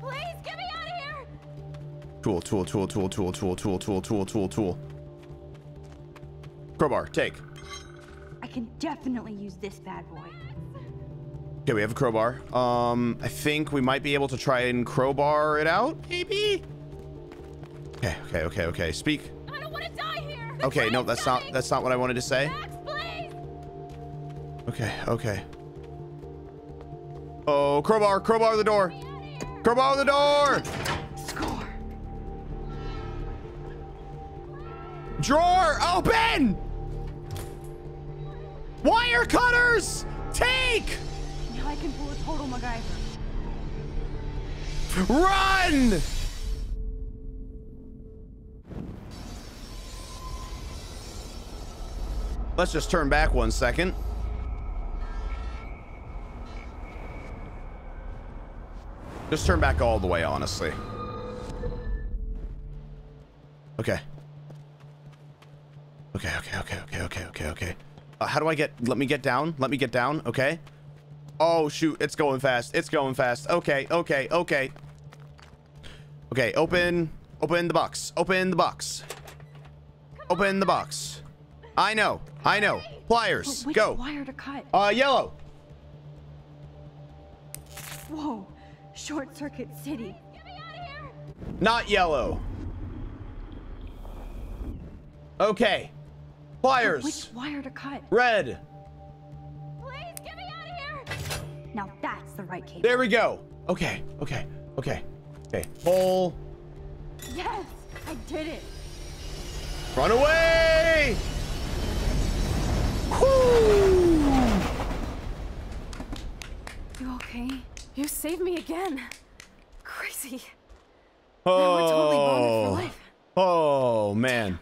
Please, get me out of here! Tool, tool, tool, tool, tool, tool, tool, tool, tool, tool, tool. Crowbar, take. I can definitely use this bad boy. Okay, we have a crowbar. Um, I think we might be able to try and crowbar it out, maybe? Okay, okay, okay, okay. Speak. I don't want to die here. Okay, no, that's not that's not what I wanted to say. Max, please. Okay, okay. Oh, crowbar, crowbar the door. Crowbar the door. Score. Drawer open. Wire cutters. Take. Now I can pull a total MacGyver. Run. Let's just turn back one second. Just turn back all the way, honestly. Okay. Okay, okay, okay, okay, okay, okay, okay. Uh, how do I get, let me get down, let me get down, okay. Oh, shoot, it's going fast, it's going fast. Okay, okay, okay. Okay, open, open the box, open the box. Open the box. I know, I know. Pliers, oh, go. Wire to cut? Uh, yellow. Whoa, short circuit city. Get me out of here. Not yellow. Okay, pliers. Oh, which wire to cut? Red. Please get me out of here. Now that's the right cable. There we go. Okay, okay, okay, okay. Pull. Yes, I did it. Run away. Woo! You okay? You saved me again. Crazy. Oh, we're totally bonded for life. Oh man. Damn.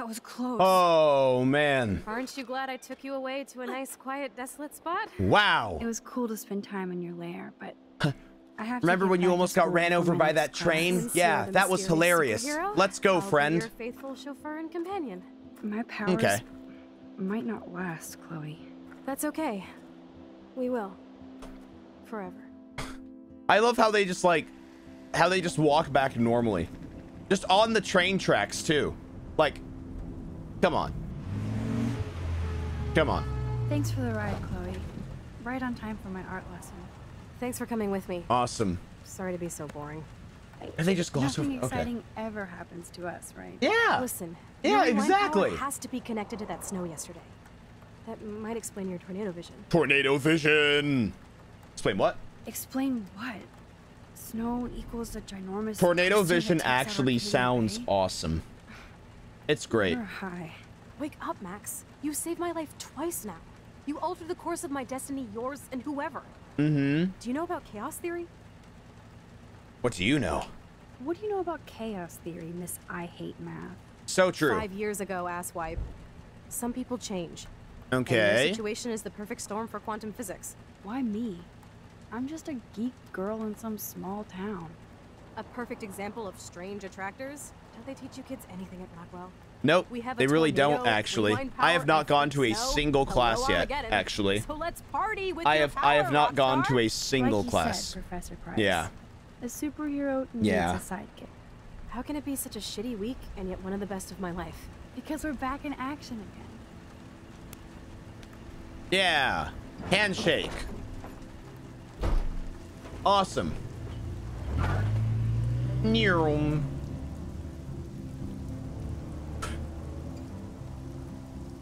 That was close. Oh man. Aren't you glad I took you away to a nice, quiet, desolate spot? Wow. It was cool to spend time in your lair, but I have. Remember to when you almost got ran over by that train? Yeah, that was hilarious. Superhero? Let's go, I'll friend. Be your faithful chauffeur and companion. My powers. Okay. Might not last, Chloe. That's okay. We will. Forever. I love how they just like, how they just walk back normally. Just on the train tracks too. Like, come on. Come on. Thanks for the ride, Chloe. Right on time for my art lesson. Thanks for coming with me. Awesome. Sorry to be so boring. And they just gloss over. Nothing exciting okay. ever happens to us, right? Yeah. Listen. Yeah, exactly. It has to be connected to that snow yesterday. That might explain your tornado vision. Tornado vision. Explain what? Explain what? Snow equals a ginormous. Tornado vision actually sounds awesome. It's great. You're high. Wake up, Max. You saved my life twice now. You altered the course of my destiny, yours, and whoever. Mm-hmm. Do you know about chaos theory? What do you know? What do you know about chaos theory, Miss I Hate Math? So true. Five years ago, asswipe. Some people change. Okay. Your situation is the perfect storm for quantum physics. Why me? I'm just a geek girl in some small town. A perfect example of strange attractors? Don't they teach you kids anything at Blackwell? Nope. We have they really don't, actually. I have not gone to a single class yet, actually. So let's party with I have power, I have not gone to a single like class. Said, Professor Price. Yeah. A superhero needs yeah. a sidekick. How can it be such a shitty week and yet one of the best of my life? Because we're back in action again. Yeah. Handshake. Awesome. Neerum.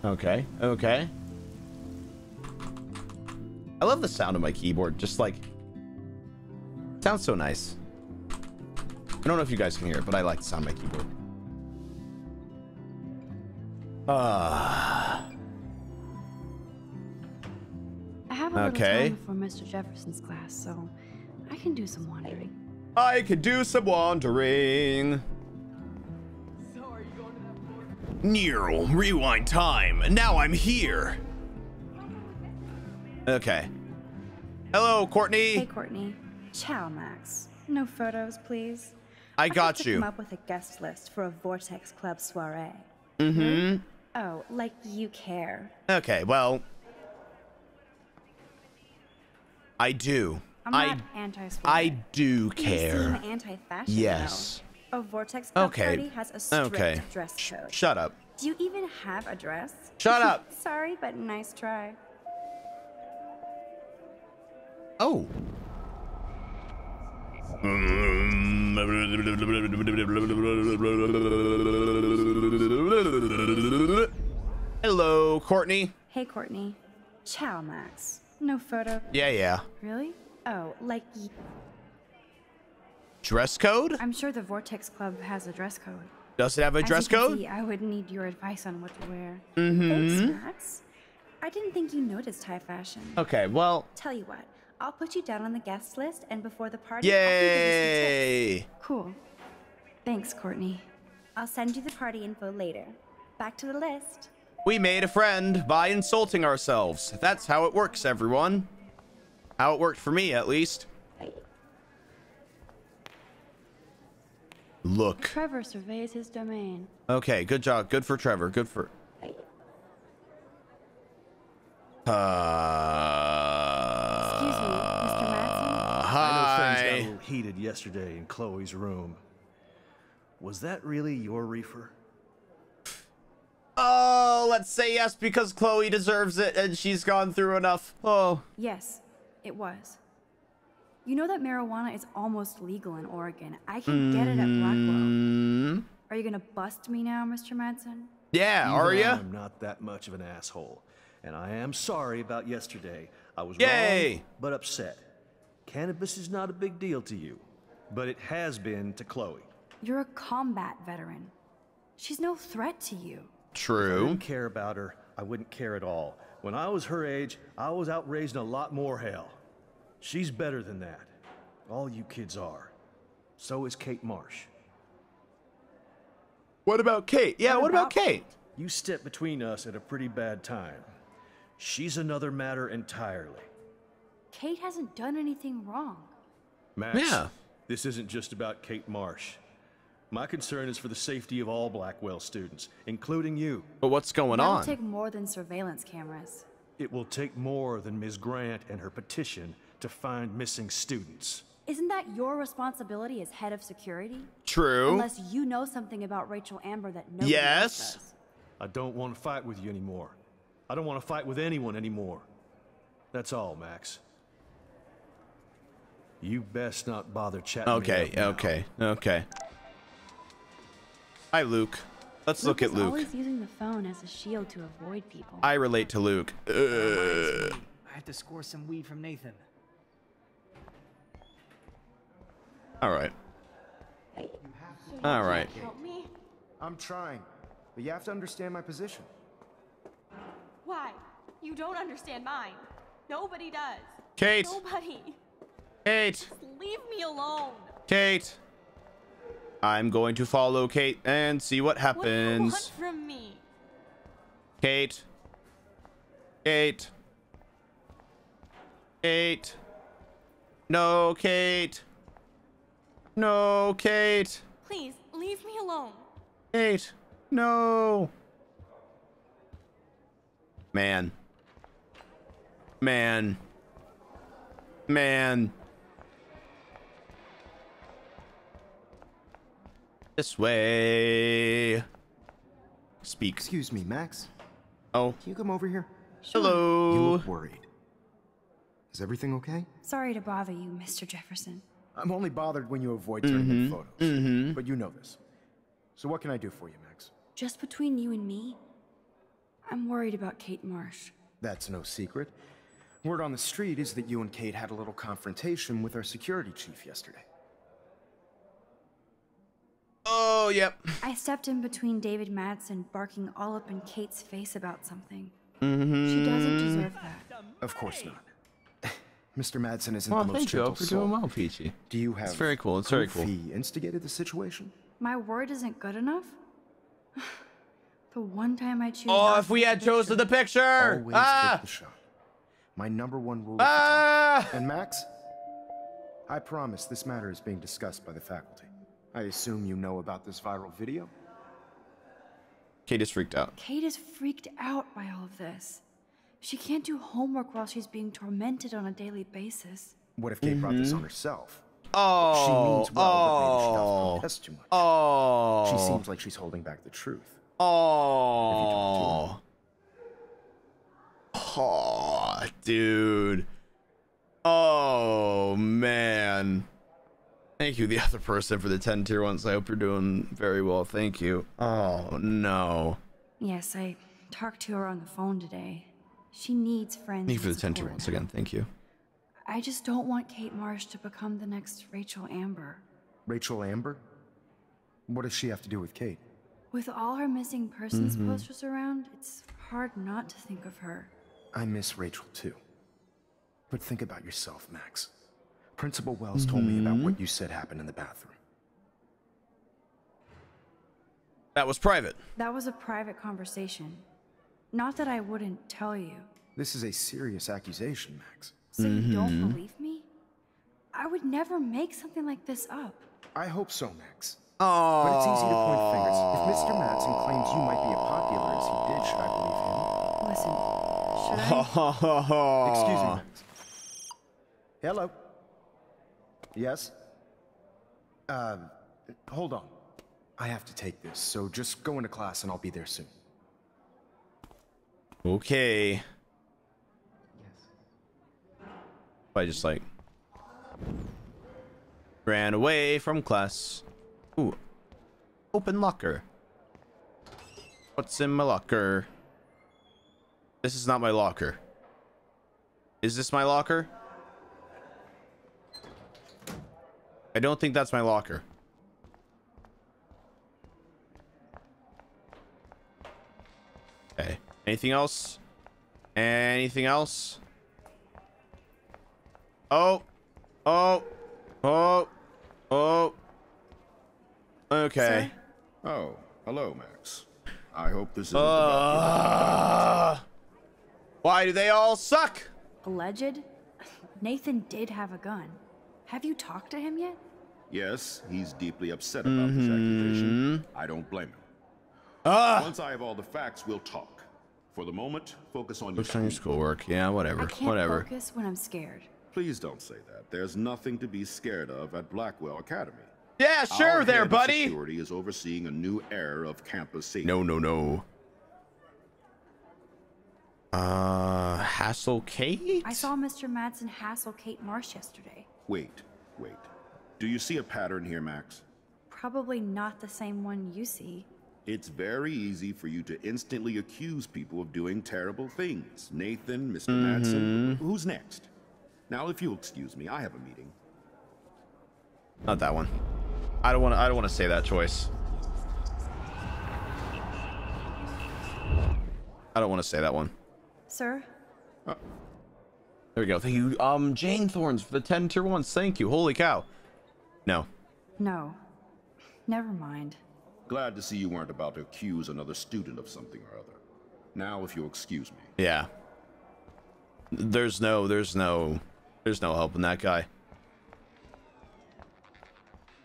Okay. Okay. I love the sound of my keyboard. Just like... Sounds so nice. I don't know if you guys can hear it, but I like the sound of my keyboard. Ah. Uh. I have a okay. little time for Mister Jefferson's class, so I can do some wandering. I can do some wandering. So are you going to that board? Neural rewind time. Now I'm here. Okay. Hello, Courtney. Hey, Courtney. Ciao, Max. No photos, please. I, I got you. I come up with a guest list for a Vortex Club soiree. Mm-hmm. Oh, like you care. Okay, well, I do. I'm I, not anti-spoiler. I do care. You seem anti-fashion, yes. Though. A Vortex Club okay. party has a strict okay. dress code. Sh shut up. Do you even have a dress? Shut up. Sorry, but nice try. Oh. Hello, Courtney. Hey, Courtney. Ciao, Max. No photo. Yeah, yeah. Really? Oh, like dress code? I'm sure the Vortex Club has a dress code. Does it have a dress code? See, I would need your advice on what to wear. Mm-hmm. Thanks, Max. I didn't think you noticed high fashion. Okay, well. Tell you what, I'll put you down on the guest list, and before the party, yay! I'll give you some tips. Cool. Thanks, Courtney. I'll send you the party info later. Back to the list. We made a friend by insulting ourselves. That's how it works, everyone. How it worked for me, at least. Look. Trevor surveys his domain. Okay, good job. Good for Trevor. Good for... Uh... Excuse me, Mister Madsen? Hi. I know things got a little heated yesterday in Chloe's room. Was that really your reefer? Oh, let's say yes, because Chloe deserves it, and she's gone through enough. Oh. Yes. It was. You know that marijuana is almost legal in Oregon. I can mm-hmm. get it at Blackwell. Are you gonna bust me now, Mister Madsen? Yeah, even are you? I'm not that much of an asshole, and I am sorry about yesterday. I was Yay. wrong, but upset. Cannabis is not a big deal to you, but it has been to Chloe. You're a combat veteran. She's no threat to you. True. If I didn't care about her, I wouldn't care at all. When I was her age, I was out raising a lot more hell. She's better than that. All you kids are. So is Kate Marsh. What about Kate? Yeah, what, what about, about Kate? You stepped between us at a pretty bad time. She's another matter entirely. Kate hasn't done anything wrong. Max, yeah. This isn't just about Kate Marsh. My concern is for the safety of all Blackwell students, including you. But what's going on? It will take more than surveillance cameras. It will take more than Miz Grant and her petition to find missing students. Isn't that your responsibility as head of security? True. Unless you know something about Rachel Amber that nobody yes. knows. I don't want to fight with you anymore. I don't want to fight with anyone anymore. That's all, Max. You best not bother chatting. Okay, me okay, now. okay. Hi, Luke. Let's Luke look at Luke. Always using the phone as a shield to avoid people. I relate to Luke. Ugh. I have to score some weed from Nathan. All right. All right. Help me? I'm trying, but you have to understand my position. Why? You don't understand mine. Nobody does. Kate. Nobody. Kate. Just leave me alone. Kate. I'm going to follow Kate and see what happens. What do you want from me? Kate. Kate. Kate. No, Kate. No, Kate. Please, leave me alone. Kate. No. Man. Man. Man. This way. Speak. Excuse me, Max. Oh. Can you come over here? Sure. Hello. You look worried. Is everything okay? Sorry to bother you, Mister Jefferson. I'm only bothered when you avoid taking mm-hmm. photos. Mm-hmm. But you know this. So what can I do for you, Max? Just between you and me, I'm worried about Kate Marsh. That's no secret. Word on the street is that you and Kate had a little confrontation with our security chief yesterday. Oh, yep. I stepped in between David Madsen barking all up in Kate's face about something. Mm-hmm. She doesn't deserve that. Of course not. Mister Madsen isn't well, the most gentle soul. Doing well, Peachy. Do you have? It's very cool. It's very cool. He instigated the situation. My word isn't good enough. The one time I choose. Oh, if we had chosen the picture. Always ah. Take the shot. my number one rule. Ah! And Max, I promise this matter is being discussed by the faculty. I assume you know about this viral video? Kate is freaked out. Kate is freaked out by all of this. She can't do homework while she's being tormented on a daily basis. What if Kate mm-hmm. brought this on herself? Oh, she means well, oh, but maybe she doesn't test too much. Oh, she seems like she's holding back the truth. Oh, oh, dude. Oh man. Thank you, the other person, for the ten tier ones. I hope you're doing very well. Thank you. Oh no. Yes, I talked to her on the phone today. She needs friends. Thank you for the ten tier ones again. Thank you. I just don't want Kate Marsh to become the next Rachel Amber. Rachel Amber? What does she have to do with Kate? With all her missing persons mm-hmm. posters around, it's hard not to think of her. I miss Rachel too. But think about yourself, Max. Principal Wells mm-hmm. told me about what you said happened in the bathroom. That was private. That was a private conversation. Not that I wouldn't tell you. This is a serious accusation, Max. So you mm-hmm. don't believe me? I would never make something like this up. I hope so, Max. Oh. But it's easy to point fingers. If Mister Madsen claims you might be a popular as he did, should I believe him? Listen, should I? Excuse me, Max. Hello. Yes? Uh, hold on. I have to take this, so just go into class and I'll be there soon. Okay. I just like ran away from class. Ooh, open locker. What's in my locker? This is not my locker. Is this my locker? I don't think that's my locker. Okay. Anything else? Anything else? Oh, oh, oh, oh. Okay. Sir? Oh, hello, Max. I hope this is. Uh, why do they all suck? Alleged? Nathan did have a gun. Have you talked to him yet? Yes, he's deeply upset about mm-hmm. this accusation. I don't blame him. Uh, Once I have all the facts, we'll talk. For the moment, focus on focus your on schoolwork. Yeah, whatever. I can't whatever. Focus when I'm scared. Please don't say that. There's nothing to be scared of at Blackwell Academy. Yeah, sure there, buddy. Security is overseeing a new era of campus safety. No, no, no. Uh, hassle Kate? I saw Mister Madsen hassle Kate Marsh yesterday. Wait, wait. Do you see a pattern here, Max? Probably not the same one you see. It's very easy for you to instantly accuse people of doing terrible things. Nathan, Mister Mm-hmm. Madsen, who's next? Now, if you'll excuse me, I have a meeting. Not that one. I don't want to. I don't want to say that choice. I don't want to say that one. Sir. Oh. There we go. Thank you, um, Jane Thorns for the ten tier ones. Thank you. Holy cow. No. No. Never mind. Glad to see you weren't about to accuse another student of something or other. Now, if you'll excuse me. Yeah. There's no. There's no. There's no helping that guy.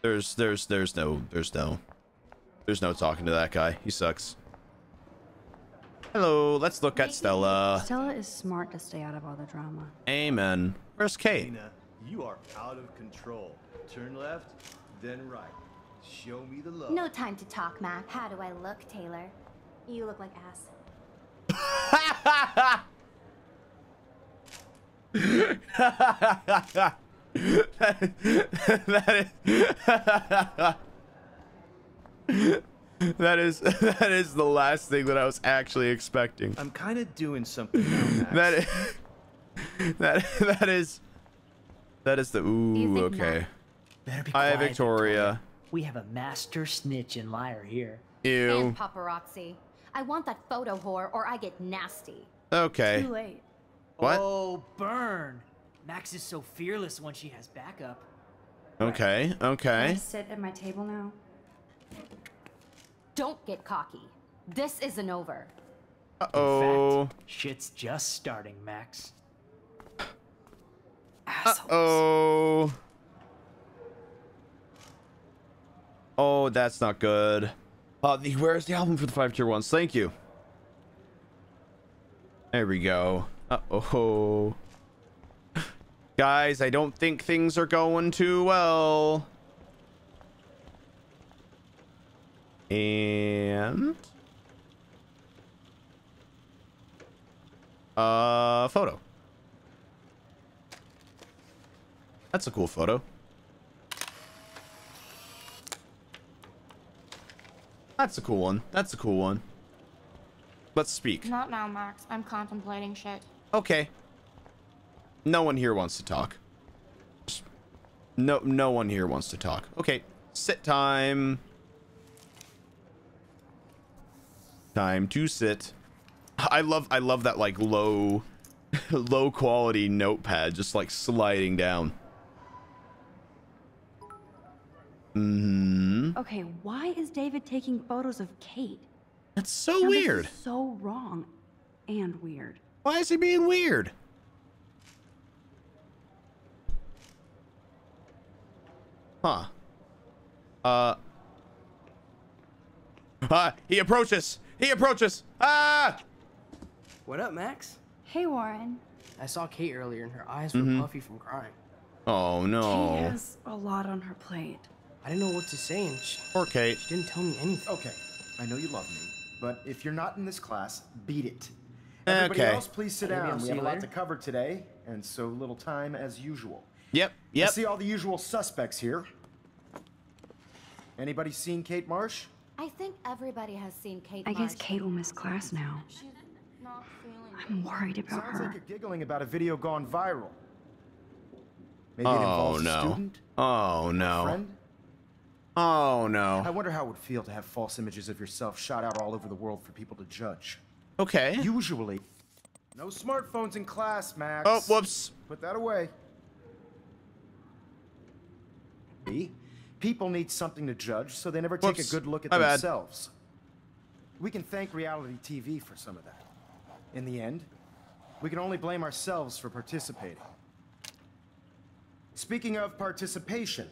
There's, there's, there's no, there's no, there's no talking to that guy. He sucks. Hello. Let's look at Stella. Stella is smart to stay out of all the drama. Amen. Where's Kate? Nina, you are out of control. Turn left, then right. Show me the love. No time to talk, Mac. How do I look, Taylor? You look like ass. that, that, is, that is that is the last thing that I was actually expecting. I'm kind of doing something now, Max. that is that that is that is the ooh okay. Be Hi quiet, Victoria. Victoria. We have a master snitch and liar here. Ew. And paparazzi. I want that photo whore, or I get nasty. Okay. Too late. What? Oh, burn! Max is so fearless when she has backup. Okay, okay. Can I sit at my table now? Don't get cocky. This isn't over. Uh oh. In fact, shit's just starting, Max. Oh. Oh, that's not good. Uh, the, where is the album for the five tier ones? Thank you. There we go. Uh-oh. Guys, I don't think things are going too well. And... Uh, photo. That's a cool photo. That's a cool one. That's a cool one. Let's speak. Not now, Max. I'm contemplating shit. Okay. No one here wants to talk. No, no one here wants to talk. Okay. Sit time. Time to sit. I love, I love that like low, low quality notepad just like sliding down. Mm-hmm. Okay, why is David taking photos of Kate? That's so now, weird. This is so wrong and weird. Why is he being weird? Huh. Uh. Ah, he approaches. He approaches. Ah! What up, Max? Hey, Warren. I saw Kate earlier and her eyes were mm-hmm. puffy from crying. Oh, no. She has a lot on her plate. I didn't know what to say and she, Poor Kate. she didn't tell me anything. Okay, I know you love me, but if you're not in this class, beat it. Everybody okay. else, please sit down. We have a lot to cover today and so little time as usual. Yep, yep. I see all the usual suspects here. Anybody seen Kate Marsh? I think everybody has seen Kate Marsh. I guess Kate will miss class now. She's not feeling I'm worried about her. Sounds like you're giggling about a video gone viral. Maybe it involves a student? Oh no. A friend? Oh no. I wonder how it would feel to have false images of yourself shot out all over the world for people to judge. Okay. Usually. No smartphones in class, Max. Oh, whoops. Put that away. B. People need something to judge, so they never Whoops. take a good look at My themselves. Bad. We can thank reality T V for some of that. In the end, we can only blame ourselves for participating. Speaking of participation,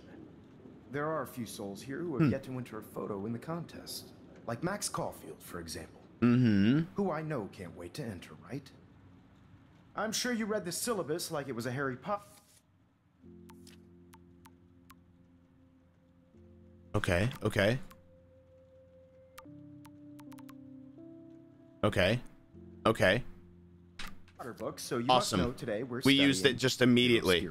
there are a few souls here who have hmm. yet to enter a photo in the contest. Like Max Caulfield, for example. Mm-hmm. Who I know can't wait to enter, right? I'm sure you read the syllabus like it was a Harry Potter. Okay, okay. Okay. Okay. Book, so you awesome. Know today we're we used it just immediately.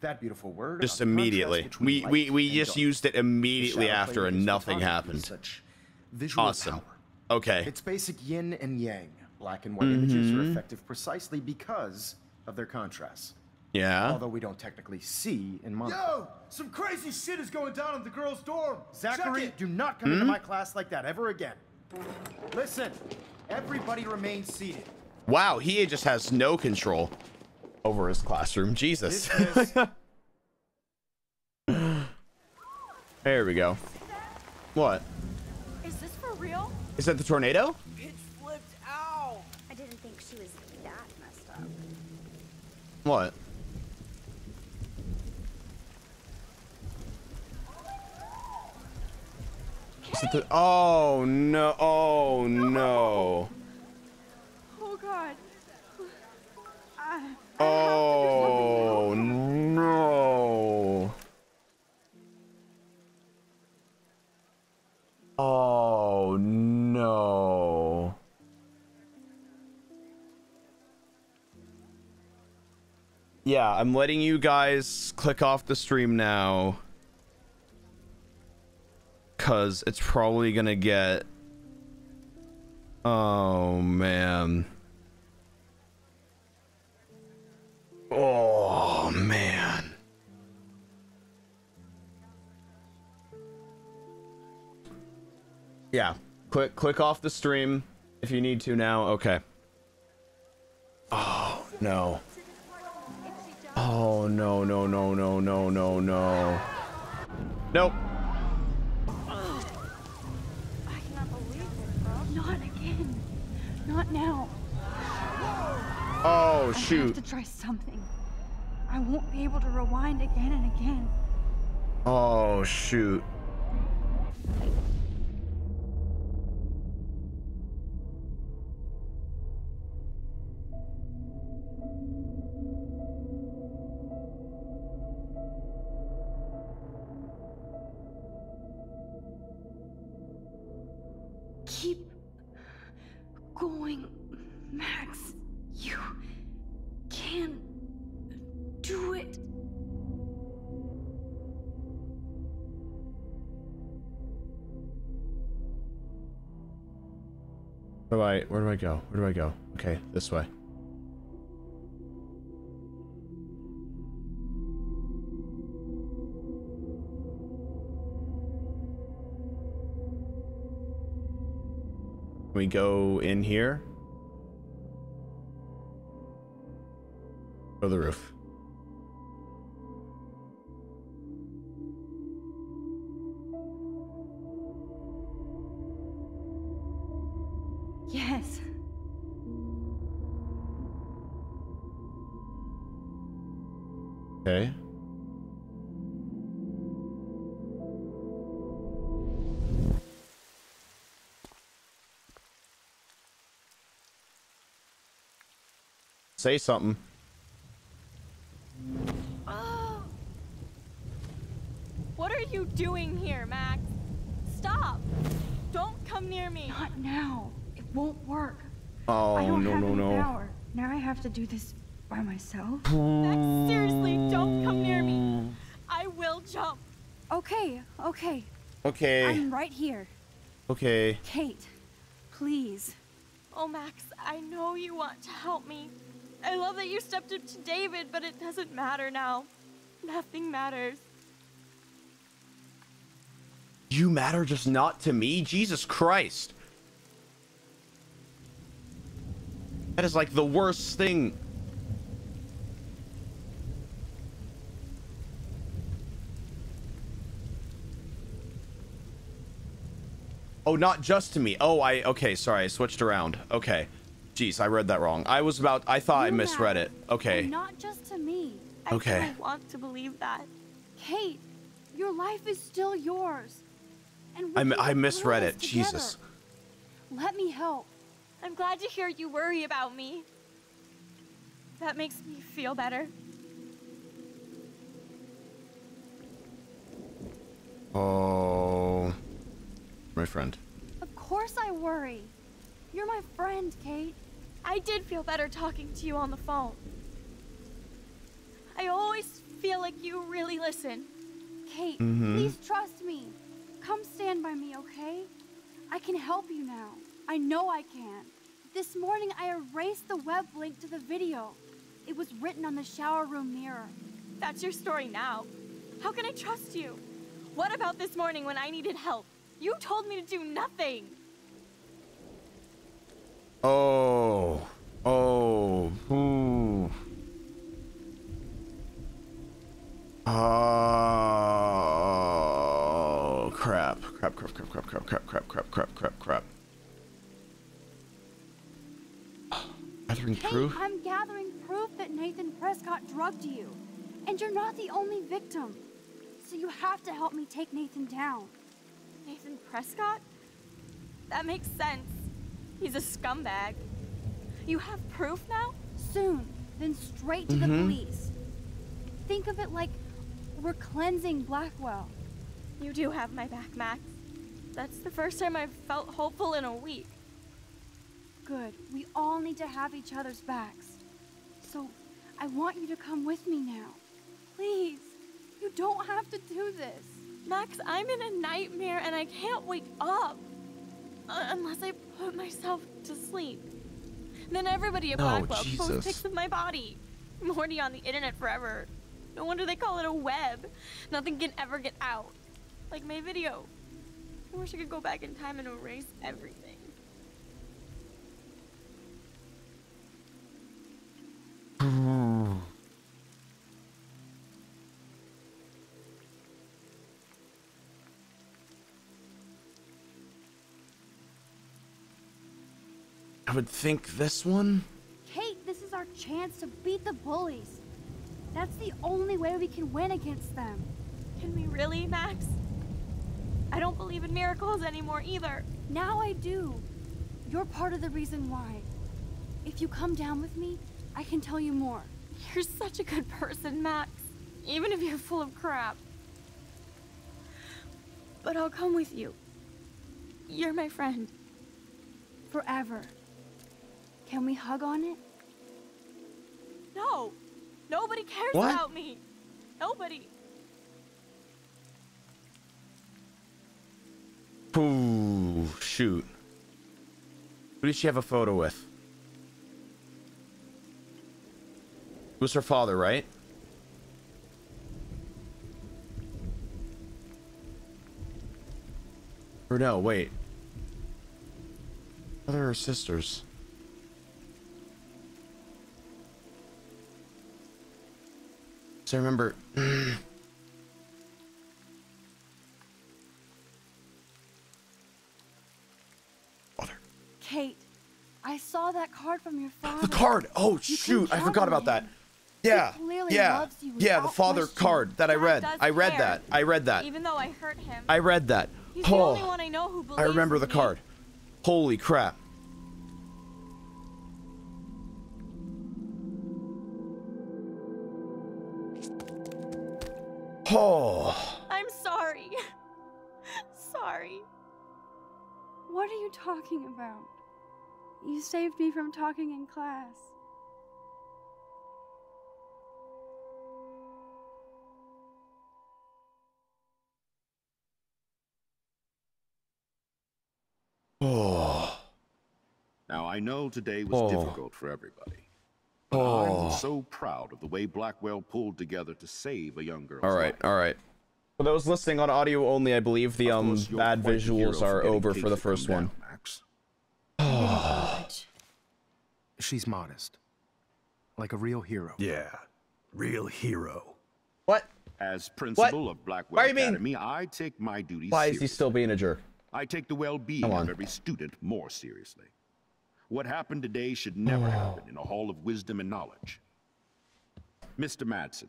That beautiful word. Just immediately. We we, we just dark. used it immediately after and nothing happened. Such awesome. Power. Okay. It's basic yin and yang. Black and white mm-hmm. images are effective precisely because of their contrasts. Yeah. Although we don't technically see in Monaco. Yo, some crazy shit is going down in the girls' dorm. Zachary, do not come mm? into my class like that ever again. Listen, everybody remain seated. Wow, he just has no control over his classroom. Jesus. This, this. There we go. What? Is this for real? Is that the tornado? It flipped out. I didn't think she was that messed up. What? Oh no, oh no. Oh god. I, I oh no. Oh no. Yeah, I'm letting you guys click off the stream now. Because it's probably gonna get oh man oh man yeah click click off the stream if you need to now. Okay. Oh no, oh no no no no no no no nope. Not now. Oh shoot. I have to try something. I I won't be able to rewind again and again. Oh, shoot. Right, where do I go? Where do I go? Okay, this way. Can we go in here? Go to the roof. Okay. Say something. Oh. What are you doing here, Max? Stop. Don't come near me. Not now. It won't work. Oh, I don't no, have no, no. Power. Now I have to do this by myself? Max, seriously, don't come near me. I will jump. Okay, okay. Okay. I'm right here. Okay. Kate, please. Oh, Max, I know you want to help me. I love that you stepped up to David, but it doesn't matter now. Nothing matters. You matter just not to me? Jesus Christ. That is like the worst thing. Oh, not just to me. Oh, I, okay, sorry, I switched around. Okay. Jeez, I read that wrong. I was about, I thought you I misread it. Okay. Not just to me. I okay. I want to believe that. Kate, your life is still yours. And I'm, I misread it. Together. Jesus. Let me help. I'm glad to hear you worry about me. That makes me feel better. Oh... my friend. Of course I worry. You're my friend, Kate. I did feel better talking to you on the phone. I always feel like you really listen. Kate, mm-hmm. please trust me. Come stand by me, okay? I can help you now. I know I can. This morning I erased the web link to the video. It was written on the shower room mirror. That's your story now. How can I trust you? What about this morning when I needed help? You told me to do nothing. Oh. Oh. Ooh. Oh. Crap. Crap, crap, crap, crap, crap, crap, crap, crap, crap, crap, crap. Gathering proof? I'm gathering proof that Nathan Prescott drugged you. And you're not the only victim. So you have to help me take Nathan down. Nathan Prescott? That makes sense. He's a scumbag. You have proof now? Soon. Then straight to mm-hmm. the police. Think of it like we're cleansing Blackwell. You do have my back, Max. That's the first time I've felt hopeful in a week. Good. We all need to have each other's backs. So I want you to come with me now. Please. You don't have to do this. Max, I'm in a nightmare and I can't wake up. Uh, unless I put myself to sleep. Then everybody at Blackwell oh, posts pics of my body. I'm already on the internet forever. No wonder they call it a web. Nothing can ever get out. Like my video. I wish I could go back in time and erase everything. I would think this one? Kate, this is our chance to beat the bullies. That's the only way we can win against them. Can we really, Max? I don't believe in miracles anymore either. Now I do. You're part of the reason why. If you come down with me, I can tell you more. You're such a good person, Max. Even if you're full of crap. But I'll come with you. You're my friend. Forever. Can we hug on it? No. Nobody cares what? about me. Nobody. Ooh, shoot. Who did she have a photo with? It was her father, right? Or no, wait. Brother or sisters? So I remember... Kate, I saw that card from your father. The card! Oh, shoot! I forgot about that. Yeah, yeah, yeah, the father card that I read. I read that. I read that. Even though I hurt him. I read that. He's the only one I know who believes in me. I remember the card. Holy crap. Oh. I'm sorry. Sorry. What are you talking about? You saved me from talking in class. Oh. Now, I know today was oh. difficult for everybody. But oh. I'm so proud of the way Blackwell pulled together to save a young girl. All right, life. all right. For those listening on audio only, I believe the um bad visuals are over for the first one. She's modest. Like a real hero. Yeah. Real hero. What? As principal what? of Blackwell Academy, I take my duties Why seriously. is he still being a jerk? I take the well-being of every student more seriously. What happened today should never oh. happen in a hall of wisdom and knowledge. Mister Madsen,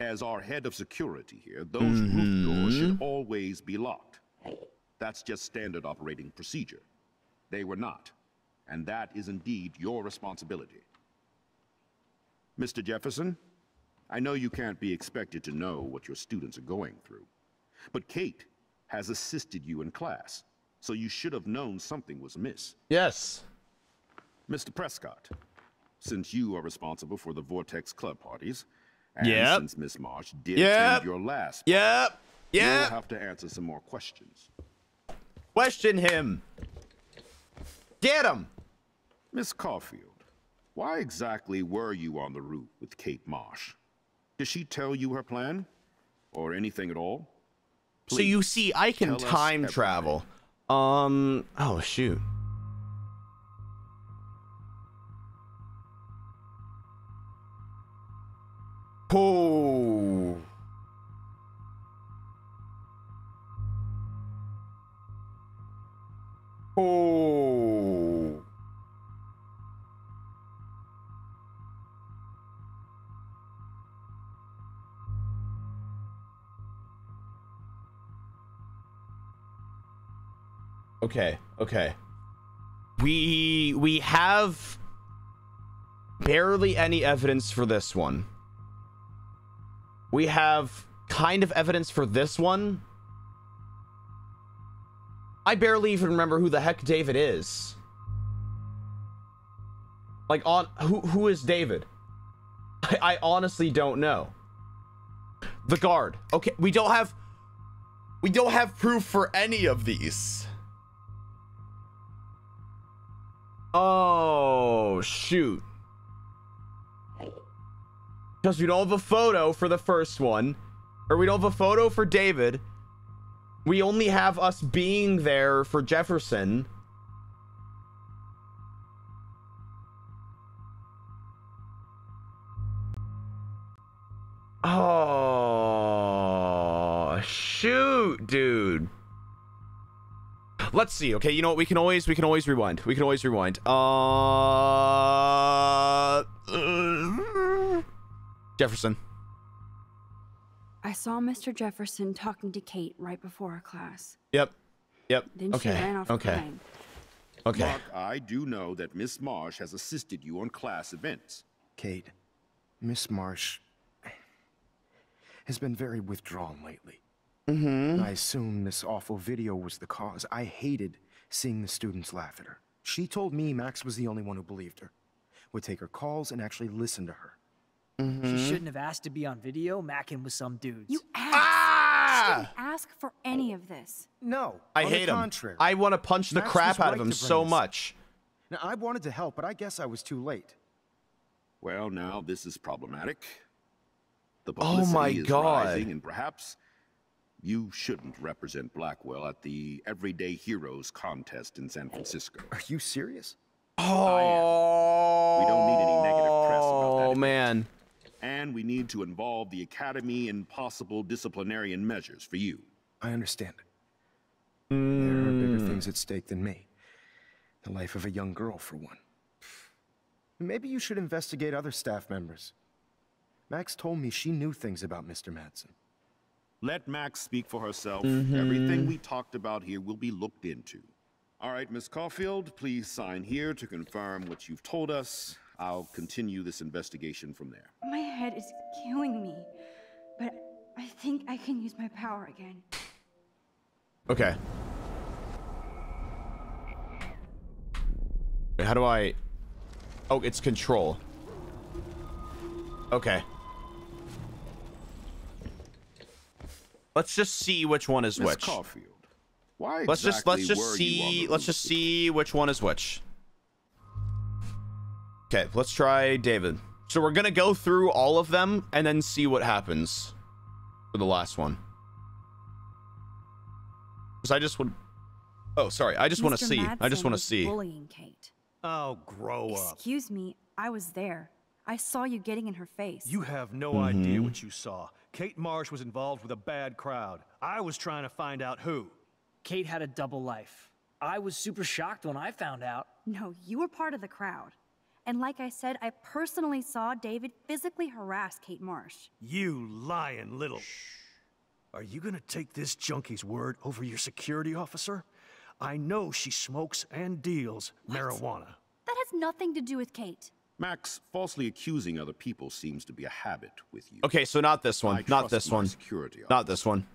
as our head of security here, those mm-hmm. roof doors should always be locked. That's just standard operating procedure. They were not, and that is indeed your responsibility. Mister Jefferson, I know you can't be expected to know what your students are going through, but Kate has assisted you in class, so you should have known something was amiss. Yes. Mister Prescott, since you are responsible for the Vortex Club parties, and yep. since Miss Marsh did yep. attend your last party, yep. yep. you'll have to answer some more questions. Question him. Get him. Miss Caulfield, why exactly were you on the route with Kate Marsh? Did she tell you her plan? Or anything at all? Please, so you see, I can time travel. Um, oh shoot. Oh. Oh. Okay, okay. We we have barely any evidence for this one. We have kind of evidence for this one. I barely even remember who the heck David is. Like, on who who is David? I, I honestly don't know. The guard. Okay, we don't have we don't have proof for any of these. Oh shoot. Because we don't have a photo for the first one, or we don't have a photo for David. We only have us being there for Jefferson. Oh, shoot, dude. Let's see. Okay, you know what? We can always we can always rewind. We can always rewind. Uh, uh Jefferson. I saw Mister Jefferson talking to Kate right before our class. Yep. Yep. Then okay. she ran off okay. crying. Okay. Mark, I do know that Miss Marsh has assisted you on class events. Kate, Miss Marsh has been very withdrawn lately. Mm-hmm. I assume this awful video was the cause. I hated seeing the students laugh at her. She told me Max was the only one who believed her, would take her calls and actually listen to her. Mm-hmm. She shouldn't have asked to be on video, macking with some dudes. You asked. Ah! She didn't ask for any of this. No. I hate him. Contrary. I want to punch the Max crap out right of him so much. Now, I wanted to help, but I guess I was too late. Well, now this is problematic. The publicity oh my is God. rising, and perhaps you shouldn't represent Blackwell at the Everyday Heroes contest in San Francisco. Are you serious? Oh. We don't need any negative press about that. Oh, man. And we need to involve the Academy in possible disciplinarian measures for you. I understand. Mm. There are bigger things at stake than me. The life of a young girl, for one. Maybe you should investigate other staff members. Max told me she knew things about Mister Madsen. Let Max speak for herself. Mm-hmm. Everything we talked about here will be looked into. All right, Miss Caulfield, please sign here to confirm what you've told us. I'll continue this investigation from there. My head is killing me, but I think I can use my power again. Okay. Wait, how do I... Oh, it's control. Okay. Let's just see which one is Miz which. Caulfield, why exactly let's just let's just see let's just see which one is which. Okay, let's try David. So we're gonna go through all of them and then see what happens for the last one. Because I just would. Oh, sorry. I just want to see. Madsen I just want to see. Bullying Kate. Oh, grow Excuse up. Excuse me. I was there. I saw you getting in her face. You have no mm-hmm. idea what you saw. Kate Marsh was involved with a bad crowd. I was trying to find out who. Kate had a double life. I was super shocked when I found out. No, you were part of the crowd. And like I said, I personally saw David physically harass Kate Marsh. You lying little... Shh. Are you gonna take this junkie's word over your security officer? I know she smokes and deals what? marijuana. That has nothing to do with Kate. Max, falsely accusing other people seems to be a habit with you. Okay, so not this one. I not this one. Security not this one.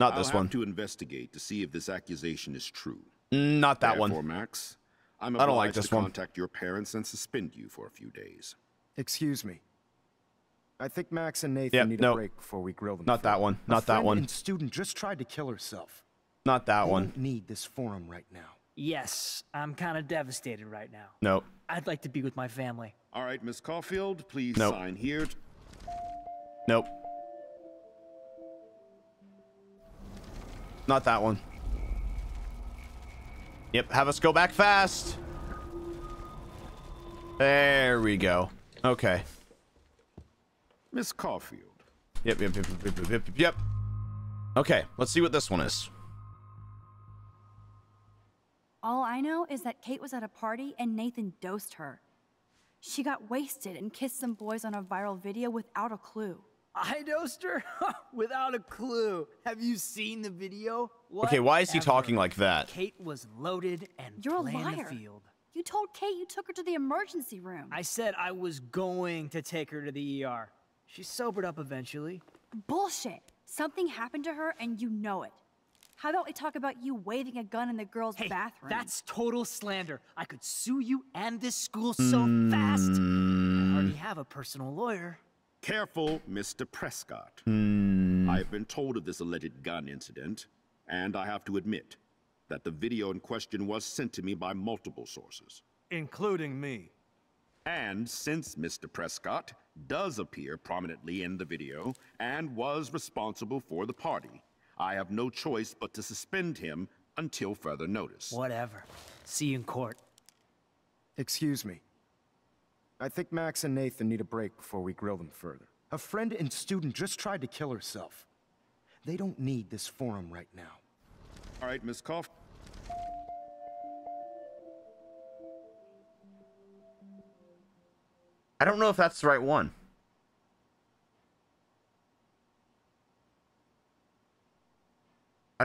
Not this I'll one. I'll have to investigate to see if this accusation is true. Not that Therefore, one. Max... I'm I don't like this to one. Contact your parents and suspend you for a few days. Excuse me. I think Max and Nathan yep, need nope. a break before we grill them. Not that one. Not that one. A student just tried to kill herself. Not that they one. Don't need this forum right now. Yes, I'm kind of devastated right now. Nope. I'd like to be with my family. All right, Miss Caulfield, please nope. sign here. Nope. Not that one. Yep, have us go back fast. There we go. Okay. Miss Caulfield. Yep, yep, yep, yep, yep, yep, yep. Okay, let's see what this one is. All I know is that Kate was at a party and Nathan dosed her. She got wasted and kissed some boys on a viral video without a clue. I dosed her? Without a clue. Have you seen the video? What okay, why is he ever? talking like that? Kate was loaded and You're playing a liar. the field. You told Kate you took her to the emergency room. I said I was going to take her to the E R. She sobered up eventually. Bullshit. Something happened to her and you know it. How about we talk about you waving a gun in the girls' hey, bathroom? That's total slander. I could sue you and this school so mm. fast. I already have a personal lawyer. Careful, Mister Prescott. Mm. I've been told of this alleged gun incident, and I have to admit that the video in question was sent to me by multiple sources. Including me. And since Mister Prescott does appear prominently in the video and was responsible for the party, I have no choice but to suspend him until further notice. Whatever. See you in court. Excuse me. I think Max and Nathan need a break before we grill them further. A friend and student just tried to kill herself. They don't need this forum right now. All right, Miss Cough. I don't know if that's the right one.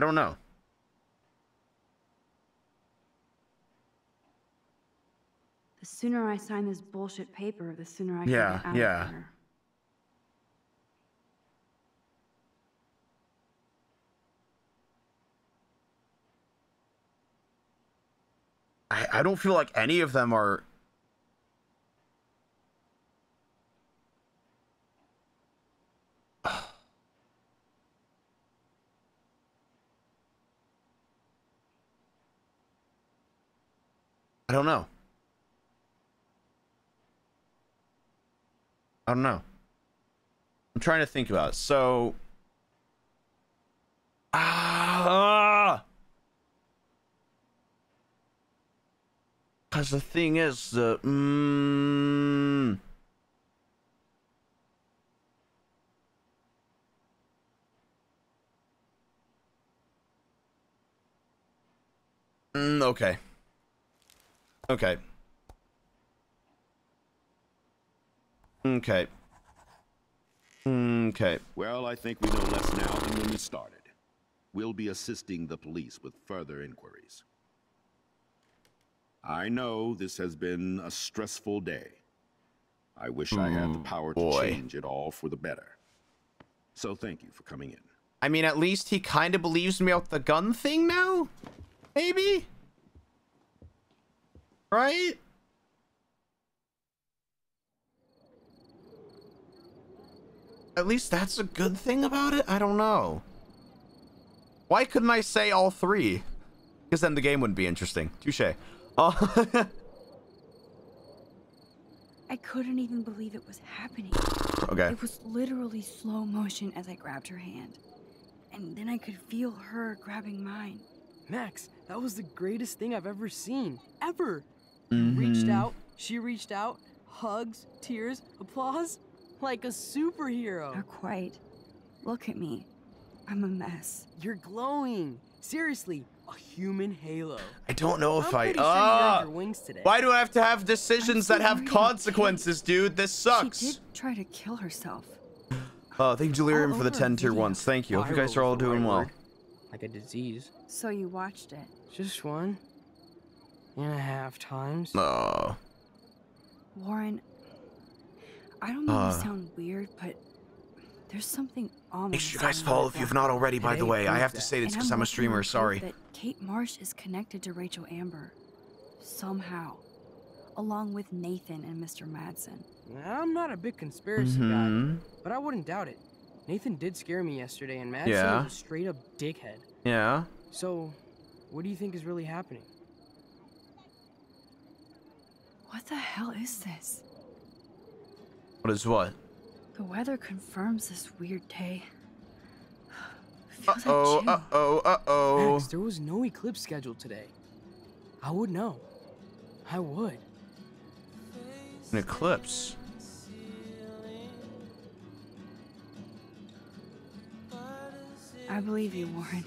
I don't know. The sooner I sign this bullshit paper, the sooner I can yeah, get out yeah. of here. I, I don't feel like any of them are... I don't know. I don't know. I'm trying to think about it. So, ah, because the thing is, the uh, mm, mm, okay, okay. Okay. Okay. Well, I think we know less now than when we started. We'll be assisting the police with further inquiries. I know this has been a stressful day. I wish Ooh, I had the power to boy. change it all for the better. So thank you for coming in. I mean, at least he kind of believes me about the gun thing now? Maybe? Right? At least that's a good thing about it. I don't know. Why couldn't I say all three? Because then the game wouldn't be interesting. Touché. Uh, I couldn't even believe it was happening. Okay. It was literally slow motion as I grabbed her hand. And then I could feel her grabbing mine. Max, that was the greatest thing I've ever seen. Ever. Mm-hmm. Reached out. She reached out. Hugs, tears, applause. Like a superhero. Not quite. Look at me. I'm a mess. You're glowing. Seriously, a human halo. I don't know if I... Uh, why do I have to have decisions that have consequences, dude? This sucks. She did try to kill herself. Oh, thank you, Delirium, for the ten tier ones. Thank you. Hope you guys are all doing well. Like a disease. So you watched it? Just one and a half times. Oh. Warren... I don't mean uh, to sound weird, but there's something ominous. Make sure you guys follow if you've not already, by the way. I have to say this because I'm a streamer, sorry. That Kate Marsh is connected to Rachel Amber. Somehow. Along with Nathan and Mister Madsen. I'm not a big conspiracy mm-hmm. guy, but I wouldn't doubt it. Nathan did scare me yesterday, and Madsen yeah. was a straight-up dickhead. Yeah. So, what do you think is really happening? What the hell is this? What is what? The weather confirms this weird day. Uh-oh, uh-oh, uh-oh. Max, there was no eclipse scheduled today. I would know. I would. An eclipse? I believe you, Warren.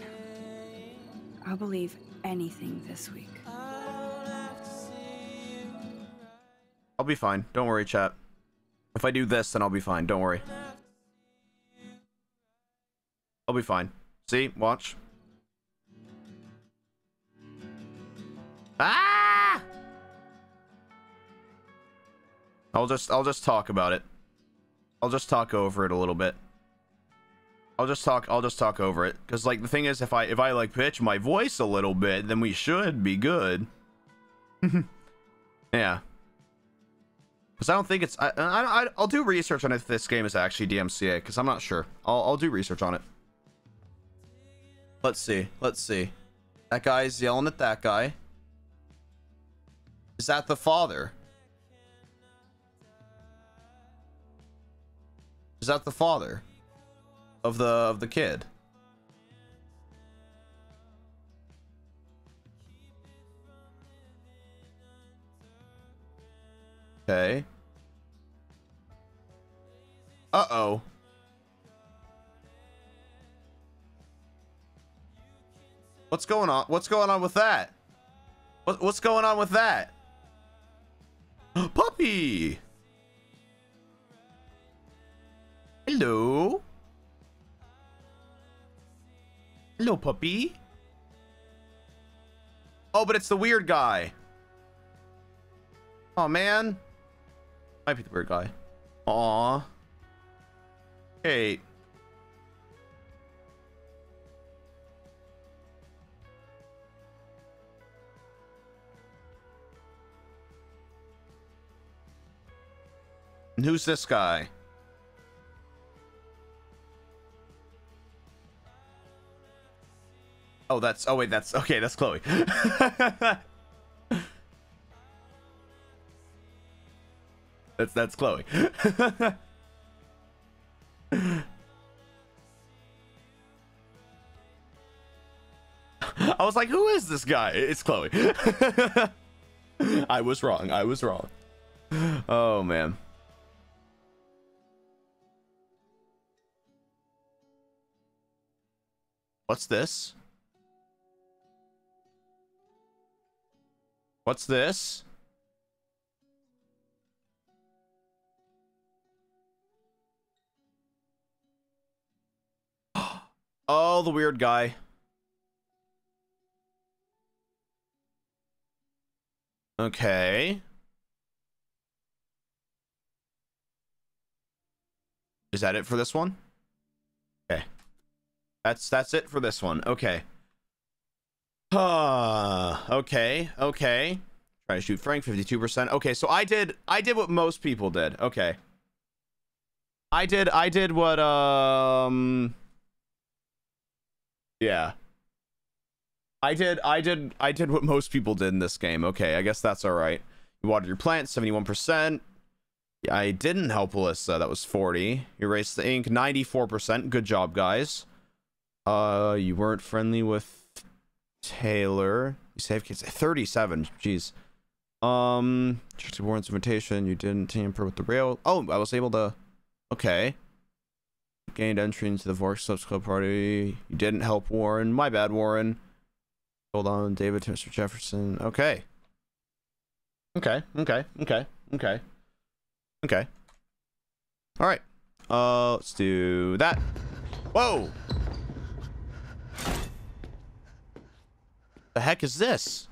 I'll believe anything this week. I'll be fine. Don't worry, chat. If I do this, then I'll be fine. Don't worry. I'll be fine. See? Watch. Ah! I'll just, I'll just talk about it. I'll just talk over it a little bit. I'll just talk, I'll just talk over it. Because, like, the thing is, if I, if I, like, pitch my voice a little bit, then we should be good. Yeah. Because I don't think it's... I, I, I'll do research on if this game is actually D M C A, because I'm not sure. I'll, I'll do research on it. Let's see. Let's see. That guy's yelling at that guy. Is that the father? Is that the father of the, of the kid? Okay. Uh-oh. What's going on? What's going on with that? What, what's going on with that? Puppy! Hello? Hello, puppy. Oh, but it's the weird guy. Oh, man. Might be the weird guy. Aw. Hey. And who's this guy? Oh, that's, oh wait, that's, okay, that's Chloe. that's, that's Chloe. I was like, who is this guy? It's Chloe. I was wrong, I was wrong. Oh, man. What's this? What's this? Oh, the weird guy. Okay. Is that it for this one? Okay. That's that's it for this one. Okay. Ah, uh, okay, okay. Try to shoot Frank, fifty-two percent. Okay, so I did I did what most people did. Okay. I did I did what um Yeah. I did I did I did what most people did in this game. Okay, I guess that's all right. You watered your plants, seventy-one percent. I didn't help Alyssa. That was forty. Erased the ink, ninety-four percent. Good job, guys. Uh, you weren't friendly with Taylor. You saved kids. thirty-seven. Jeez. Um, Warren's invitation. You didn't tamper with the rail. Oh, I was able to. Okay. Gained entry into the Vortex Club party. You didn't help Warren. My bad, Warren. Hold on, David, Mister Jefferson. Okay. Okay. Okay. Okay. Okay. Okay. All right. Uh, let's do that. Whoa. The heck is this?